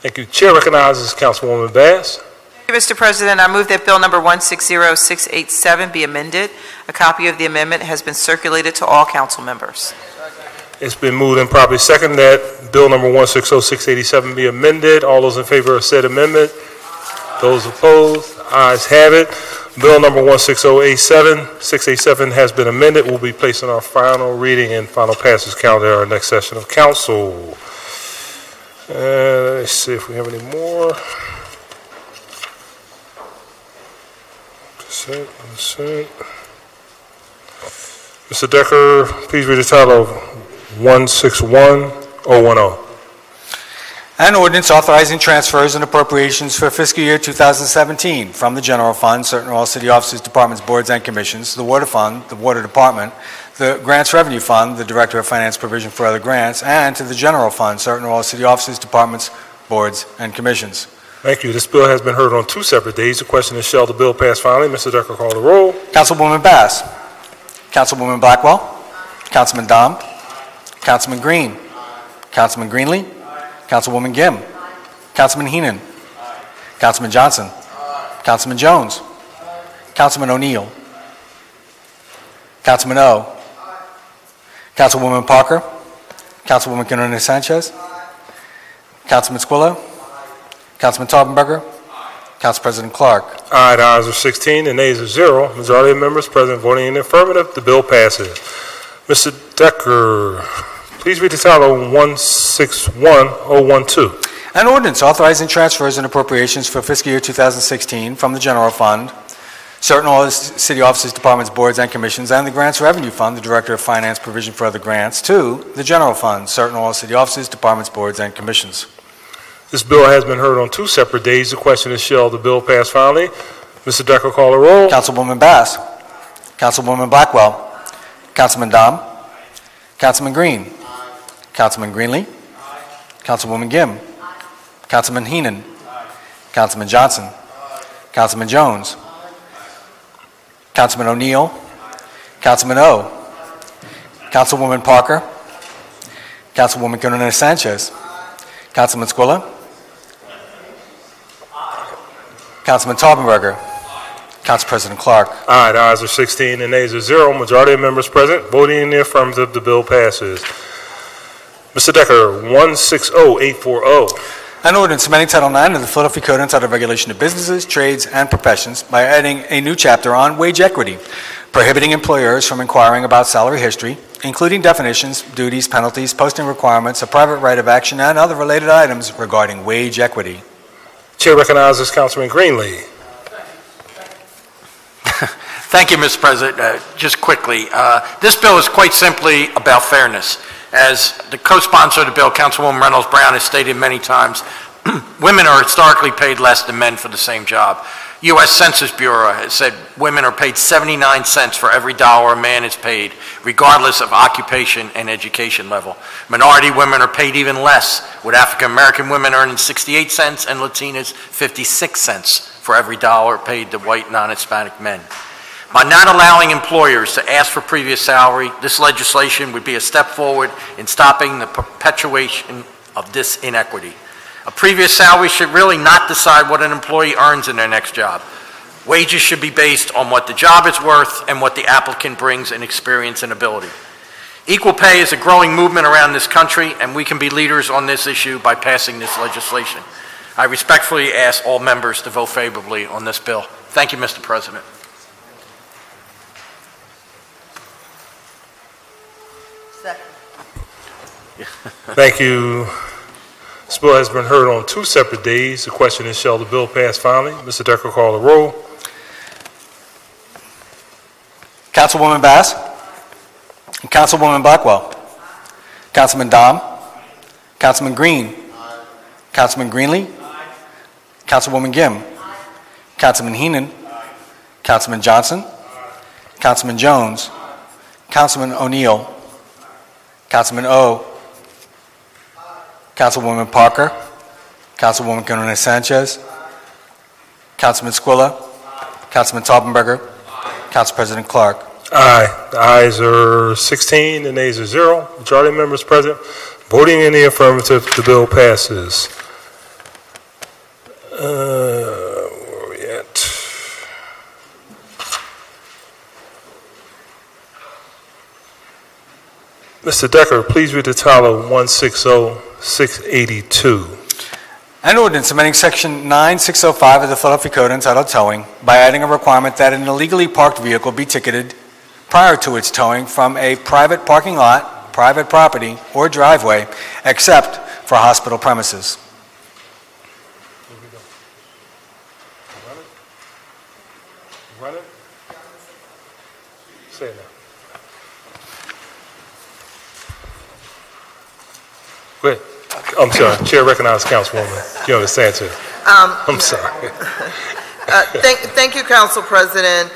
Thank you. Chair recognizes Councilwoman Bass. Thank you, Mr. President. I move that bill number 160687 be amended. A copy of the amendment has been circulated to all council members. It's been moved and properly seconded that bill number 160687 be amended. All those in favor of said amendment? Those opposed? Ayes have it. Bill number 160687 has been amended. Will be placed on our final reading and final passage calendar at our next session of council. Let's see if we have any more. That's it. Mr. Decker, please read the title of 161010. An ordinance authorizing transfers and appropriations for fiscal year 2017 from the general fund, certain all city offices, departments, boards, and commissions, the water fund, the water department, the grants revenue fund, the director of finance provision for other grants, and to the general fund, certain all city offices, departments, boards, and commissions. Thank you. This bill has been heard on two separate days. The question is, shall the bill pass finally? Mr. Decker, call the roll. Councilwoman Bass. Councilwoman Blackwell. Councilman Domb. Councilman Green. Councilman Greenlee. Councilwoman Gim. Councilman Heenan. Councilman Johnson. Councilman Jones. Councilman O'Neill. Councilman O. Councilwoman Parker. Councilwoman Quinones Sanchez. Councilman Squillo? Aye. Councilman Taubenberger? Aye. Council President Clark? Aye. The ayes are 16 and nays are 0. Majority of members present voting in the affirmative. The bill passes. Mr. Decker, please read the title 161012. An ordinance authorizing transfers and appropriations for fiscal year 2016 from the general fund, certain city offices, departments, boards, and commissions, and the Grants Revenue Fund, the Director of Finance Provision for Other Grants, to the General Fund, certain city offices, departments, boards, and commissions. This bill has been heard on two separate days. The question is, shall the bill pass finally? Mr. Decker, call the roll. Councilwoman Bass. Councilwoman Blackwell. Councilman Domb. Councilman Green. Aye. Councilman Greenlee. Aye. Councilwoman Gim. Aye. Councilman Heenan. Aye. Councilman Johnson. Aye. Councilman Jones. Councilman O'Neill. Councilman O. Councilwoman Parker. Councilwoman Gunnarina Sanchez. Councilman Squilla. Councilman Taubenberger. Council President Clark. Aye. The ayes are 16 and nays are 0. Majority of members present voting in the affirmative. The bill passes. Mr. Decker, 160840. An ordinance amending Title IX of the Philadelphia Code entitled Regulation of Businesses, Trades, and Professions by adding a new chapter on wage equity, prohibiting employers from inquiring about salary history, including definitions, duties, penalties, posting requirements, a private right of action, and other related items regarding wage equity. Chair recognizes Councilman Greenlee. Thank you, Mr. President. Just quickly, this bill is quite simply about fairness. As the co-sponsor of the bill, Councilwoman Reynolds Brown, has stated many times, women are historically paid less than men for the same job. U.S. Census Bureau has said women are paid 79 cents for every dollar a man is paid, regardless of occupation and education level. Minority women are paid even less, with African American women earning 68 cents and Latinas 56 cents for every dollar paid to white non-Hispanic men. By not allowing employers to ask for previous salary, this legislation would be a step forward in stopping the perpetuation of this inequity. A previous salary should really not decide what an employee earns in their next job. Wages should be based on what the job is worth and what the applicant brings in experience and ability. Equal pay is a growing movement around this country, and we can be leaders on this issue by passing this legislation. I respectfully ask all members to vote favorably on this bill. Thank you, Mr. President. Thank you. This bill has been heard on two separate days. The question is, shall the bill pass finally? Mr. Decker, call the roll. Councilwoman Bass. Councilwoman Blackwell. Councilman Domb. Councilman Green. Aye. Councilman Greenlee. Aye. Councilwoman Gim. Aye. Councilman Heenan. Aye. Councilman Johnson. Aye. Councilman Jones. Aye. Councilman O'Neill. Councilman O. Councilwoman Parker. Councilwoman Gunnarina Sanchez. Councilman Squilla. Councilman Taubenberger. Council President Clark. Aye. The ayes are 16 and nays are 0. Majority of members present voting in the affirmative. The bill passes. Where are we at? Mr. Decker, please read the title 160682. An ordinance amending section 9605 of the Philadelphia Code entitled Towing by adding a requirement that an illegally parked vehicle be ticketed prior to its towing from a private parking lot, private property, or driveway, except for hospital premises. Run it. Say it now. Go ahead. I'm sorry. Chair recognizes Councilwoman. You understand, too. I'm sorry. Thank you, Council President.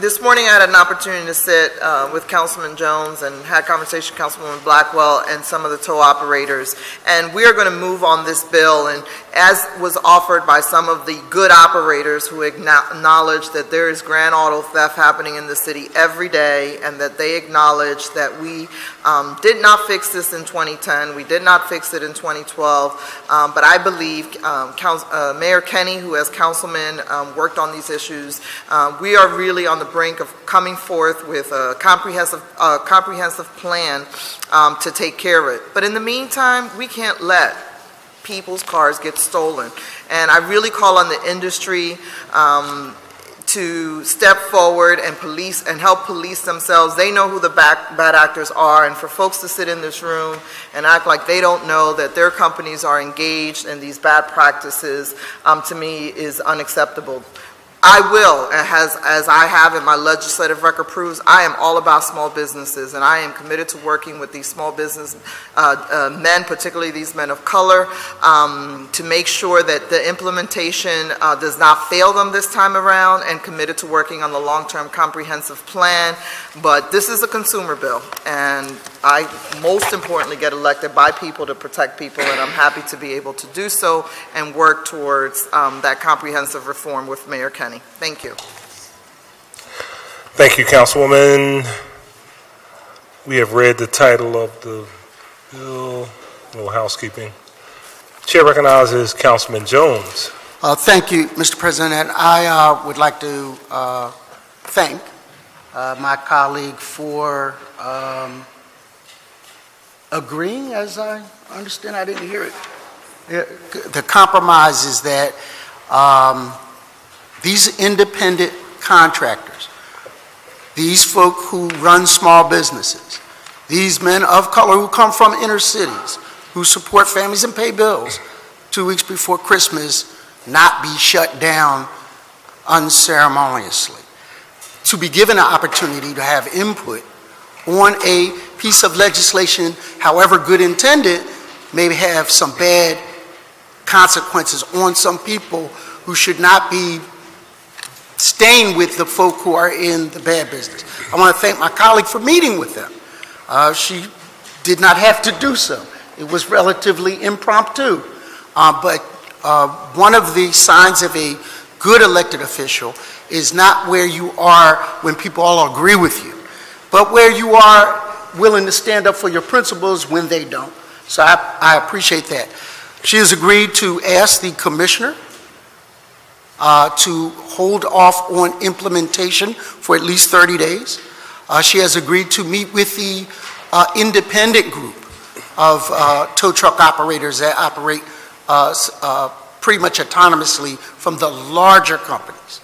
This morning I had an opportunity to sit with Councilman Jones and had a conversation with Councilwoman Blackwell and some of the tow operators. And we are going to move on this bill. And as was offered by some of the good operators who acknowledge that there is grand auto theft happening in the city every day, and that they acknowledge that we did not fix this in 2010. We did not fix it in 2012. But I believe Mayor Kenny, who as councilman worked on these issues, we are really on the brink of coming forth with a comprehensive plan to take care of it. But in the meantime, we can't let people's cars get stolen. And I really call on the industry to step forward and police and help police themselves. They know who the bad actors are, and for folks to sit in this room and act like they don't know that their companies are engaged in these bad practices, to me is unacceptable. I will, as I have in my legislative record proves, I am all about small businesses, and I am committed to working with these small business men, particularly these men of color, to make sure that the implementation does not fail them this time around, and committed to working on the long-term comprehensive plan. But this is a consumer bill, and I most importantly get elected by people to protect people, and I'm happy to be able to do so and work towards that comprehensive reform with Mayor Kennedy. Thank you. Thank you, Councilwoman. We have read the title of the bill. A little housekeeping. Chair recognizes Councilman Jones. Thank you, Mr. President. I would like to thank my colleague for agreeing, as I understand. I didn't hear it. The compromise is that these independent contractors, these folk who run small businesses, these men of color who come from inner cities, who support families and pay bills 2 weeks before Christmas, not be shut down unceremoniously. To be given an opportunity to have input on a piece of legislation, however good intended, may have some bad consequences on some people who should not be staying with the folk who are in the bad business. I want to thank my colleague for meeting with them. She did not have to do so. It was relatively impromptu. But one of the signs of a good elected official is not where you are when people all agree with you, but where you are willing to stand up for your principles when they don't. So I appreciate that. She has agreed to ask the commissioner to hold off on implementation for at least 30 days. She has agreed to meet with the independent group of tow truck operators that operate pretty much autonomously from the larger companies.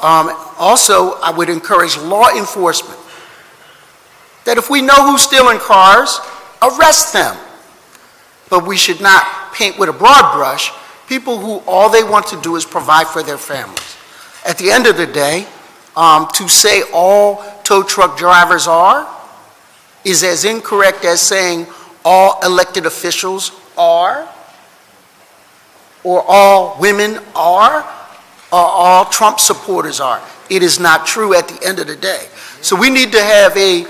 Also, I would encourage law enforcement that if we know who's stealing cars, arrest them. But we should not paint with a broad brush people who all they want to do is provide for their families. At the end of the day, to say all tow truck drivers are is as incorrect as saying all elected officials are, or all women are, or all Trump supporters are. It is not true at the end of the day. So we need to have a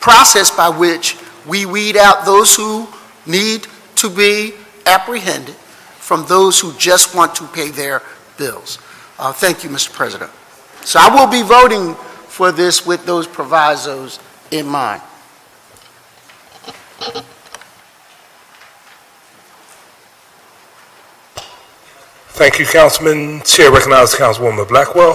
process by which we weed out those who need to be apprehended from those who just want to pay their bills. Thank you, Mr. President. So I will be voting for this with those provisos in mind. Thank you, Councilman. Chair recognizes Councilwoman Blackwell.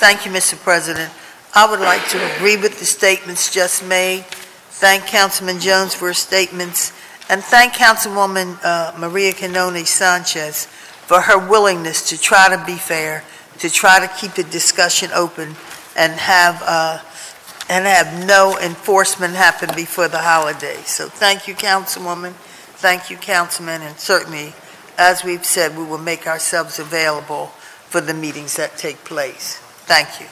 Thank you, Mr. President. I would like to agree with the statements just made. Thank Councilman Jones for his statements. And thank Councilwoman Maria Canone Sanchez for her willingness to try to be fair, to try to keep the discussion open, and have no enforcement happen before the holidays. So thank you, Councilwoman. Thank you, Councilman. And certainly, as we've said, we will make ourselves available for the meetings that take place. Thank you.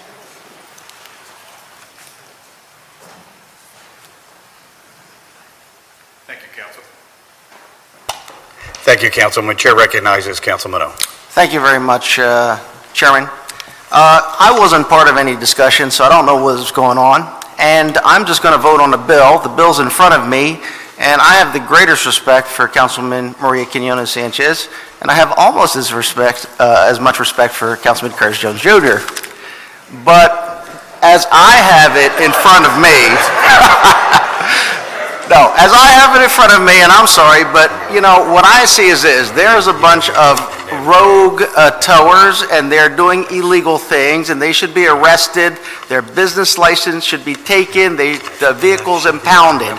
Thank you, Councilman. Chair recognizes Councilman O. Thank you very much, Chairman. I wasn't part of any discussion, so I don't know what was going on. And I'm just going to vote on the bill. The bill's in front of me, and I have the greatest respect for Councilman Maria Quiñones Sanchez, and I have almost as much respect for Councilman Curtis Jones Jr. But as I have it in front of me. No, as I have it in front of me, and I'm sorry, but you know what I see is this: there's a bunch of rogue towers, and they're doing illegal things, and they should be arrested. Their business license should be taken. The vehicles impounded.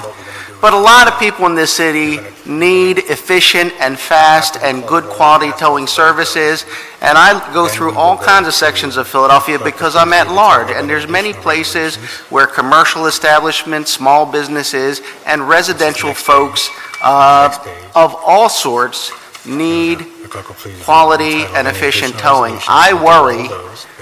But a lot of people in this city need efficient and fast and good quality towing services. And I go through all kinds of sections of Philadelphia because I'm at large. And there's many places where commercial establishments, small businesses, and residential folks of all sorts need quality and efficient towing. I worry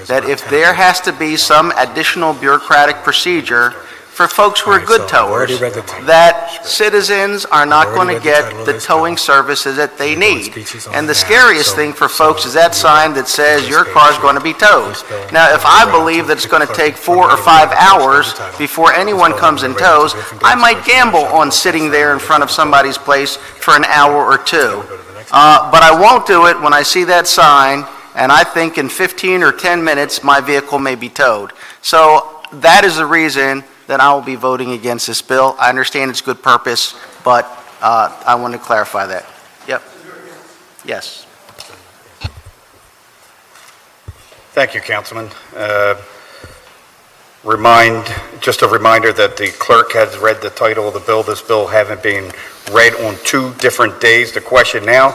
that if there has to be some additional bureaucratic procedure for folks who are good towers, that citizens are not going to get the towing services that they need. And the scariest thing for folks is that sign that says your car is going to be towed. Now, if I believe that it's going to take 4 or 5 hours before anyone comes and tows, I might gamble on sitting there in front of somebody's place for an hour or two. But I won't do it when I see that sign, and I think in 15 or 10 minutes my vehicle may be towed. So that is the reason that I will be voting against this bill. I understand its good purpose, but I want to clarify that. Yep. Yes. Thank you, Councilman. Just a reminder that the clerk has read the title of the bill. This bill having been read on 2 different days. The question now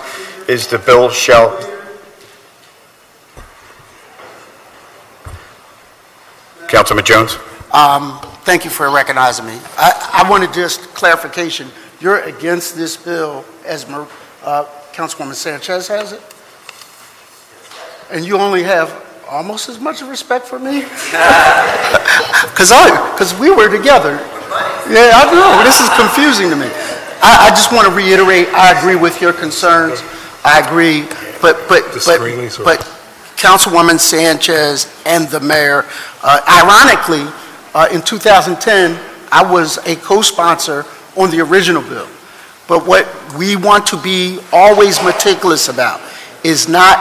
is the bill shall... Councilman Jones. Thank you for recognizing me. I wanted just clarification. You're against this bill as Councilwoman Sanchez has it? And you only have almost as much respect for me? Because we were together. Yeah, I know. This is confusing to me. I just want to reiterate, I agree with your concerns. I agree. But Councilwoman Sanchez and the mayor, ironically, in 2010, I was a co-sponsor on the original bill. But what we want to be always meticulous about is not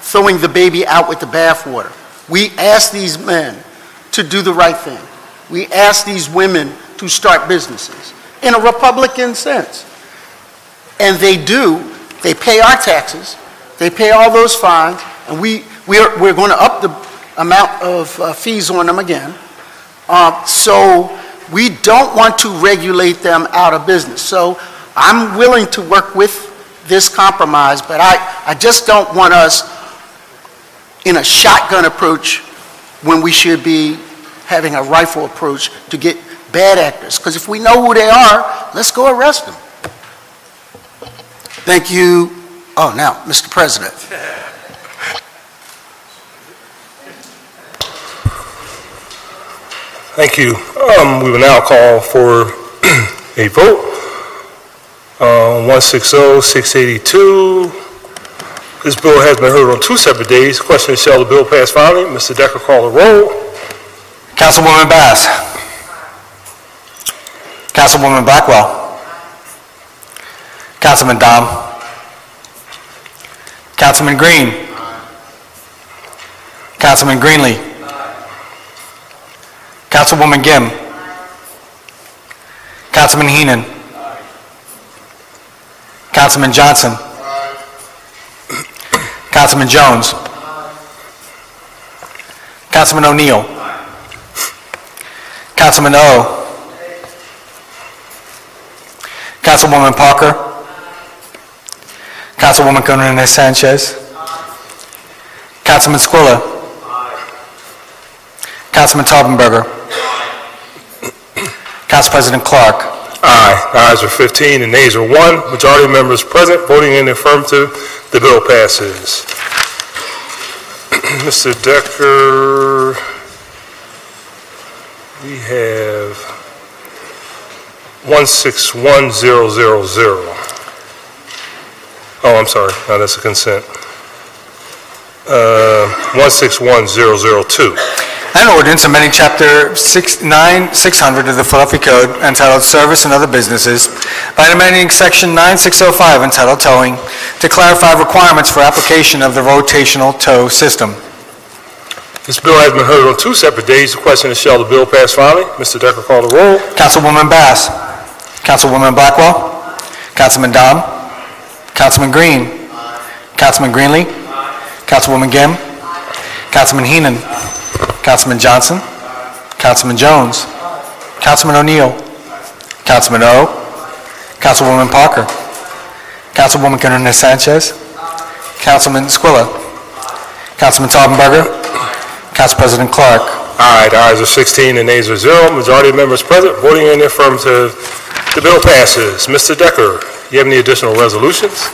throwing the baby out with the bathwater. We ask these men to do the right thing. We ask these women to start businesses in a Republican sense. And they do. They pay our taxes. They pay all those fines. And we're going to up the amount of fees on them again. So we don't want to regulate them out of business. So I'm willing to work with this compromise, but I just don't want us in a shotgun approach when we should be having a rifle approach to get bad actors. Because if we know who they are, let's go arrest them. Thank you. Oh, now, Mr. President. Thank you. We will now call for a vote. 160-682. This bill has been heard on 2 separate days. Question is, shall the bill pass finally? Mr. Decker, call the roll. Councilwoman Bass. Councilwoman Blackwell. Councilman Domb. Councilman Green. Councilman Greenlee. Councilwoman Gim. Councilman Heenan. Councilman Johnson. Councilman Jones. Councilman O'Neill. Councilman O. Councilwoman Parker. Councilwoman Gunnarina Sanchez. Councilman Squilla. Councilman Taubenberger. Council President Clark. Aye. Ayes are 15 and nays are 1. Majority of members present voting in the affirmative. The bill passes. Mr. Decker, we have 161-000. Oh, I'm sorry. No, that's a consent. 161-002. An ordinance amending Chapter 9600 of the Philadelphia Code entitled Service and Other Businesses by amending Section 9605 entitled Towing to clarify requirements for application of the rotational tow system. This bill has been heard on 2 separate days. The question is, shall the bill pass finally? Mr. Decker, call the roll. Councilwoman Bass. Councilwoman Blackwell. Councilman Domb. Councilman Green. Councilman Greenlee. Councilwoman Gim. Councilman Heenan. Councilman Johnson. Councilman Jones. Councilman O'Neill. Councilman O. Councilwoman Parker. Councilwoman Gunnarina Sanchez. Councilman Squilla. Councilman Taubenberger. Council President Clark. Aye. Ayes are 16 and nays are 0. Majority of members present voting in the affirmative. The bill passes. Mr. Decker, you have any additional resolutions?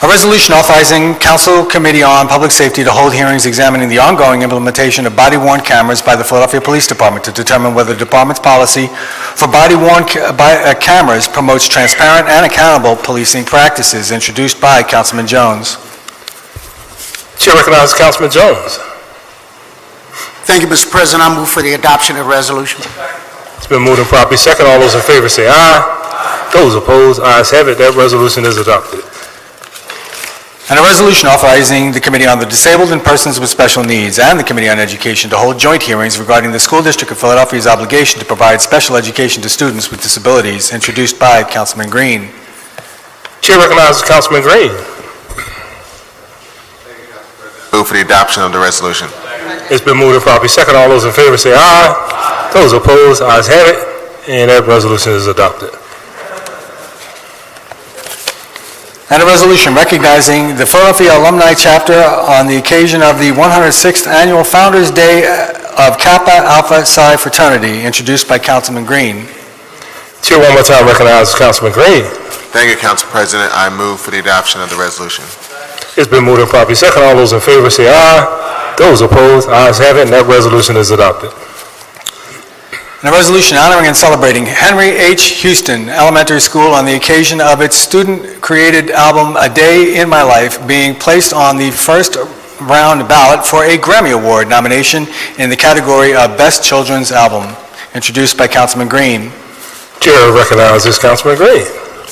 A resolution authorizing Council Committee on Public Safety to hold hearings examining the ongoing implementation of body-worn cameras by the Philadelphia Police Department to determine whether the department's policy for body-worn cameras promotes transparent and accountable policing practices, introduced by Councilman Jones. Chair recognizes Councilman Jones. Thank you, Mr. President. I move for the adoption of the resolution. It's been moved and properly second. All those in favor say aye. Those opposed, ayes have it. That resolution is adopted. And a resolution authorizing the Committee on the Disabled and Persons with Special Needs and the Committee on Education to hold joint hearings regarding the School District of Philadelphia's obligation to provide special education to students with disabilities, introduced by Councilman Green. Chair recognizes Councilman Green. Move for the adoption of the resolution. It's been moved and properly second. All those in favor say aye. Those opposed, ayes have it. And that resolution is adopted. And a resolution recognizing the Philadelphia Alumni Chapter on the occasion of the 106th Annual Founders Day of Kappa Alpha Psi Fraternity, introduced by Councilman Green. Chair, one more time, recognizes Councilman Green. Thank you, Council President. I move for the adoption of the resolution. It's been moved and properly second. All those in favor say aye. Those opposed, ayes have it, and that resolution is adopted. And a resolution honoring and celebrating Henry H. Houston Elementary School on the occasion of its student-created album, A Day in My Life, being placed on the first round ballot for a Grammy Award nomination in the category of Best Children's Album, introduced by Councilman Green. Chair recognizes Councilman Green.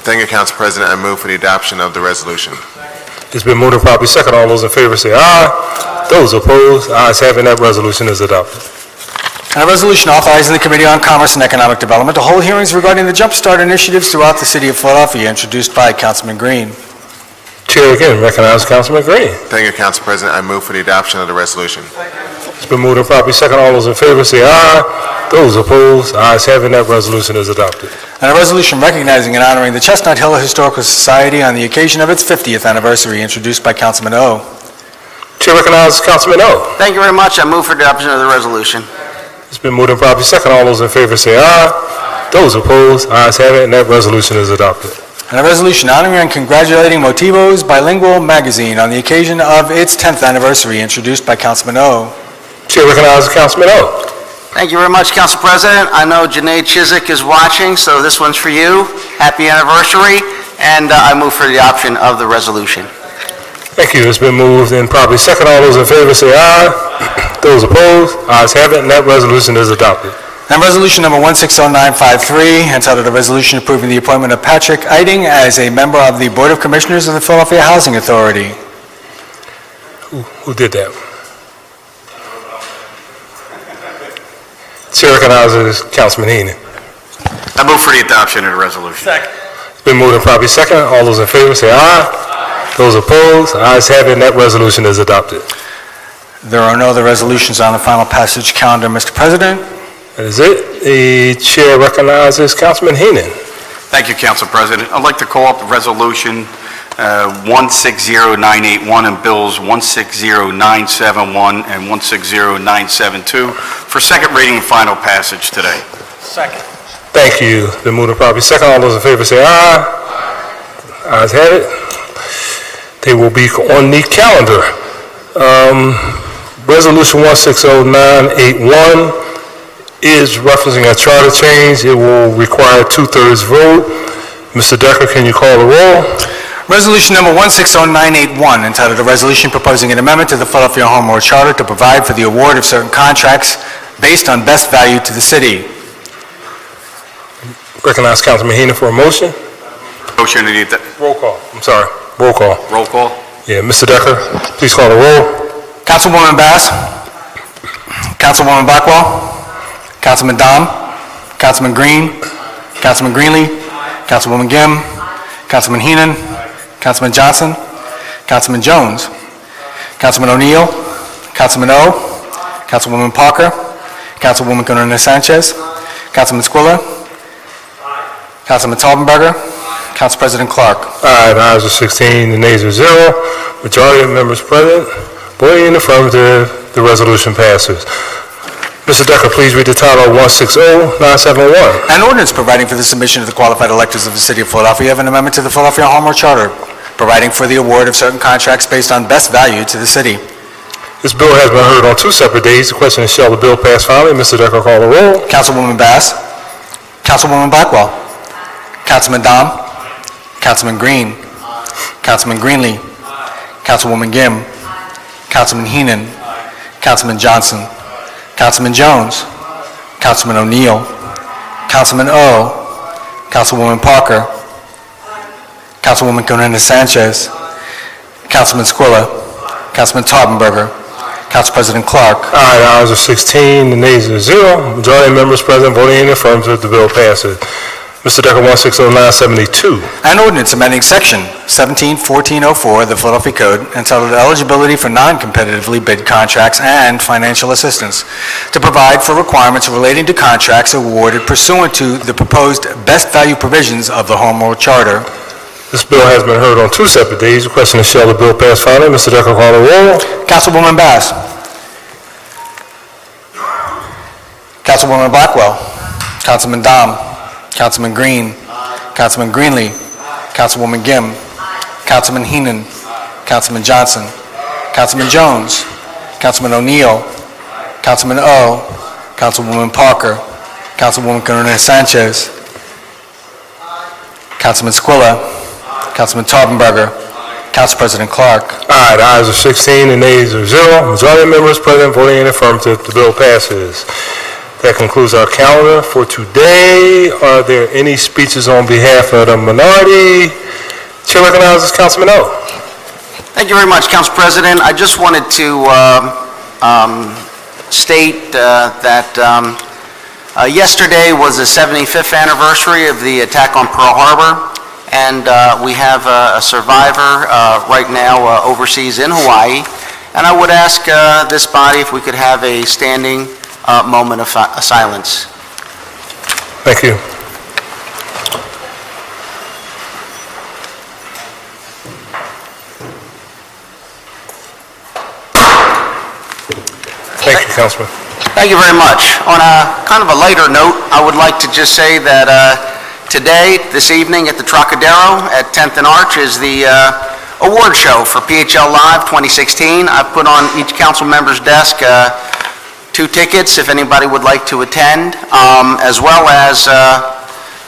Thank you, Council President. I move for the adoption of the resolution. It's been moved and properly second. All those in favor say aye. Those opposed, ayes have it. That resolution is adopted. And a resolution authorizing the Committee on Commerce and Economic Development to hold hearings regarding the Jumpstart initiatives throughout the city of Philadelphia, introduced by Councilman Green. Chair again recognizes Councilman Green. Thank you, Council President. I move for the adoption of the resolution. It's been moved and properly second. All those in favor say aye. Those opposed, ayes have it. That resolution is adopted. And a resolution recognizing and honoring the Chestnut Hill Historical Society on the occasion of its 50th anniversary, introduced by Councilman O. Chair recognizes Councilman O. Thank you very much. I move for adoption of the resolution. It's been moved and properly second. All those in favor say aye. Those opposed, ayes have it, and that resolution is adopted. And a resolution honoring and congratulating Motivos Bilingual Magazine on the occasion of its 10th anniversary, introduced by Councilman O. Chair recognizes Councilman O. Thank you very much, Council President. I know Janae Chiswick is watching, so this one's for you. Happy anniversary, and I move for the adoption of the resolution. Thank you. It's been moved and properly second. All those in favor say aye. Those opposed, ayes have it, and that resolution is adopted. And resolution number 160953, entitled a resolution approving the appointment of Patrick Eiding as a member of the Board of Commissioners of the Philadelphia Housing Authority. Who did that? Chair recognizes Councilman Heenan. I move for the adoption of the resolution. Second. It's been moved and properly second. All those in favor say aye. Those opposed, ayes have it, and that resolution is adopted. There are no other resolutions on the final passage calendar, Mr. President. That is it. The Chair recognizes Councilman Heenan. Thank you, Council President. I'd like to call up Resolution 160981 and Bills 160971 and 160972 for second reading and final passage today. Second. Thank you. Been moved and probably second. All those in favor say aye. Ayes have it. They will be on the calendar. Resolution 160981 is referencing a charter change. It will require a two-thirds vote. Mr. Decker, can you call the roll? Resolution number 160981, entitled a resolution proposing an amendment to the Philadelphia Home Rule Charter to provide for the award of certain contracts based on best value to the city. Recognize Councilman Heenan for a motion. Motion to need that. Roll call. I'm sorry. Roll call. Roll call. Yeah, Mr. Decker, please call the roll. Councilwoman Bass, Councilwoman Blackwell, Councilman Domb, Councilman Green, Councilman Greenlee, Councilwoman Gim, Councilman Heenan, Councilman Johnson, Councilman Jones, Councilman O'Neill, Councilman O, Councilwoman Parker, Councilwoman Gunnarina Sanchez. Aye. Councilman Squilla. Aye. Councilman Taubenberger. Aye. Council President Clark. Aye. The ayes are 16, the nays are 0. Majority of members present, voting in the affirmative, the resolution passes. Mr. Decker, please read the title 160971. An ordinance providing for the submission of the qualified electors of the City of Philadelphia of an amendment to the Philadelphia Hallmark Charter, providing for the award of certain contracts based on best value to the city. This bill has been heard on two separate days. The question is, shall the bill pass finally? Mr. Decker, call the roll. Councilwoman Bass. Councilwoman Blackwell. Councilman Domb. Councilman Green. Councilman Greenlee. Councilwoman Gim. Councilman Heenan. Councilman Johnson. Councilman Jones. Councilman O'Neill. Councilman O. Councilwoman Parker. Councilwoman Gunnarina Sanchez. Councilman Squilla. Councilman Taubenberger. Council President Clark. Aye. The ayes are 16, the nays are 0. Majority of members present voting in the affirmative, the bill passes. Mr. Decker, 160972. An ordinance amending section 171404 of the Philadelphia Code entitled Eligibility for Non-Competitively Bid Contracts and Financial Assistance to provide for requirements relating to contracts awarded pursuant to the proposed best value provisions of the Home Rule Charter. This bill has been heard on two separate days. The question is, shall the bill pass finally? Mr. Decker, call the roll. Councilwoman Bass. Councilwoman Blackwell. Councilman Domb. Councilman Green. Aye. Councilman Greenlee. Aye. Councilwoman Gim. Aye. Councilman Heenan. Aye. Councilman Johnson. Aye. Councilman Jones. Aye. Councilman O'Neill. Aye. Councilman O. Aye. Councilwoman Parker. Aye. Councilwoman Gunnarina Sanchez. Aye. Councilman Squilla. Aye. Councilman Taubenberger. Aye. Council President Clark. Aye. The ayes are 16 and nays are 0. Majority of members present voting in affirmative, the bill passes. That concludes our calendar for today. Are there any speeches on behalf of the minority? Chair recognizes Councilman O. Thank you very much, Council President. I just wanted to state that yesterday was the 75th anniversary of the attack on Pearl Harbor, and we have a survivor right now overseas in Hawaii. And I would ask this body if we could have a standing moment of silence. Thank you. Thank you, Councilman. Thank you very much. On a kind of a lighter note, I would like to just say that today, this evening at the Trocadero at 10th and Arch is the award show for PHL Live 2016. I've put on each council member's desk two tickets if anybody would like to attend, as well as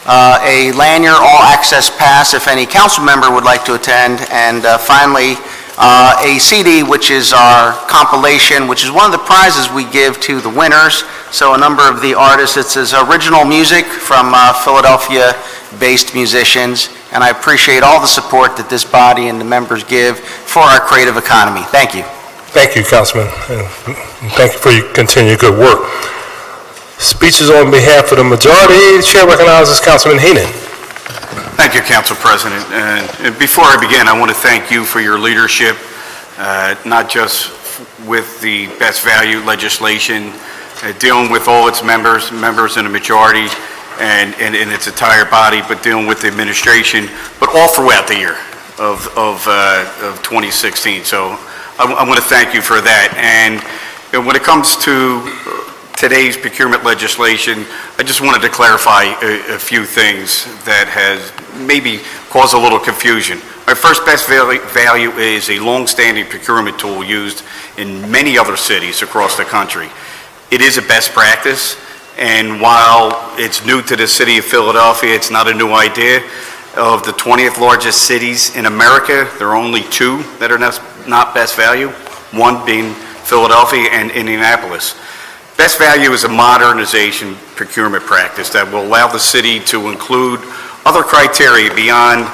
a lanyard all-access pass if any council member would like to attend, and finally a CD, which is our compilation, which is one of the prizes we give to the winners. So a number of the artists, it's original music from Philadelphia-based musicians, and I appreciate all the support that this body and the members give for our creative economy. Thank you. Thank you, Councilman, and thank you for your continued good work. Speeches on behalf of the majority. The Chair recognizes Councilman Heenan. Thank you, Council President. And before I begin, I want to thank you for your leadership, not just with the best value legislation, dealing with all its members in the majority, and its entire body, but dealing with the administration, but all throughout the year of 2016. So I want to thank you for that. And when it comes to today's procurement legislation, I just wanted to clarify a few things that has maybe caused a little confusion. My first best value is a long-standing procurement tool used in many other cities across the country. It is a best practice, and while it's new to the city of Philadelphia, it's not a new idea. Of the 20th largest cities in America, there are only two that are not best value, one being Philadelphia and Indianapolis. Best value is a modernization procurement practice that will allow the city to include other criteria beyond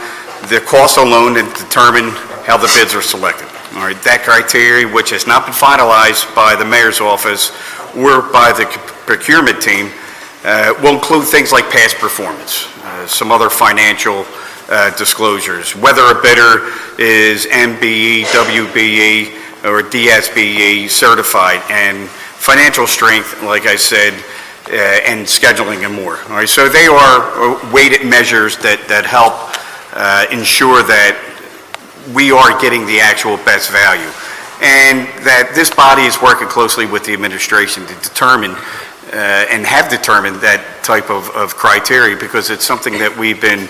the cost alone and determine how the bids are selected. All right, that criteria, which has not been finalized by the mayor's office or by the procurement team, will include things like past performance, some other financial disclosures, whether a bidder is MBE, WBE, or DSBE certified, and financial strength, like I said, and scheduling and more. All right, so they are weighted measures that help ensure that we are getting the actual best value, and that this body is working closely with the administration to determine and have determined that type of criteria, because it's something that we've been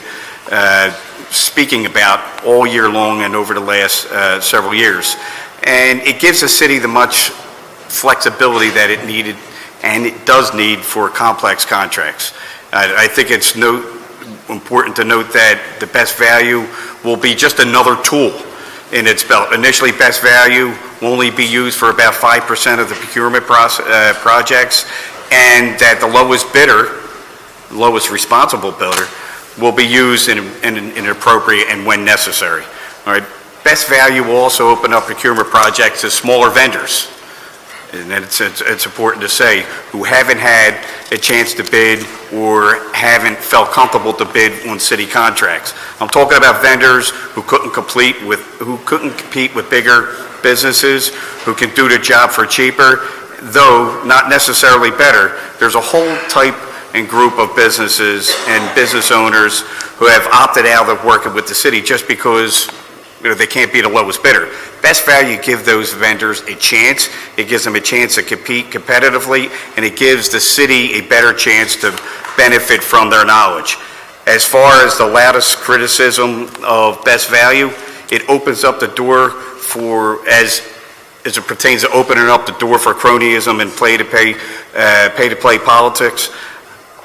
speaking about all year long and over the last several years. And it gives the city the much flexibility that it needed and it does need for complex contracts. I think it's important to note that the best value will be just another tool in its belt. Initially, best value will only be used for about 5% of the procurement projects, and that the lowest bidder, lowest responsible bidder, will be used in appropriate and when necessary. All right. Best value will also open up procurement projects to smaller vendors, and it's important to say, who haven't had a chance to bid or haven't felt comfortable to bid on city contracts. I'm talking about vendors who couldn't compete with bigger businesses, who can do the job for cheaper, though not necessarily better. There's a whole type and group of businesses and business owners who have opted out of working with the city just because, you know, they can't be the lowest bidder. Best value gives those vendors a chance. It gives them a chance to compete competitively, and it gives the city a better chance to benefit from their knowledge. As far as the loudest criticism of best value, it opens up the door for, as it pertains to opening up the door for cronyism and pay-to-play politics,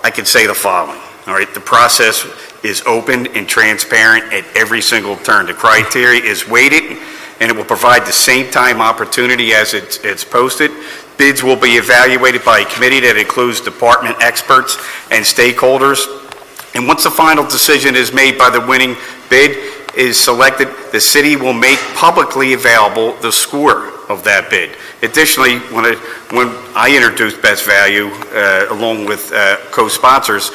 I can say the following. All right, the process is open and transparent at every single turn. The criteria is weighted, and it will provide the same time opportunity as it's posted. Bids will be evaluated by a committee that includes department experts and stakeholders. And once the final decision is made by the winning bid is selected, the city will make publicly available the score of that bid. Additionally, when I introduced Best Value, along with co-sponsors,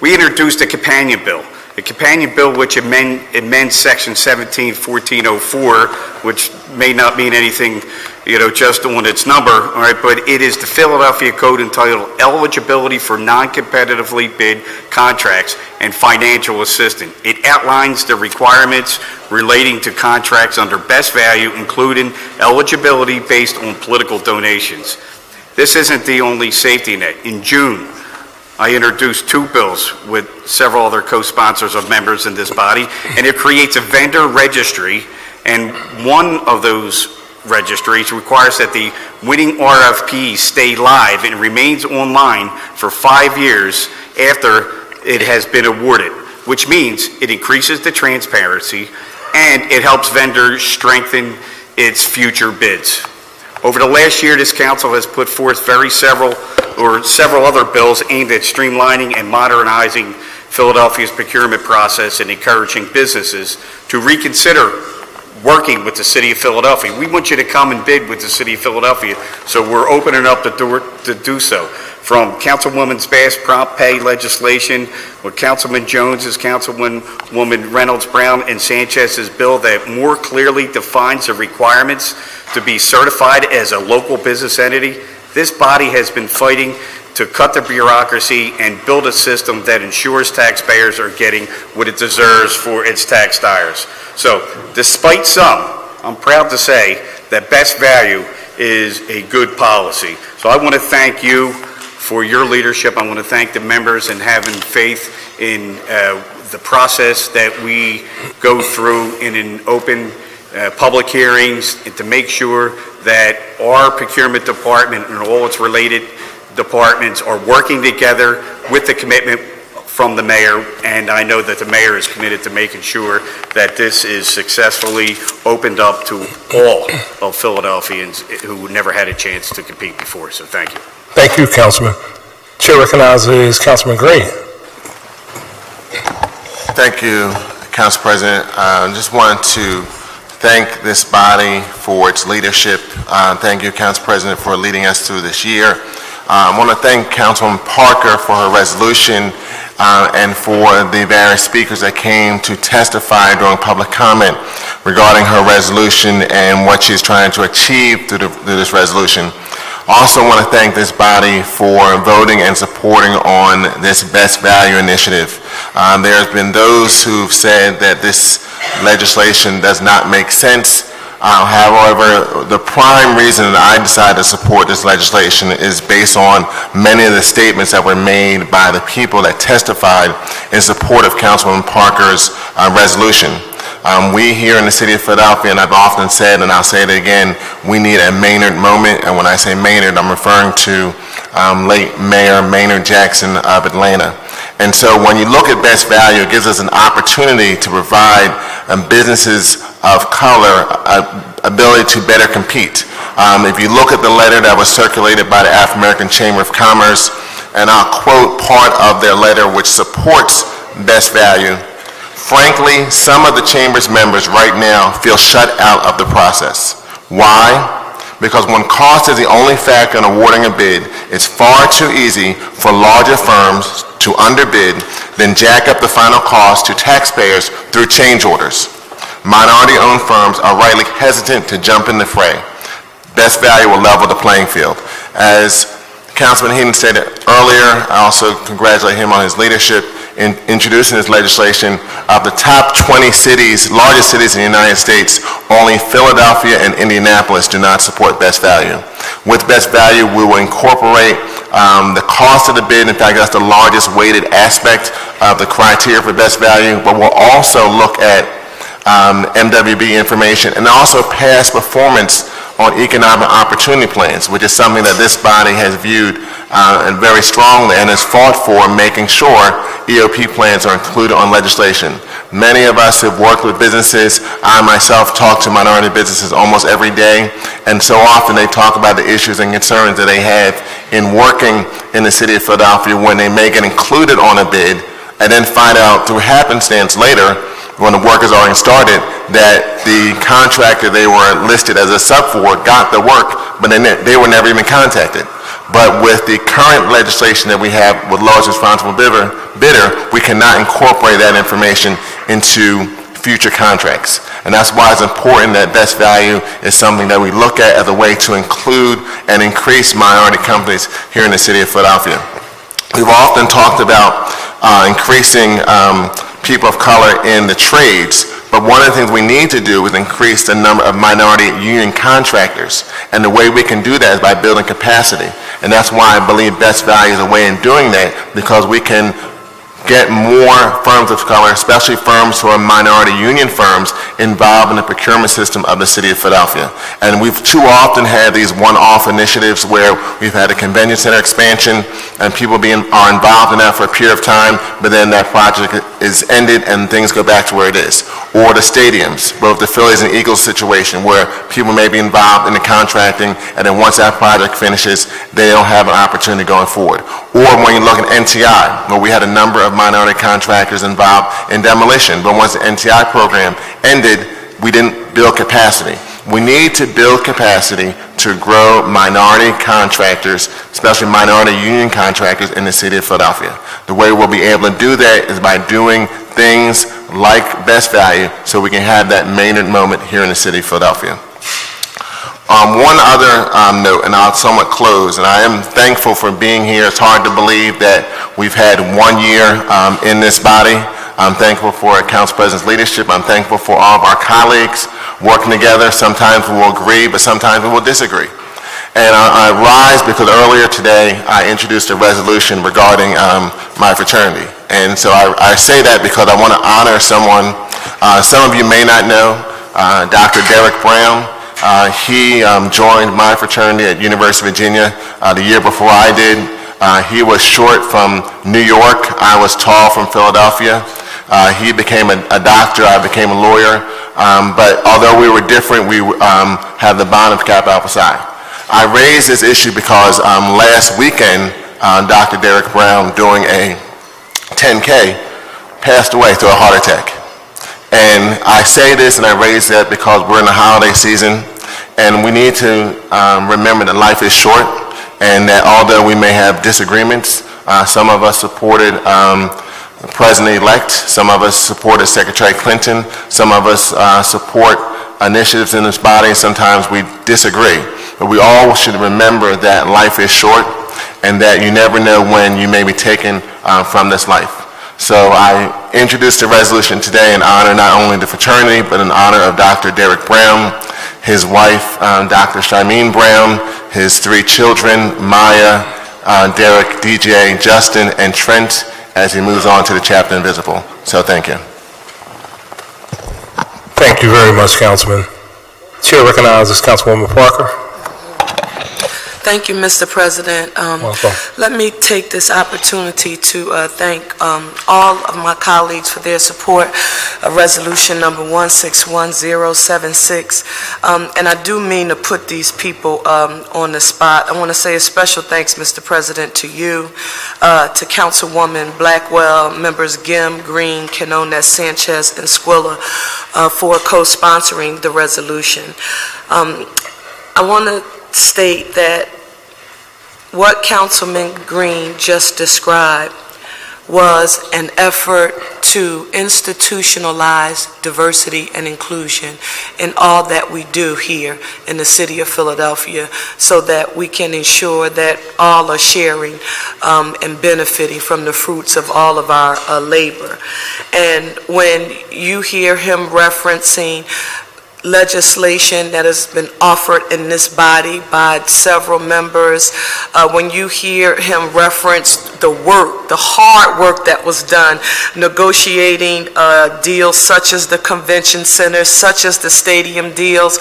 we introduced a companion bill. The companion bill which amends section 17-1404, which may not mean anything, you know, just on its number, all right, but it is the Philadelphia Code entitled Eligibility for Non-Competitively Bid Contracts and Financial Assistance. It outlines the requirements relating to contracts under best value, including eligibility based on political donations. This isn't the only safety net. In June, I introduced two bills with several other co-sponsors of members in this body, and it creates a vendor registry, and one of those registries requires that the winning RFP stay live and remains online for 5 years after it has been awarded, which means it increases the transparency and it helps vendors strengthen its future bids. Over the last year, this council has put forth several other bills aimed at streamlining and modernizing Philadelphia's procurement process and encouraging businesses to reconsider working with the City of Philadelphia. We want you to come and bid with the City of Philadelphia, so we're opening up the door to do so. From Councilwoman's Bass prompt pay legislation, with Councilman Jones's, Councilwoman Reynolds Brown and Sanchez's bill that more clearly defines the requirements to be certified as a local business entity. This body has been fighting to cut the bureaucracy and build a system that ensures taxpayers are getting what it deserves for its tax dollars. So, despite some, I'm proud to say that best value is a good policy. So I want to thank you for your leadership. I want to thank the members in having faith in the process that we go through in an open public hearings, and to make sure that our procurement department and all its related departments are working together with the commitment from the mayor, and I know that the mayor is committed to making sure that this is successfully opened up to all of Philadelphians who never had a chance to compete before. So thank you. Thank you, Councilman. Chair recognizes Councilman Green. Thank you, Council President. I just wanted to thank this body for its leadership. Thank you, Council President, for leading us through this year. I want to thank Councilman Parker for her resolution and for the various speakers that came to testify during public comment regarding her resolution and what she's trying to achieve through this resolution. Also want to thank this body for voting and supporting on this Best Value Initiative. There have been those who've said that this legislation does not make sense. However, the prime reason that I decided to support this legislation is based on many of the statements that were made by the people that testified in support of Councilwoman Parker's resolution. We here in the city of Philadelphia, and I've often said, and I'll say it again, we need a Maynard moment. And when I say Maynard, I'm referring to late Mayor Maynard Jackson of Atlanta. And so when you look at Best Value, it gives us an opportunity to provide businesses of color ability to better compete. If you look at the letter that was circulated by the African American Chamber of Commerce, and I'll quote part of their letter which supports Best Value, frankly, some of the Chamber's members right now feel shut out of the process. Why? Because when cost is the only factor in awarding a bid, it's far too easy for larger firms to underbid, then jack up the final cost to taxpayers through change orders. Minority-owned firms are rightly hesitant to jump in the fray. Best Value will level the playing field. As Councilman Heaton said earlier, I also congratulate him on his leadership in introducing this legislation. Of the top 20 cities, largest cities in the United States, only Philadelphia and Indianapolis do not support Best Value. With Best Value, we will incorporate the cost of the bid. In fact, that's the largest weighted aspect of the criteria for Best Value, but we'll also look at MWB information and also past performance on economic opportunity plans, which is something that this body has viewed very strongly and has fought for, making sure EOP plans are included on legislation. Many of us have worked with businesses. I myself talk to minority businesses almost every day, and so often they talk about the issues and concerns that they have in working in the city of Philadelphia when they may get included on a bid and then find out through happenstance later, when the work is already started, that the contractor they were listed as a sub for got the work, but then they were never even contacted. But with the current legislation that we have with large responsible bidder, we cannot incorporate that information into future contracts. And that's why it's important that Best Value is something that we look at as a way to include and increase minority companies here in the city of Philadelphia. We've often talked about increasing people of color in the trades, but one of the things we need to do is increase the number of minority union contractors, and the way we can do that is by building capacity. And that's why I believe Best Value is a way in doing that, because we can get more firms of color, especially firms who are minority union firms, involved in the procurement system of the city of Philadelphia. And we've too often had these one-off initiatives where we've had a convention center expansion and people are involved in that for a period of time, but then that project is ended and things go back to where it is. Or the stadiums, both the Phillies and Eagles situation, where people may be involved in the contracting and then once that project finishes, they don't have an opportunity going forward. Or when you look at NTI, where we had a number of minority contractors involved in demolition, but once the NTI program ended, we didn't build capacity. We need to build capacity to grow minority contractors, especially minority union contractors in the city of Philadelphia. The way we'll be able to do that is by doing things like Best Value, so we can have that Maynard moment here in the city of Philadelphia. One other note, and I'll somewhat close, and I am thankful for being here. It's hard to believe that we've had 1 year in this body. I'm thankful for Council President's leadership. I'm thankful for all of our colleagues working together. Sometimes we will agree, but sometimes we will disagree. And I rise because earlier today I introduced a resolution regarding my fraternity. And so I say that because I want to honor someone. Some of you may not know Dr. Derrick Brown. He joined my fraternity at University of Virginia the year before I did. He was short from New York. I was tall from Philadelphia. He became a doctor. I became a lawyer. But although we were different, we had the bond of Kappa Alpha Psi. I raised this issue because last weekend, Dr. Derrick Brown, doing a 10K, passed away through a heart attack. And I say this and I raise that because we're in the holiday season and we need to remember that life is short, and that although we may have disagreements, some of us supported the President-elect, some of us supported Secretary Clinton, some of us support initiatives in this body, sometimes we disagree. But we all should remember that life is short and that you never know when you may be taken from this life. So I introduced a resolution today in honor not only the fraternity, but in honor of Dr. Derrick Brown, his wife, Dr. Shaimene Brown, his three children, Maya, Derrick, DJ, Justin, and Trent, as he moves on to the chapter invisible. So thank you. Thank you very much, Councilman. Chair recognizes Councilwoman Parker. Thank you, Mr. President. Let me take this opportunity to thank all of my colleagues for their support of resolution number 161076. And I do mean to put these people on the spot. I want to say a special thanks, Mr. President, to you, to Councilwoman Blackwell, members Gim, Green, Quinones, Sanchez, and Squilla for co-sponsoring the resolution. I want to state that what Councilman Green just described was an effort to institutionalize diversity and inclusion in all that we do here in the city of Philadelphia so that we can ensure that all are sharing and benefiting from the fruits of all of our labor. And when you hear him referencing legislation that has been offered in this body by several members, when you hear him reference the work, the hard work that was done, negotiating deals such as the convention centers, such as the stadium deals,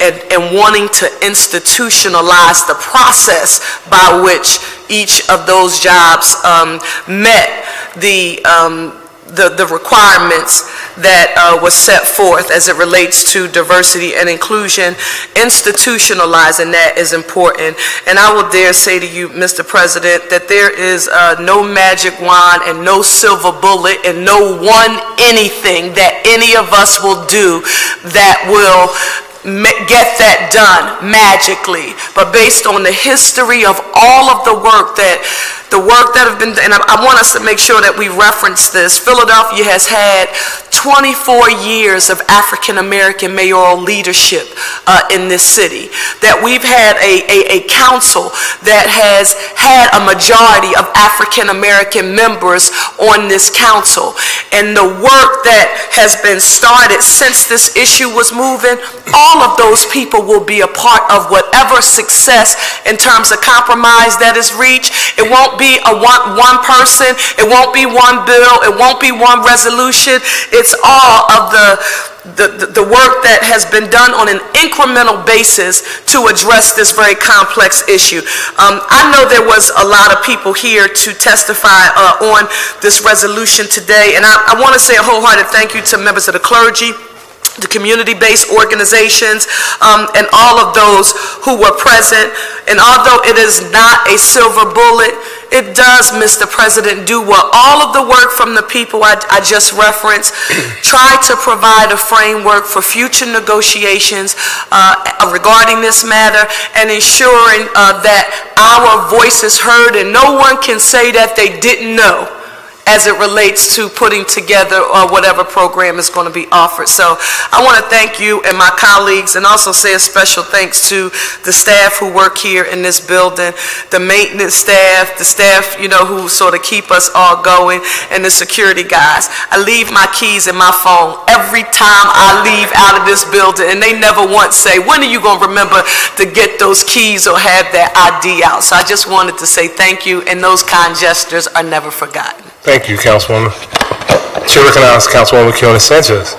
and wanting to institutionalize the process by which each of those jobs met the requirements that was set forth as it relates to diversity and inclusion. Institutionalizing that is important. And I will dare say to you, Mr. President, that there is no magic wand and no silver bullet and no one anything that any of us will do that will get that done magically. But based on the history of all of the work that have been done, and I want us to make sure that we reference this, Philadelphia has had 24 years of African-American mayoral leadership in this city, that we've had a council that has had a majority of African-American members on this council. And the work that has been started since this issue was moving, all of those people will be a part of whatever success in terms of compromise that is reached. It won't be a one person, it won't be one bill, it won't be one resolution. It's all of the work that has been done on an incremental basis to address this very complex issue. I know there was a lot of people here to testify on this resolution today, and I want to say a wholehearted thank you to members of the clergy, the community-based organizations, and all of those who were present. And although it is not a silver bullet, it does, Mr. President, do what all of the work from the people I just referenced, try to provide a framework for future negotiations regarding this matter and ensuring that our voice is heard, and no one can say that they didn't know as it relates to putting together whatever program is going to be offered. So I want to thank you and my colleagues, and also say a special thanks to the staff who work here in this building, the maintenance staff, the staff, you know, who sort of keep us all going, and the security guys. I leave my keys and my phone every time I leave out of this building, and they never once say, when are you going to remember to get those keys or have that ID out? So I just wanted to say thank you, and those kind gestures are never forgotten. Thank you, Councilwoman. Chair recognizes Councilwoman Quinones Sanchez.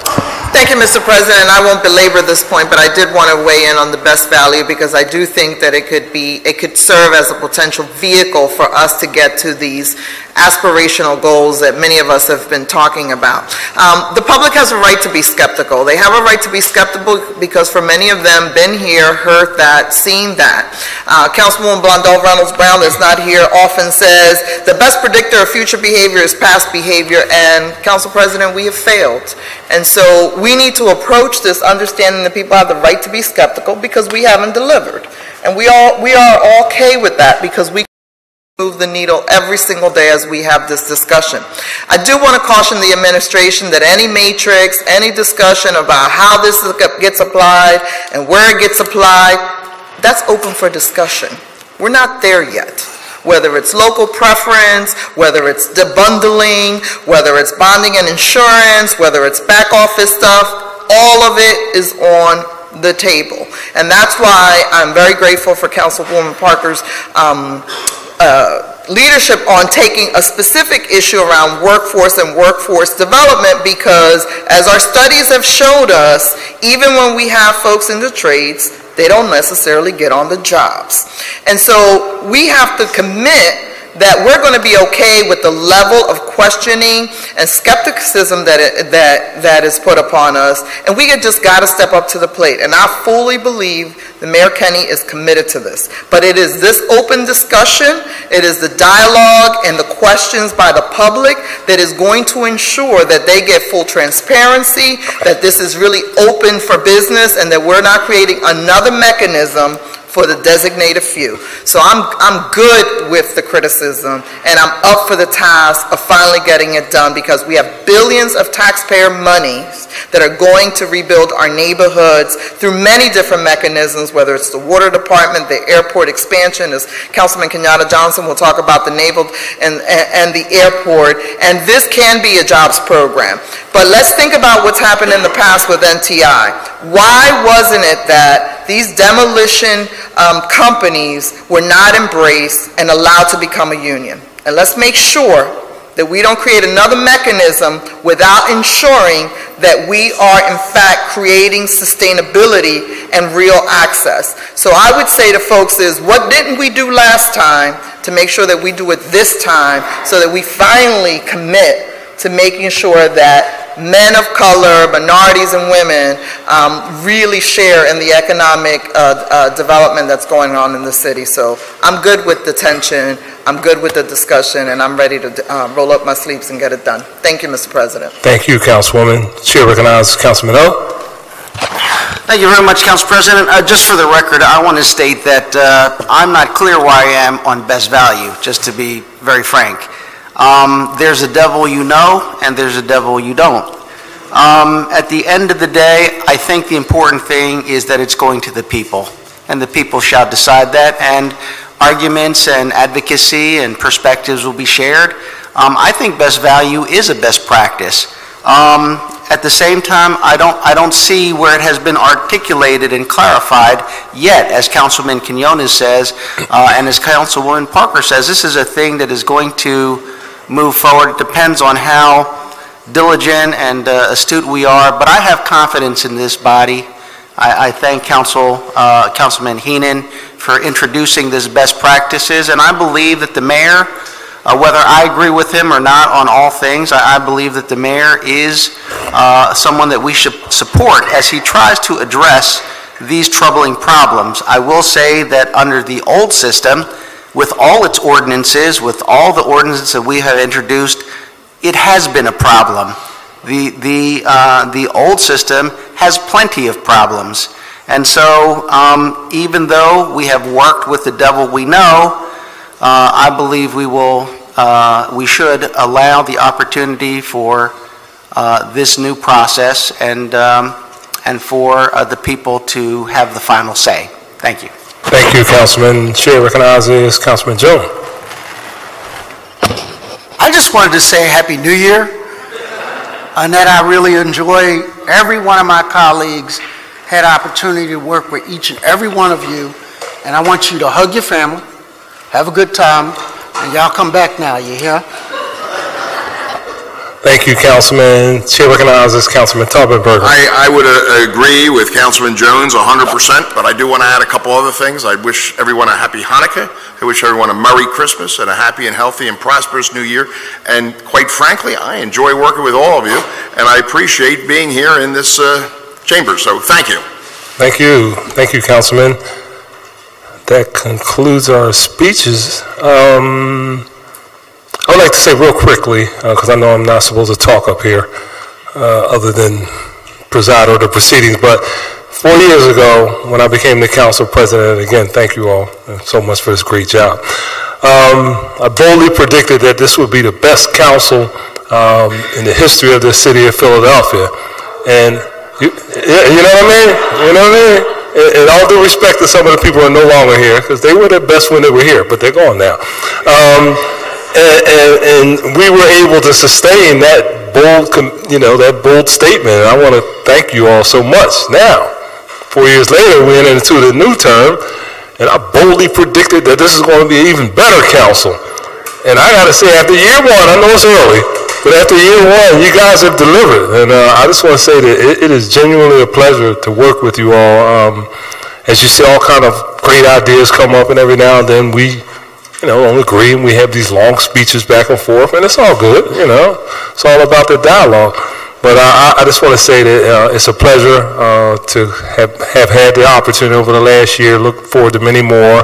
Thank you, Mr. President. I won't belabor this point, but I did want to weigh in on the best value, because I do think that it could serve as a potential vehicle for us to get to these aspirational goals that many of us have been talking about. The public has a right to be skeptical. They have a right to be skeptical because for many of them, been here, heard that, seen that. Councilwoman Blondell Reynolds-Brown, that's not here, often says the best predictor of future behavior is past behavior, and Council President, we have failed. And so we need to approach this understanding that people have the right to be skeptical because we haven't delivered. And we are okay with that because we move the needle every single day as we have this discussion. I do want to caution the administration that any matrix, any discussion about how this gets applied and where it gets applied, that's open for discussion. We're not there yet. Whether it's local preference, whether it's debundling, whether it's bonding and insurance, whether it's back office stuff, all of it is on the table. And that's why I'm very grateful for Councilwoman Parker's leadership on taking a specific issue around workforce and workforce development, because as our studies have showed us, even when we have folks in the trades, they don't necessarily get on the jobs. And so we have to commit that we're going to be okay with the level of questioning and skepticism that is put upon us, and we just got to step up to the plate. And I fully believe that Mayor Kenney is committed to this. But it is this open discussion, it is the dialogue and the questions by the public that is going to ensure that they get full transparency, that this is really open for business, and that we're not creating another mechanism for the designated few. So I'm good with the criticism, and I'm up for the task of finally getting it done, because we have billions of taxpayer monies that are going to rebuild our neighborhoods through many different mechanisms, whether it's the water department, the airport expansion, as Councilman Kenyatta Johnson will talk about, the naval and the airport. And this can be a jobs program. But let's think about what's happened in the past with NTI. Why wasn't it that these demolition companies were not embraced and allowed to become a union? And let's make sure that we don't create another mechanism without ensuring that we are in fact creating sustainability and real access. So I would say to folks is, what didn't we do last time to make sure that we do it this time, so that we finally commit to making sure that men of color, minorities, and women really share in the economic development that's going on in the city. So I'm good with the tension, I'm good with the discussion, and I'm ready to roll up my sleeves and get it done. Thank you, Mr. President. Thank you, Councilwoman. Chair recognizes Councilman O. Thank you very much, Council President. Just for the record, I want to state that I'm not clear where I am on best value, just to be very frank. There's a devil you know, and there's a devil you don't. At the end of the day, I think the important thing is that it's going to the people, and the people shall decide that, and arguments and advocacy and perspectives will be shared. I think best value is a best practice. At the same time, I don't see where it has been articulated and clarified yet, as Councilman Quiñones says, and as Councilwoman Parker says, this is a thing that is going to move forward. It depends on how diligent and astute we are, but I have confidence in this body. I thank Councilman Heenan for introducing this best practices, and I believe that the mayor, whether I agree with him or not on all things, I believe that the mayor is someone that we should support as he tries to address these troubling problems. I will say that under the old system, with all its ordinances, with all the ordinances that we have introduced, it has been a problem. The old system has plenty of problems. And so even though we have worked with the devil we know, I believe we will, we should allow the opportunity for this new process and for the people to have the final say. Thank you. Thank you, Councilman. Chair recognizes Councilman Joe. I just wanted to say Happy New Year, and that I really enjoy every one of my colleagues, had opportunity to work with each and every one of you, and I want you to hug your family, have a good time, and y'all come back now, you hear? Thank you, Councilman. Chair recognizes Councilman Taubenberger. I would agree with Councilman Jones 100%, but I do want to add a couple other things. I wish everyone a happy Hanukkah. I wish everyone a Merry Christmas and a happy and healthy and prosperous New Year. And quite frankly, I enjoy working with all of you, and I appreciate being here in this chamber. So thank you. Thank you. Thank you, Councilman. That concludes our speeches. I would like to say real quickly, because I know I'm not supposed to talk up here other than preside over the proceedings, but 4 years ago when I became the council president, again, thank you all so much for this great job. I boldly predicted that this would be the best council in the history of the city of Philadelphia. And you know what I mean? You know what I mean? It all due respect to some of the people who are no longer here, because they were their best when they were here, but they're gone now. And we were able to sustain that bold, that bold statement. And I want to thank you all so much. Now, 4 years later, we entered into the new term, and I boldly predicted that this is going to be an even better council. And I got to say, after year one, I know it's early, but after year one, you guys have delivered. And I just want to say that it is genuinely a pleasure to work with you all. As you see, all kind of great ideas come up, and every now and then we, don't agree, and we have these long speeches back and forth, and it's all good, It's all about the dialogue. But I just want to say that it's a pleasure to have had the opportunity over the last year. Look forward to many more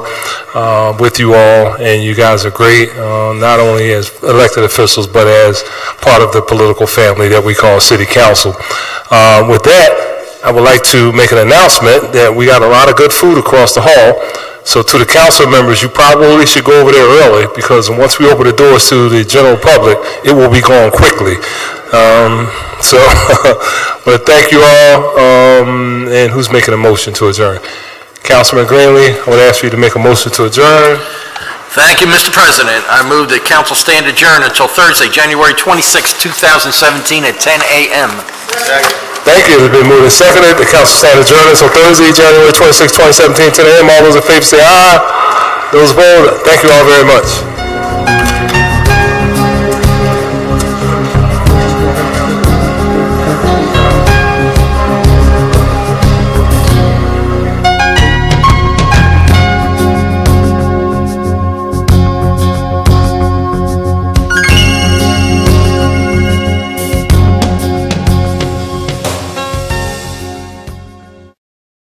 with you all, and you guys are great, not only as elected officials, but as part of the political family that we call City Council. With that, I would like to make an announcement that we got a lot of good food across the hall. So to the council members, you probably should go over there early, because once we open the doors to the general public, it will be gone quickly. But thank you all. And who's making a motion to adjourn? Councilman Greenlee, I would ask you to make a motion to adjourn. Thank you, Mr. President. I move that council stand adjourned until Thursday, January 26, 2017 at 10 a.m. Second. Thank you. It's been moved and seconded. The council stands adjourned until Thursday, January 26, 2017, 10 a.m. All those in favor say aye. Those opposed, thank you all very much.